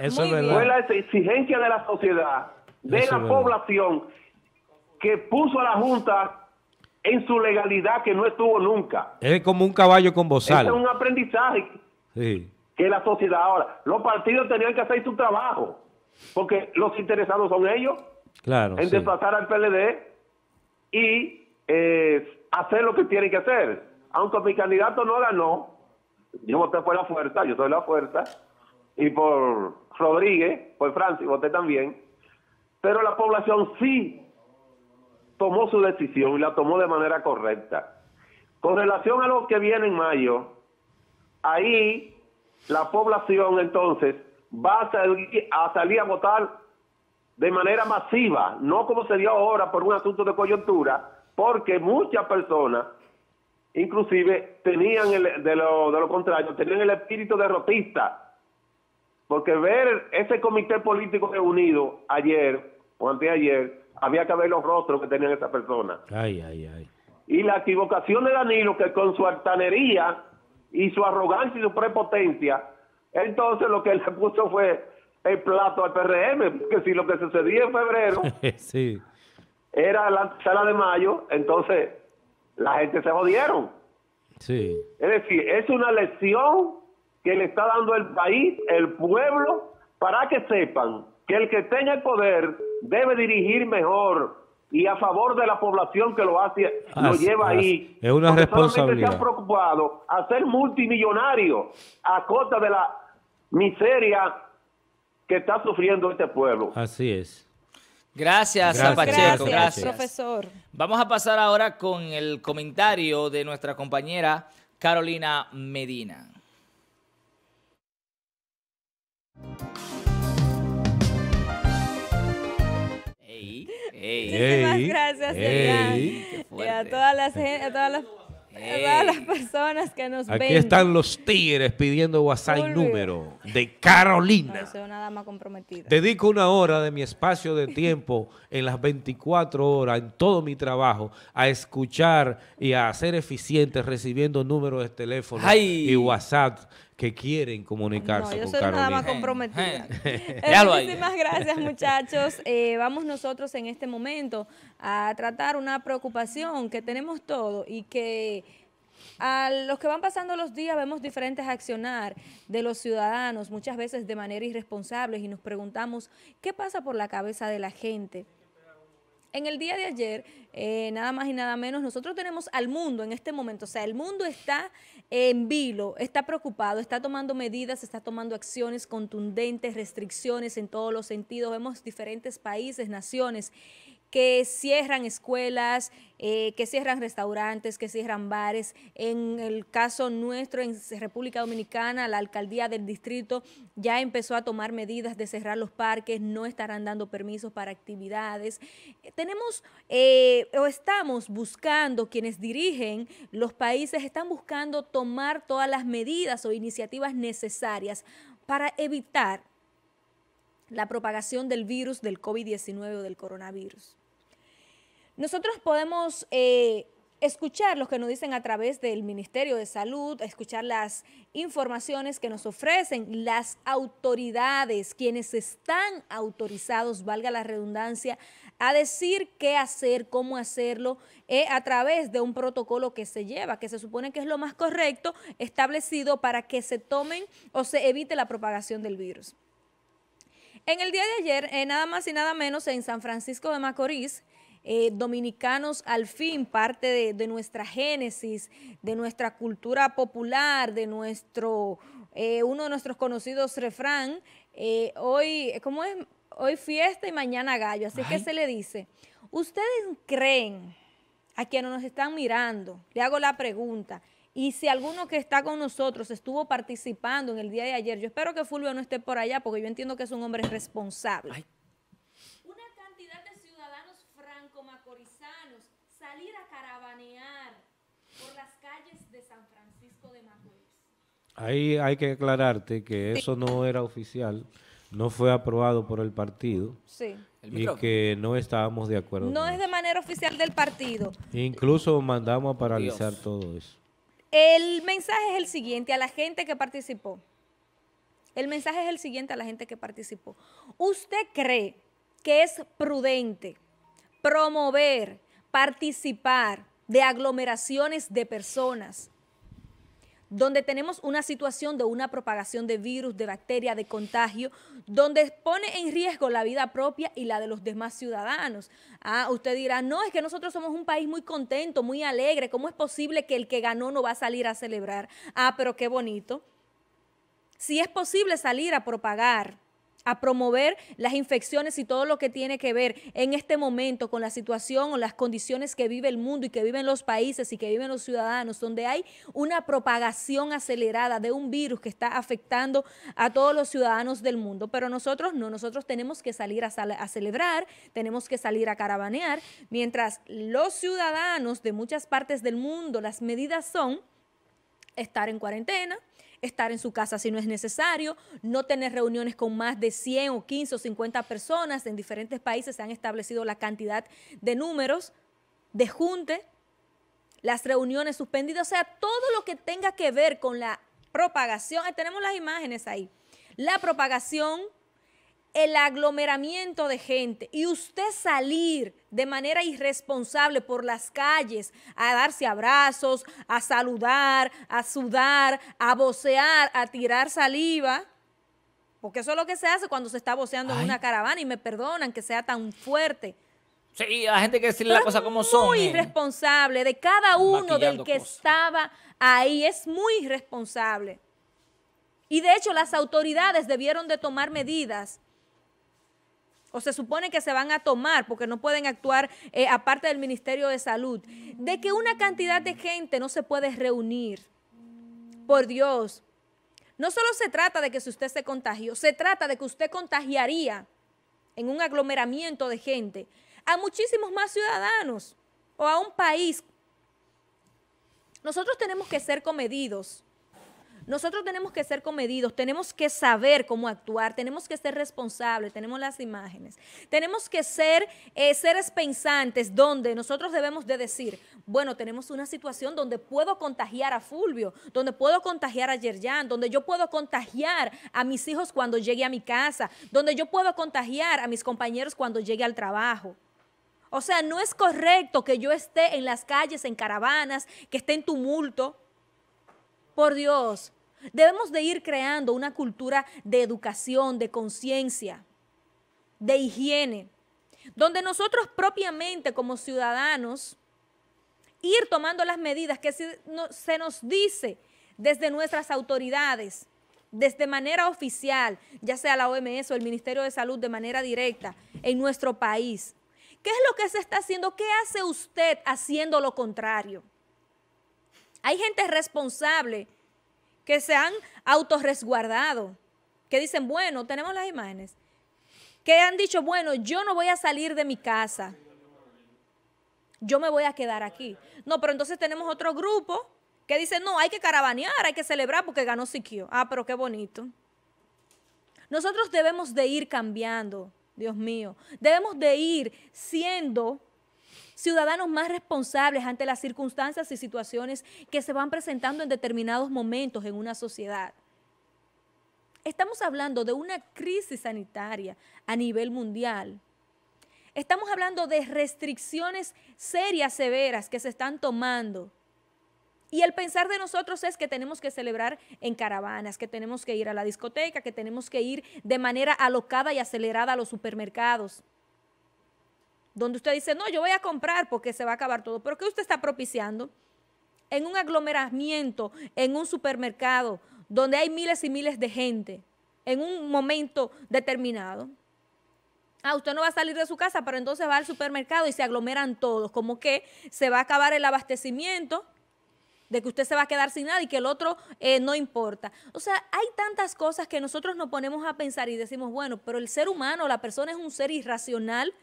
Eso es verdad. Fue la exigencia de la sociedad, de la población, que puso a la Junta en su legalidad que no estuvo nunca. Es como un caballo con bozal. Es un aprendizaje que la sociedad ahora. Los partidos tenían que hacer su trabajo, porque los interesados son ellos en desplazar al PLD y hacer lo que tienen que hacer. Aunque mi candidato no ganó, yo voté por la fuerza, yo soy la fuerza, y por Rodríguez, por Francia, voté también, pero la población sí tomó su decisión y la tomó de manera correcta. Con relación a lo que viene en mayo, ahí la población entonces va a salir a votar de manera masiva, no como se dio ahora por un asunto de coyuntura, porque muchas personas, inclusive, tenían de lo contrario, tenían el espíritu derrotista. Porque ver ese comité político reunido ayer o anteayer, había que ver los rostros que tenían esas personas. Y la equivocación de Danilo, que con su altanería y su arrogancia y su prepotencia, entonces lo que él le puso fue el plato al PRM, porque si lo que sucedía en febrero... era la sala de mayo, entonces la gente se jodieron. Es decir, es una lección que le está dando el país, el pueblo, para que sepan que el que esté en el poder debe dirigir mejor y a favor de la población que lo hace, lo lleva ahí. Es una responsabilidad. Se han preocupado a ser multimillonarios a costa de la miseria que está sufriendo este pueblo. Así es. Gracias a Pacheco. Gracias, profesor. Vamos a pasar ahora con el comentario de nuestra compañera Carolina Medina. Muchísimas gracias, Yerjan, y a todas las personas que nos ven. Aquí están los tigres pidiendo WhatsApp número de Carolina. No soy una dama comprometida. Dedico una hora de mi espacio de tiempo en las 24 horas, en todo mi trabajo, a escuchar y a ser eficiente recibiendo números de teléfono y WhatsApp que quieren comunicarse con Carolina. Yo soy nada más comprometida. Muchísimas gracias, muchachos. Vamos nosotros en este momento a tratar una preocupación que tenemos todos y que a los que van pasando los días vemos diferentes accionar de los ciudadanos, muchas veces de manera irresponsable, y nos preguntamos qué pasa por la cabeza de la gente. En el día de ayer, nada más y nada menos, nosotros tenemos al mundo en este momento, o sea, el mundo está en vilo, está preocupado, está tomando medidas, está tomando acciones contundentes, restricciones en todos los sentidos. Vemos diferentes países, naciones que cierran escuelas, que cierran restaurantes, que cierran bares. En el caso nuestro, en República Dominicana, la alcaldía del distrito ya empezó a tomar medidas de cerrar los parques, no estarán dando permisos para actividades. Tenemos, o estamos buscando, quienes dirigen los países están buscando tomar todas las medidas o iniciativas necesarias para evitar la propagación del virus, del COVID-19 o del coronavirus. Nosotros podemos escuchar lo que nos dicen a través del Ministerio de Salud, escuchar las informaciones que nos ofrecen las autoridades, quienes están autorizados, valga la redundancia, a decir qué hacer, cómo hacerlo, a través de un protocolo que se lleva, que se supone que es lo más correcto, establecido para que se tomen o se evite la propagación del virus. En el día de ayer, nada más y nada menos, en San Francisco de Macorís, dominicanos al fin, parte de nuestra génesis, de nuestra cultura popular, de nuestro uno de nuestros conocidos refrán, hoy, ¿cómo es? Hoy fiesta y mañana gallo, así que se le dice. ¿Ustedes creen, a quienes nos están mirando, le hago la pregunta, y si alguno que está con nosotros estuvo participando en el día de ayer, yo espero que Fulvio no esté por allá porque yo entiendo que es un hombre responsable. Una cantidad de ciudadanos franco-macorizanos salir a caravanear por las calles de San Francisco de Macorís. Ahí hay que aclararte que eso no era oficial, no fue aprobado por el partido. Sí. Y que no estábamos de acuerdo. No es de manera oficial del partido. Incluso mandamos a paralizar todo eso. El mensaje es el siguiente a la gente que participó. ¿Usted cree que es prudente promover, participar de aglomeraciones de personas donde tenemos una situación de una propagación de virus, de bacteria, de contagio, donde pone en riesgo la vida propia y la de los demás ciudadanos? Usted dirá, no, es que nosotros somos un país muy contento, muy alegre, ¿cómo es posible que el que ganó no va a salir a celebrar? Pero qué bonito. Si es posible salir a propagar, a promover las infecciones y todo lo que tiene que ver en este momento con la situación o las condiciones que vive el mundo y que viven los países y que viven los ciudadanos, donde hay una propagación acelerada de un virus que está afectando a todos los ciudadanos del mundo. Pero nosotros no, nosotros tenemos que salir a celebrar, tenemos que salir a caravanear, mientras los ciudadanos de muchas partes del mundo, las medidas son estar en cuarentena, estar en su casa si no es necesario, no tener reuniones con más de 100 o 15 o 50 personas. En diferentes países se han establecido la cantidad de números de junte, las reuniones suspendidas, o sea, todo lo que tenga que ver con la propagación. Tenemos las imágenes ahí. La propagación, el aglomeramiento de gente y usted salir de manera irresponsable por las calles a darse abrazos, a saludar, a sudar, a vocear, a tirar saliva, Porque eso es lo que se hace cuando se está voceando en una caravana, y me perdonan que sea tan fuerte. Sí, la gente que decirle las cosas como son. Muy irresponsable de cada uno del que estaba ahí, es muy irresponsable. Y de hecho las autoridades debieron de tomar medidas, o se supone que se van a tomar, porque no pueden actuar aparte del Ministerio de Salud, de que una cantidad de gente no se puede reunir. Por Dios, no solo se trata de que si usted se contagió, se trata de que usted contagiaría en un aglomeramiento de gente a muchísimos más ciudadanos o a un país. Nosotros tenemos que ser comedidos. Nosotros tenemos que ser comedidos, tenemos que saber cómo actuar, tenemos que ser responsables, tenemos las imágenes, tenemos que ser seres pensantes, donde nosotros debemos de decir, bueno, tenemos una situación donde puedo contagiar a Fulvio, donde puedo contagiar a Yerjan, donde yo puedo contagiar a mis hijos cuando llegue a mi casa, donde yo puedo contagiar a mis compañeros cuando llegue al trabajo. O sea, no es correcto que yo esté en las calles, en caravanas, que esté en tumulto. Por Dios. Debemos de ir creando una cultura de educación, de conciencia, de higiene, donde nosotros propiamente como ciudadanos ir tomando las medidas que se nos dice desde nuestras autoridades, desde manera oficial, ya sea la OMS o el Ministerio de Salud de manera directa en nuestro país. ¿Qué es lo que se está haciendo? ¿Qué hace usted haciendo lo contrario? Hay gente responsable que se han autorresguardado, que dicen, bueno, tenemos las imágenes, que han dicho, bueno, yo no voy a salir de mi casa, yo me voy a quedar aquí. No, pero entonces tenemos otro grupo que dicen, no, hay que caravanear, hay que celebrar porque ganó Siquio. Ah, pero qué bonito. Nosotros debemos de ir cambiando, Dios mío, debemos de ir siendo ciudadanos más responsables ante las circunstancias y situaciones que se van presentando en determinados momentos en una sociedad. Estamos hablando de una crisis sanitaria a nivel mundial. Estamos hablando de restricciones serias, severas, que se están tomando. Y el pensar de nosotros es que tenemos que celebrar en caravanas, que tenemos que ir a la discoteca, que tenemos que ir de manera alocada y acelerada a los supermercados, donde usted dice, no, yo voy a comprar porque se va a acabar todo. ¿Pero qué usted está propiciando? En un aglomeramiento, en un supermercado, donde hay miles y miles de gente, en un momento determinado. Ah, usted no va a salir de su casa, pero entonces va al supermercado y se aglomeran todos, como que se va a acabar el abastecimiento, de que usted se va a quedar sin nada y que el otro no importa. O sea, hay tantas cosas que nosotros nos ponemos a pensar y decimos, bueno, pero el ser humano, la persona es un ser irracional,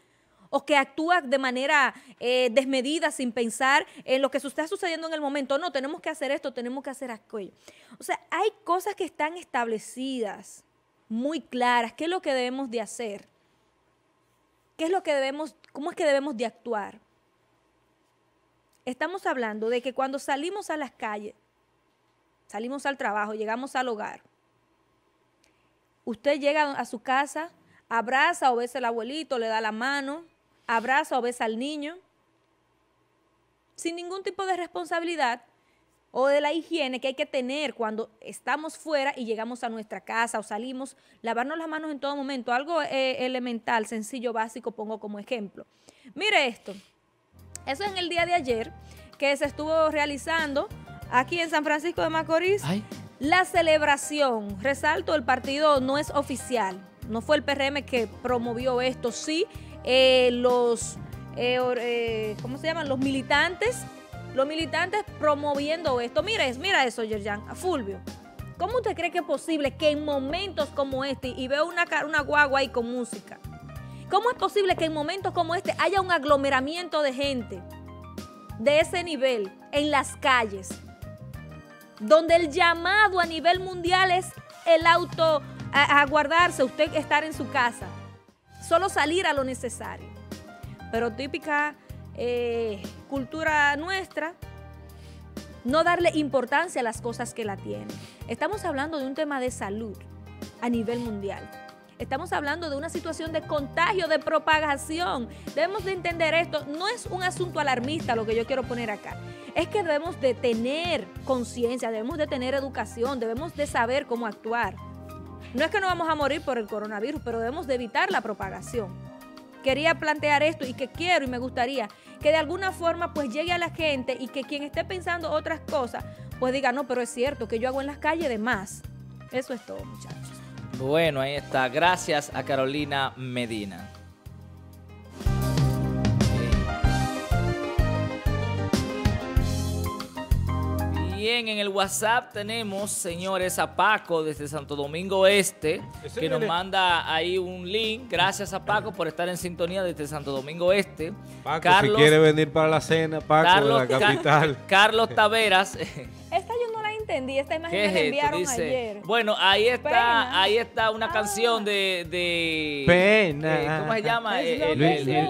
o que actúa de manera desmedida sin pensar en lo que está sucediendo en el momento. No, tenemos que hacer esto, tenemos que hacer aquello. O sea, hay cosas que están establecidas, muy claras. ¿Qué es lo que debemos de hacer? ¿Qué es lo que debemos, cómo es que debemos de actuar? Estamos hablando de que cuando salimos a las calles, salimos al trabajo, llegamos al hogar, usted llega a su casa, abraza o besa al abuelito, le da la mano, abraza o besa al niño, sin ningún tipo de responsabilidad o de la higiene que hay que tener cuando estamos fuera y llegamos a nuestra casa o salimos, lavarnos las manos en todo momento, algo elemental, sencillo, básico, pongo como ejemplo. Mire esto, eso es en el día de ayer que se estuvo realizando aquí en San Francisco de Macorís. Ay. La celebración, resalto, el partido no es oficial, no fue el PRM que promovió esto, sí, ¿cómo se llaman? Los militantes promoviendo esto. Mira eso, Yerjan, a Fulvio. ¿Cómo usted cree que es posible que en momentos como este, y veo una guagua ahí con música, cómo es posible que en momentos como este haya un aglomeramiento de gente de ese nivel en las calles, donde el llamado a nivel mundial es el auto... A guardarse, usted estar en su casa, solo salir a lo necesario. Pero típica cultura nuestra, no darle importancia a las cosas que la tienen. Estamos hablando de un tema de salud a nivel mundial. Estamos hablando de una situación de contagio, de propagación. Debemos de entender esto. No es un asunto alarmista lo que yo quiero poner acá. Es que debemos de tener conciencia, debemos de tener educación, debemos de saber cómo actuar. No es que no vamos a morir por el coronavirus, pero debemos de evitar la propagación. Quería plantear esto y que quiero y me gustaría que de alguna forma pues llegue a la gente y que quien esté pensando otras cosas pues diga, no, pero es cierto que yo hago en las calles de más. Eso es todo, muchachos. Bueno, ahí está. Gracias a Carolina Medina. Bien, en el WhatsApp tenemos, señores, a Paco desde Santo Domingo Este, que nos manda ahí un link. Gracias a Paco por estar en sintonía desde Santo Domingo Este. Paco, Carlos, si quiere venir para la cena, Paco, Carlos, de la capital. Carlos Taveras. Esta yo no la entendí, esta imagen me la enviaron ayer. Bueno, ahí está una canción de... Pena. ¿Cómo se llama?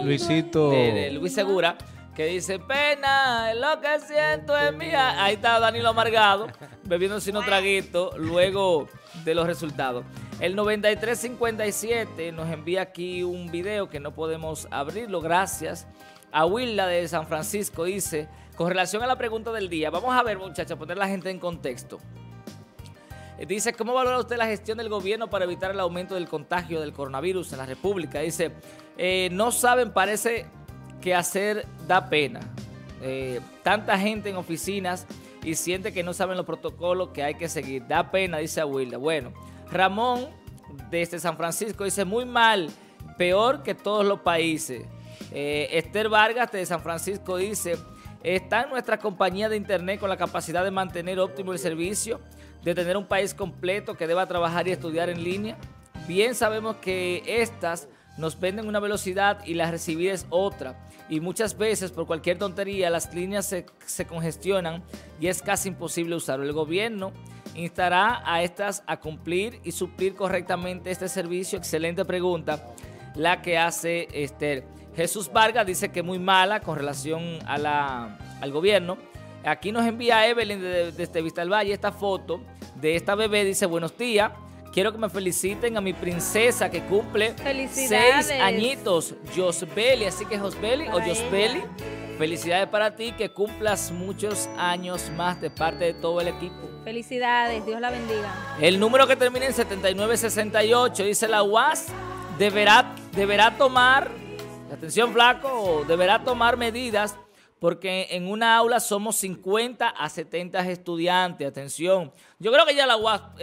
Luisito. De Luis Segura. Que dice, pena, lo que siento es mía. Ahí está Danilo Amargado, bebiéndose un traguito, luego de los resultados. El 9357 nos envía aquí un video que no podemos abrirlo, gracias. A Wilda de San Francisco dice, con relación a la pregunta del día, vamos a ver, muchachos, poner a la gente en contexto. Dice, ¿cómo valora usted la gestión del gobierno para evitar el aumento del contagio del coronavirus en la República? Dice, no saben, parece... que hacer da pena. Tanta gente en oficinas y siente que no saben los protocolos que hay que seguir. Da pena, dice Aguilda. Bueno, Ramón, desde San Francisco, dice muy mal, peor que todos los países. Esther Vargas, desde San Francisco, dice, está en nuestra compañía de internet con la capacidad de mantener óptimo el servicio, de tener un país completo que deba trabajar y estudiar en línea. Bien sabemos que estas... nos venden una velocidad y la recibida es otra. Y muchas veces, por cualquier tontería, las líneas se congestionan y es casi imposible usarlo. El gobierno instará a estas a cumplir y suplir correctamente este servicio. Excelente pregunta la que hace Esther. Jesús Vargas dice que muy mala con relación a al gobierno. Aquí nos envía Evelyn desde Vista del Valle esta foto de esta bebé. Dice, buenos días. Quiero que me feliciten a mi princesa que cumple 6 añitos, Josbeli. Así que Josbeli o Josbeli, felicidades para ti, que cumplas muchos años más de parte de todo el equipo. Felicidades, Dios la bendiga. El número que termina en 7968, dice la UAS, deberá tomar, atención flaco, deberá tomar medidas porque en una aula somos 50 a 70 estudiantes, atención. Yo creo que ya la UAS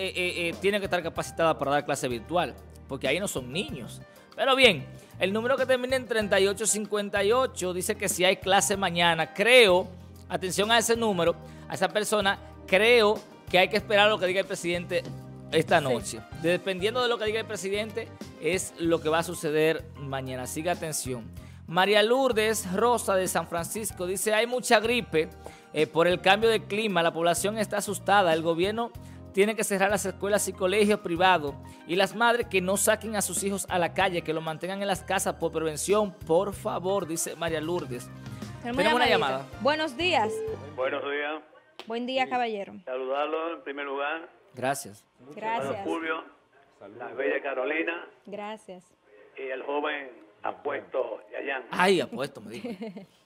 tiene que estar capacitada para dar clase virtual, porque ahí no son niños. Pero bien, el número que termina en 3858 dice que si hay clase mañana, creo, atención a ese número, a esa persona, creo que hay que esperar lo que diga el presidente esta noche. Sí. Dependiendo de lo que diga el presidente, es lo que va a suceder mañana. Siga atención. María Lourdes Rosa de San Francisco dice, hay mucha gripe por el cambio de clima, la población está asustada, el gobierno tiene que cerrar las escuelas y colegios privados y las madres que no saquen a sus hijos a la calle, que lo mantengan en las casas por prevención, por favor, dice María Lourdes. Tenemos una llamada. Buenos días. Buenos días. Buen día, caballero. Saludarlo en primer lugar. Gracias. Gracias. Fulvio, la bella Carolina. Gracias. Y el joven... apuesto, Yerjan. Ay, apuesto, me dijo.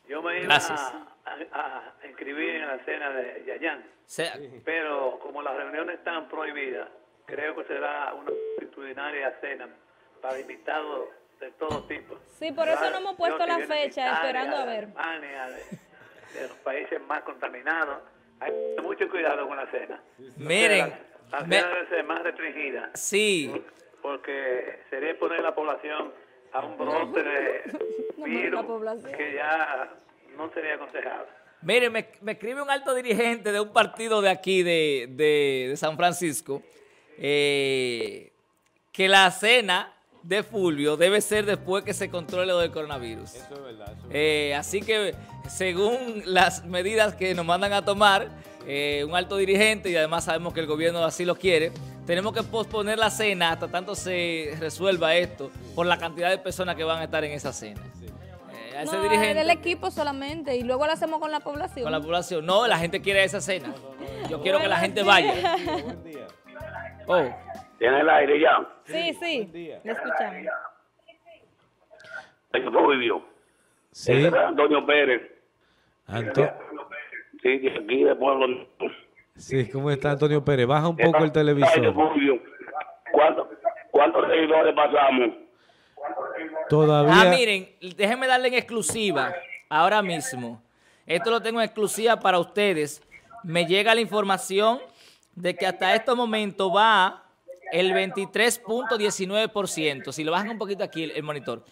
Yo me iba a inscribir en la cena de Yerjan. Sí. Pero como las reuniones están prohibidas, creo que será una multitudinaria cena para invitados de todo tipo. Sí, por eso no hemos puesto la fecha, esperando a ver. España, de los países más contaminados. Hay mucho cuidado con la cena. Miren. La cena debe ser más restringida. Sí. Porque sería poner la población... a un brote de virus que ya no sería aconsejable. Mire, me escribe un alto dirigente de un partido de aquí, de San Francisco, que la cena de Fulvio debe ser después que se controle lo del coronavirus. Eso es verdad. Eso es verdad. Así que, según las medidas que nos mandan a tomar, un alto dirigente, y además sabemos que el gobierno así lo quiere, tenemos que posponer la cena hasta tanto se resuelva esto por la cantidad de personas que van a estar en esa cena. A ese dirigente, el equipo solamente, y luego lo hacemos con la población. Con la población. No, la gente quiere esa cena. Yo quiero que la gente vaya. Buen día. ¿Tiene el aire ya? Sí, sí. Lo escuchamos. Fulvio. Sí. Antonio Pérez. Antonio Pérez. Sí, de aquí de Pueblo. Sí, ¿cómo está Antonio Pérez? Baja un poco el televisor. ¿Cuántos seguidores pasamos? Todavía. Ah, miren, déjenme darle en exclusiva ahora mismo. Esto lo tengo en exclusiva para ustedes. Me llega la información de que hasta este momento va el 23.19%. Si lo bajan un poquito aquí el monitor.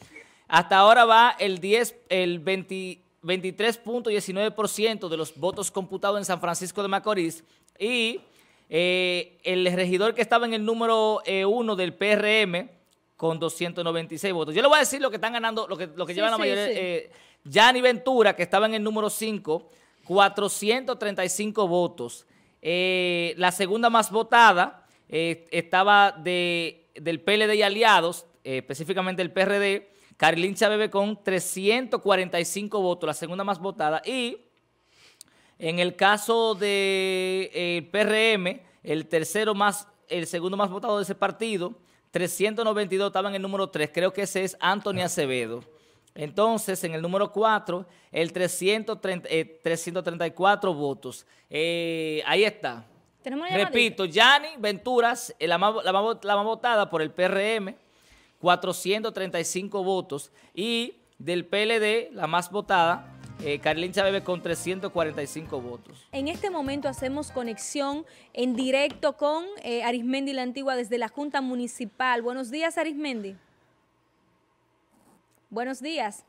Hasta ahora va el 23.19% de los votos computados en San Francisco de Macorís y el regidor que estaba en el número 1 del PRM con 296 votos. Yo le voy a decir lo que están ganando, lo que llevan la mayoría. Gianni Ventura, que estaba en el número 5, 435 votos. La segunda más votada estaba del PLD y aliados, específicamente el PRD, Carilín Chabebe con 345 votos, la segunda más votada. Y en el caso de PRM, el segundo más votado de ese partido, 392, estaba en el número 3. Creo que ese es Anthony Acevedo. Entonces, en el número 4, el 334 votos. Ahí está. Repito, Gianni Venturas, la más votada por el PRM, 435 votos, y del PLD, la más votada, Carilín Chabebe con 345 votos. En este momento hacemos conexión en directo con Arismendi La Antigua desde la Junta Municipal. Buenos días, Arismendi. Buenos días.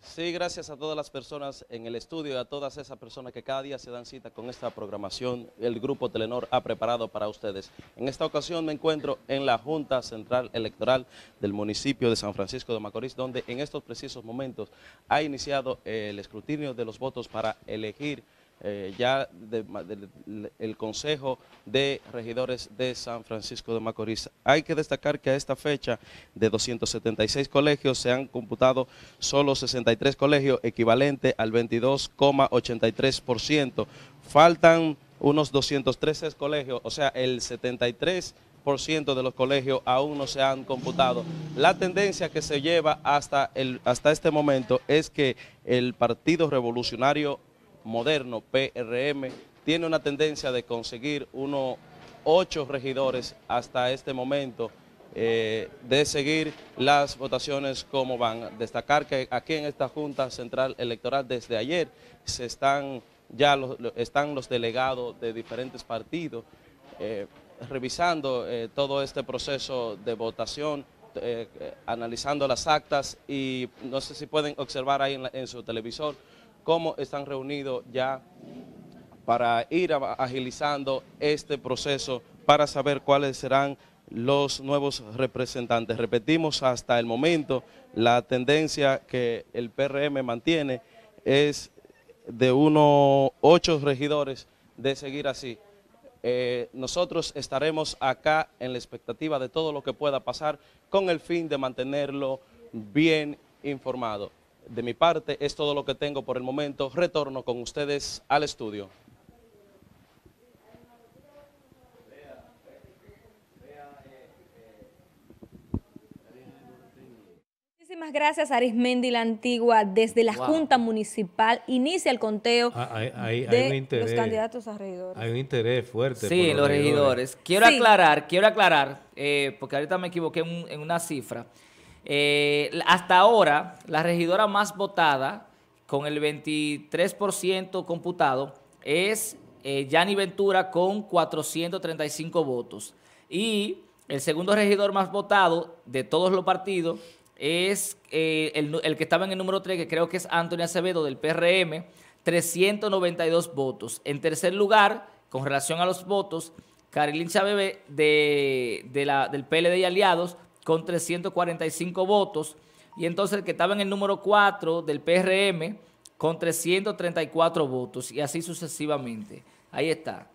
Sí, gracias a todas las personas en el estudio y a todas esas personas que cada día se dan cita con esta programación el Grupo Telenor ha preparado para ustedes. En esta ocasión me encuentro en la Junta Central Electoral del municipio de San Francisco de Macorís, donde en estos precisos momentos ha iniciado el escrutinio de los votos para elegir el Consejo de Regidores de San Francisco de Macorís. Hay que destacar que a esta fecha de 276 colegios se han computado solo 63 colegios, equivalente al 22,83%. Faltan unos 213 colegios, o sea, el 73% de los colegios aún no se han computado. La tendencia que se lleva hasta este momento es que el Partido Revolucionario Moderno, PRM, tiene una tendencia de conseguir unos 8 regidores hasta este momento, de seguir las votaciones como van. Destacar que aquí en esta Junta Central Electoral desde ayer están los delegados de diferentes partidos revisando todo este proceso de votación, analizando las actas, y no sé si pueden observar ahí en su televisor cómo están reunidos ya para ir agilizando este proceso para saber cuáles serán los nuevos representantes. Repetimos, hasta el momento la tendencia que el PRM mantiene es de unos 8 regidores, de seguir así. Nosotros estaremos acá en la expectativa de todo lo que pueda pasar con el fin de mantenerlo bien informado. De mi parte es todo lo que tengo por el momento. Retorno con ustedes al estudio. Muchísimas gracias, Arismendi La Antigua. Desde la Junta Municipal inicia el conteo de los candidatos a regidores. Hay un interés fuerte. Sí, por los regidores. Quiero aclarar, porque ahorita me equivoqué en una cifra. Hasta ahora, la regidora más votada, con el 23% computado, es Gianni Ventura con 435 votos. Y el segundo regidor más votado de todos los partidos es el que estaba en el número 3, que creo que es Anthony Acevedo del PRM, 392 votos. En tercer lugar, con relación a los votos, Carilín Chabebe del PLD y aliados, con 345 votos, y entonces el que estaba en el número 4 del PRM con 334 votos, y así sucesivamente. Ahí está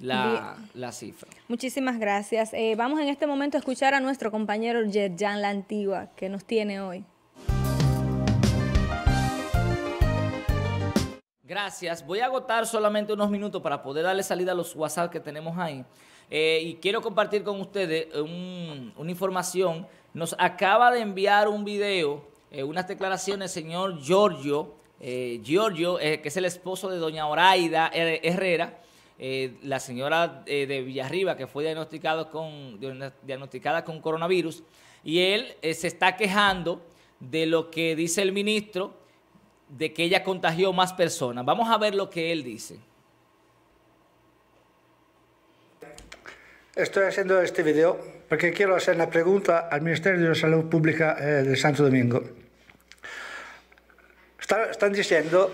la cifra. Muchísimas gracias. Vamos en este momento a escuchar a nuestro compañero Yerjan La Antigua, que nos tiene hoy. Gracias. Voy a agotar solamente unos minutos para poder darle salida a los WhatsApp que tenemos ahí. Y quiero compartir con ustedes una información. Nos acaba de enviar un video, unas declaraciones del señor Giorgio, que es el esposo de doña Oraida Herrera, la señora de Villarriba, que fue diagnosticada con coronavirus, y él se está quejando de lo que dice el ministro, de que ella contagió más personas. Vamos a ver lo que él dice. Estoy haciendo este video porque quiero hacer la pregunta al Ministerio de Salud Pública de Santo Domingo. Están diciendo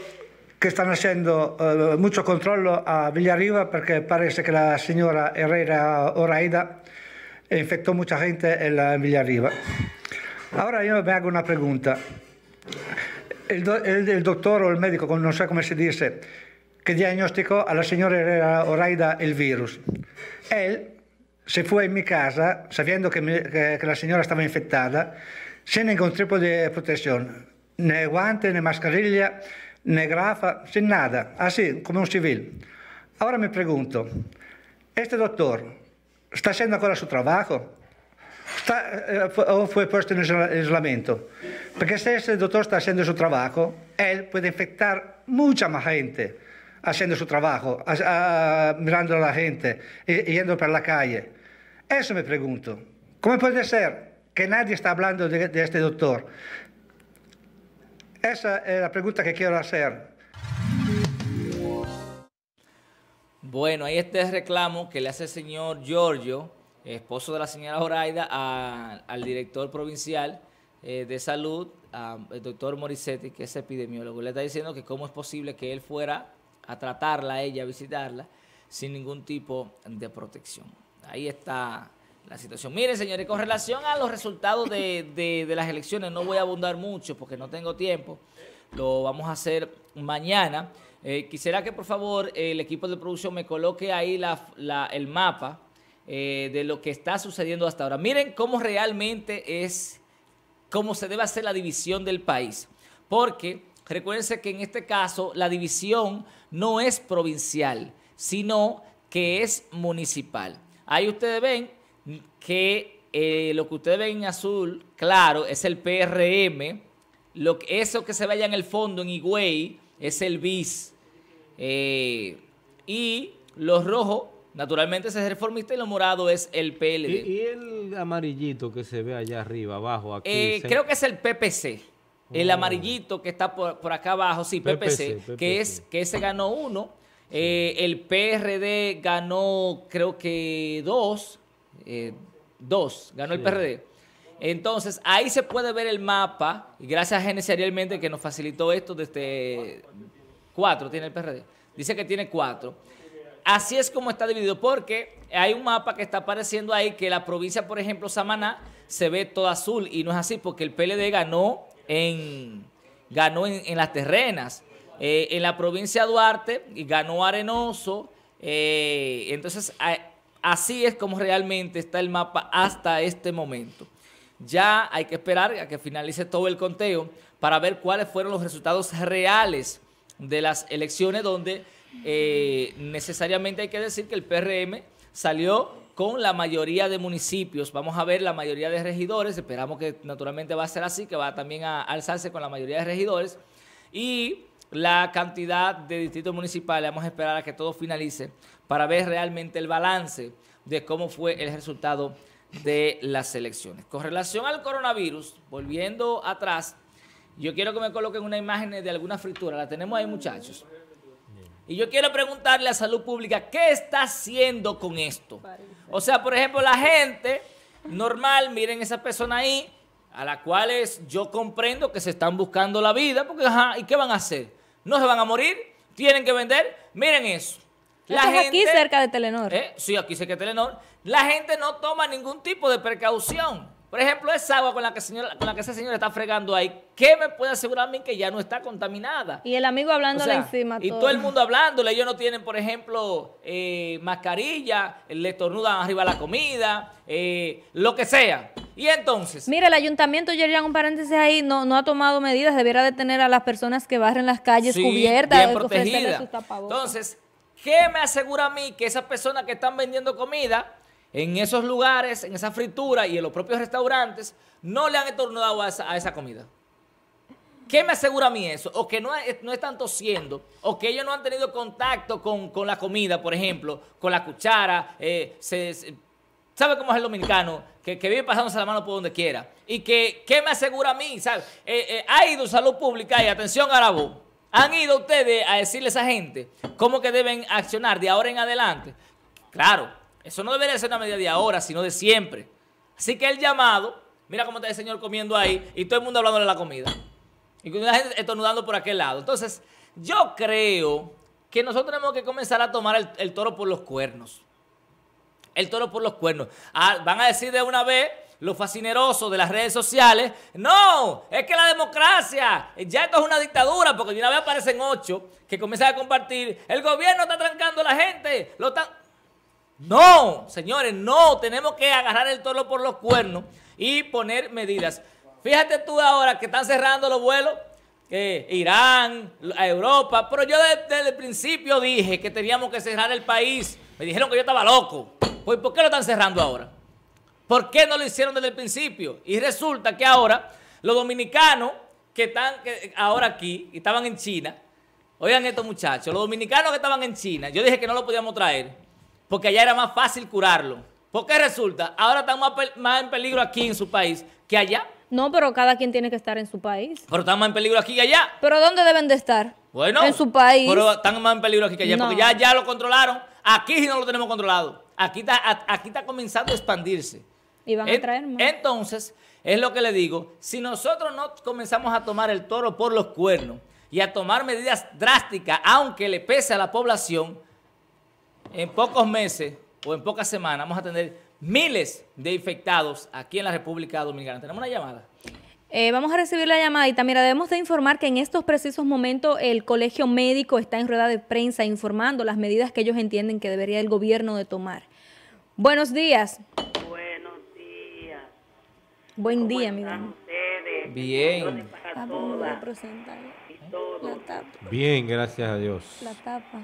que están haciendo mucho control a Villarriba porque parece que la señora Herrera Oraida infectó mucha gente en Villarriba. Ahora yo me hago una pregunta. El doctor o el médico, no sé cómo se dice, que diagnosticó a la señora Herrera Oraida el virus. Él se fue en mi casa sabiendo que la señora estaba infectada, sin ningún tipo de protección, ni guante, ni mascarilla, ni grafa, sin nada, así como un civil. Ahora me pregunto, ¿este doctor está haciendo ahora su trabajo? ¿O fue puesto en aislamiento? Porque si este doctor está haciendo su trabajo, él puede infectar mucha más gente haciendo su trabajo, mirando a la gente, yendo por la calle. Eso me pregunto. ¿Cómo puede ser que nadie está hablando de este doctor? Esa es la pregunta que quiero hacer. Bueno, hay este reclamo que le hace el señor Giorgio, esposo de la señora Oraida, al director provincial de salud, el doctor Morisetti, que es epidemiólogo. Le está diciendo que cómo es posible que él fuera a tratarla, a ella, a visitarla, sin ningún tipo de protección. Ahí está la situación. Miren, señores, con relación a los resultados de las elecciones, no voy a abundar mucho porque no tengo tiempo. Lo vamos a hacer mañana. Quisiera que, por favor, el equipo de producción me coloque ahí el mapa de lo que está sucediendo hasta ahora. Miren cómo realmente es, cómo se debe hacer la división del país. Porque recuérdense que en este caso la división no es provincial, sino que es municipal. Ahí ustedes ven que lo que ustedes ven en azul, claro, es el PRM. Eso que se vaya en el fondo, en Higüey, es el BIS. Y los rojos, naturalmente, es el reformista, y lo morado es el PLD. ¿Y el amarillito que se ve allá arriba, abajo? Aquí, creo que es el PPC. El amarillito que está por acá abajo, sí, PPC. que se ganó uno, sí. El PRD ganó creo que dos, ganó sí. El PRD. Entonces, ahí se puede ver el mapa, y gracias a Genes Arielmente que nos facilitó esto desde cuatro tiene el PRD, dice que tiene 4. Así es como está dividido, porque hay un mapa que está apareciendo ahí que la provincia, por ejemplo, Samaná, se ve toda azul, y no es así, porque el PLD ganó en las terrenas, en la provincia de Duarte, y ganó Arenoso. Entonces, así es como realmente está el mapa hasta este momento. Ya hay que esperar a que finalice todo el conteo para ver cuáles fueron los resultados reales de las elecciones, donde necesariamente hay que decir que el PRM salió con la mayoría de municipios. Vamos a ver la mayoría de regidores, esperamos que naturalmente va a ser así, que va también a alzarse con la mayoría de regidores, y la cantidad de distritos municipales. Vamos a esperar a que todo finalice para ver realmente el balance de cómo fue el resultado de las elecciones. Con relación al coronavirus, volviendo atrás, yo quiero que me coloquen una imagen de alguna fritura, la tenemos ahí, muchachos. Y yo quiero preguntarle a Salud Pública, ¿qué está haciendo con esto? O sea, por ejemplo, la gente normal, miren esa persona ahí, a las cuales yo comprendo que se están buscando la vida, porque, ajá, ¿y qué van a hacer? ¿No se van a morir? ¿Tienen que vender? Miren eso. La gente, aquí cerca de Telenor. Sí, aquí cerca de Telenor. La gente no toma ningún tipo de precaución. Por ejemplo, esa agua con la que esa señora está fregando ahí, ¿qué me puede asegurar a mí que ya no está contaminada? Y el amigo hablándole, o sea, encima. Y todo el mundo hablándole. Ellos no tienen, por ejemplo, mascarilla, le estornudan arriba la comida, lo que sea. Y entonces, mira, el ayuntamiento, Yerjan, un paréntesis ahí, no ha tomado medidas. Debiera de tener a las personas que barren las calles, sí, cubiertas, bien protegidas. Entonces, ¿qué me asegura a mí que esas personas que están vendiendo comida en esos lugares, en esa fritura y en los propios restaurantes, no le han estornudado a esa comida? ¿Qué me asegura a mí eso? O que no están tosiendo, o que ellos no han tenido contacto con la comida, por ejemplo, con la cuchara. ¿Sabe cómo es el dominicano? Que vive pasándose la mano por donde quiera. ¿Y qué me asegura a mí? ¿Sabe? Ha ido Salud Pública y atención, Arabó. ¿Han ido ustedes a decirle a esa gente cómo que deben accionar de ahora en adelante? Claro, eso no debería ser una medida de ahora, sino de siempre. Así que el llamado, mira cómo está el señor comiendo ahí y todo el mundo hablándole de la comida. Y la gente estornudando por aquel lado. Entonces, yo creo que nosotros tenemos que comenzar a tomar el toro por los cuernos. El toro por los cuernos. Ah, van a decir de una vez los fascinerosos de las redes sociales, no, es que la democracia, ya esto es una dictadura, porque de una vez aparecen 8 que comienzan a compartir, el gobierno está trancando a la gente, no, señores, no, tenemos que agarrar el toro por los cuernos y poner medidas. Fíjate tú ahora que están cerrando los vuelos, Irán, a Europa, pero yo desde el principio dije que teníamos que cerrar el país. Me dijeron que yo estaba loco. Pues, ¿por qué lo están cerrando ahora? ¿Por qué no lo hicieron desde el principio? Y resulta que ahora los dominicanos que están ahora aquí, y estaban en China, oigan esto, muchachos, los dominicanos que estaban en China, yo dije que no lo podíamos traer porque allá era más fácil curarlo. ¿Por qué resulta? Ahora están más en peligro aquí en su país que allá. No, pero cada quien tiene que estar en su país. Pero están más en peligro aquí que allá. ¿Pero dónde deben de estar? Bueno. En su país. Pero están más en peligro aquí que allá, no. Porque ya lo controlaron. Aquí no lo tenemos controlado. Aquí está comenzando a expandirse. Y van a traer más. Entonces, es lo que le digo. Si nosotros no comenzamos a tomar el toro por los cuernos y a tomar medidas drásticas, aunque le pese a la población, en pocos meses o en pocas semanas vamos a tener miles de infectados aquí en la República Dominicana. Tenemos una llamada. Vamos a recibir la llamadita. Mira, debemos de informar que en estos precisos momentos el Colegio Médico está en rueda de prensa informando las medidas que ellos entienden que debería el gobierno de tomar. Buenos días. Buenos días. Buen día, mi dama. Bien. Bien, gracias a Dios. La tapa.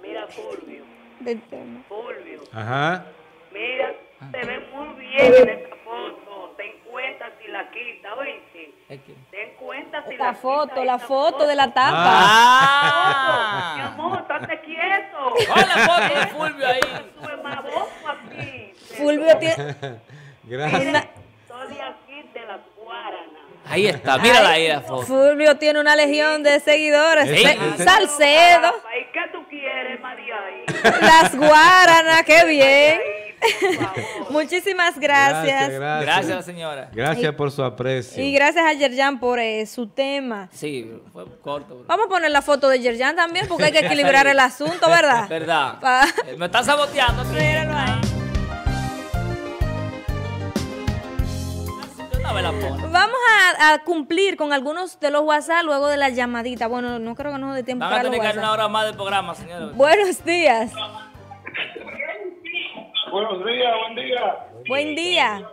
Mira, Fulvio. Del tema. Fulvio. Ajá. Mira, te ve muy bien en esta foto. Ten cuenta si la quita, oíste. Ten cuenta si la foto, quita. La foto de la tapa. Ah. Mi amor, estate quieto. Hola, foto de Fulvio ahí. Sube más boco aquí. Fulvio tiene. Gracias. Estoy aquí de la Cuarana. Ahí está, mírala ahí la foto. Fulvio tiene una legión de seguidores. ¿Sí? Salcedo. ¿Y qué tú quieres, María? Las Guaranas, qué bien. Muchísimas gracias. Gracias, señora. Gracias por su aprecio. Y gracias a Yerjan por su tema. Sí, fue corto. Bro. Vamos a poner la foto de Yerjan también porque hay que equilibrar el asunto, ¿verdad? Verdad. Me están saboteando. Mírenlo ahí. Vamos a cumplir con algunos de los WhatsApp luego de la llamadita. Bueno, no creo que nos dé tiempo. Vamos a tener que dar una hora más de programa, señora. Buenos días. Buenos días, buen día. Buen día.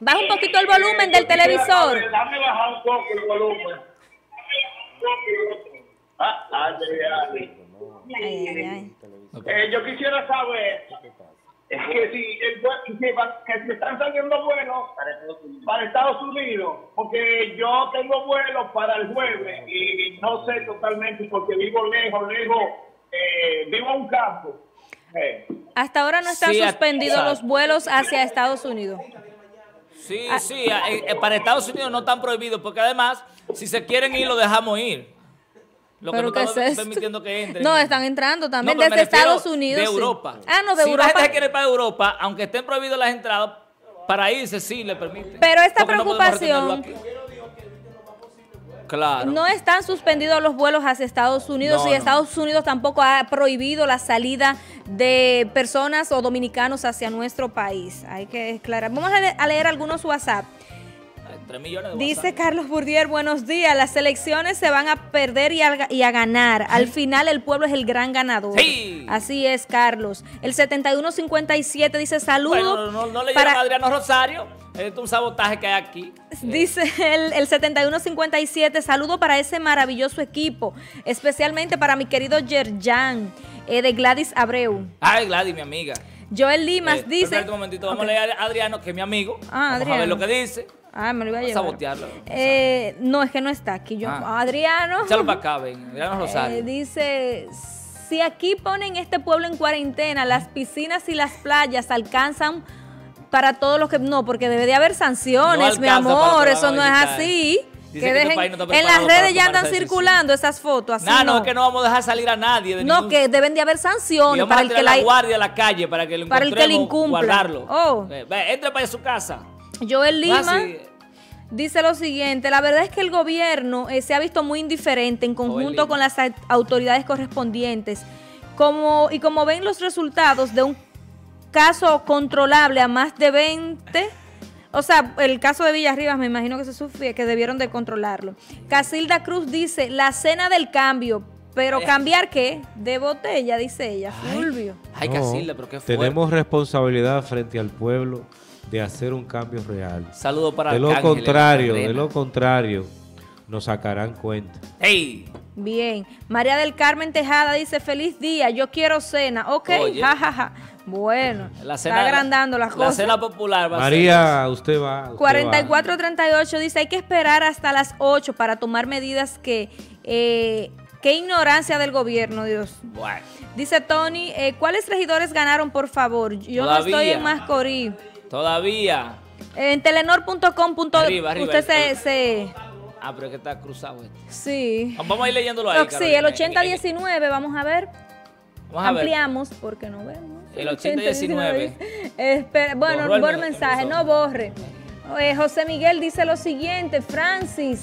Baja un poquito el volumen del televisor. Déjame bajar un poco el volumen. Yo quisiera saber que si están saliendo vuelos para Estados Unidos, porque yo tengo vuelos para el jueves y no sé totalmente porque vivo lejos, vivo a un campo. Hasta ahora no están suspendidos los vuelos hacia Estados Unidos. Sí, para Estados Unidos no están prohibidos, porque además, si se quieren ir, lo dejamos ir. Lo que no están permitiendo que entren. No, están entrando también no, desde Estados Unidos. De Europa. Sí. Ah, no, de Europa. Si la gente quiere ir para Europa, aunque estén prohibidas las entradas, para irse sí le permiten. Pero esta preocupación... Claro. No están suspendidos los vuelos hacia Estados Unidos y Estados Unidos tampoco ha prohibido la salida de personas o dominicanos hacia nuestro país. Hay que aclarar. Vamos a leer algunos WhatsApp. 3 millones de WhatsApp. Dice Carlos Burdier, buenos días. Las elecciones se van a perder y a ganar. Al final el pueblo es el gran ganador. Sí. Así es, Carlos. El 7157 dice saludos. Bueno, no le llaman a Adriano Rosario. Es un sabotaje que hay aquí. Dice el 7157, saludo para ese maravilloso equipo, especialmente para mi querido Yerjan de Gladys Abreu. Ay, Gladys, mi amiga. Joel Dimas dice... Espera un momentito, vamos a leer a Adriano, que es mi amigo. Ah, Adriano. Vamos a ver lo que dice. Ah, me lo iba a llevar. Sabotearlo. No, es que no está aquí. Yo, Adriano... Échalo para acá, ven. Adriano Rosario. Dice... Si aquí ponen este pueblo en cuarentena, las piscinas y las playas alcanzan para todos los que... No, porque debe de haber sanciones, no, mi amor. Eso no es así. Dice que dejen, este no en las redes ya andan circulando esas fotos. Así no, es que no vamos a dejar salir a nadie. De ningún... No, que deben de haber sanciones. Para el que la guardia a la calle, para que le incumpla. Guardarlo. Oh. Entre para su casa. Joel Lima dice lo siguiente: la verdad es que el gobierno se ha visto muy indiferente en conjunto con las autoridades correspondientes. Como ven los resultados de un caso controlable a más de 20... O sea, el caso de Villarriba me imagino que se sufría, que debieron de controlarlo. Casilda Cruz dice, la cena del cambio, pero ¿cambiar qué? De botella, dice ella, Fulvio. Ay, no, Casilda, pero qué fuerte. Tenemos responsabilidad frente al pueblo de hacer un cambio real. Saludo para el Arcángel. De lo contrario, nos sacarán cuenta. ¡Ey! Bien. María del Carmen Tejada dice, feliz día, yo quiero cena. Ok, jajaja. Bueno, la cena, está agrandando las cosas. La cena popular va María, a usted va. 4438 dice, hay que esperar hasta las 8 para tomar medidas que... qué ignorancia del gobierno, Dios. Bueno. Dice Tony, ¿cuáles regidores ganaron, por favor? Yo todavía no estoy en Mascorí. Todavía. En telenor.com. Usted se... Ah, pero es que está cruzado este. Sí. Vamos a ir leyéndolo ahí, Carolina. Sí, el 8019, vamos a ver. Ampliamos, porque no vemos. El 8019. Bueno, borró el mensaje, no borre. José Miguel dice lo siguiente: Francis,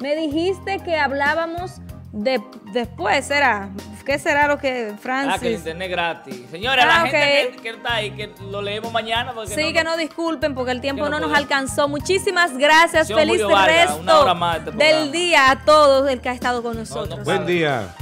me dijiste que hablábamos después, ¿será? ¿Qué será lo que Francis? Ah, que el internet gratis. Señora, la gente que está ahí, que lo leemos mañana. Sí, que no disculpen, porque el tiempo no nos alcanzó. Muchísimas gracias. Feliz resto del día a todos el que ha estado con nosotros. Buen día.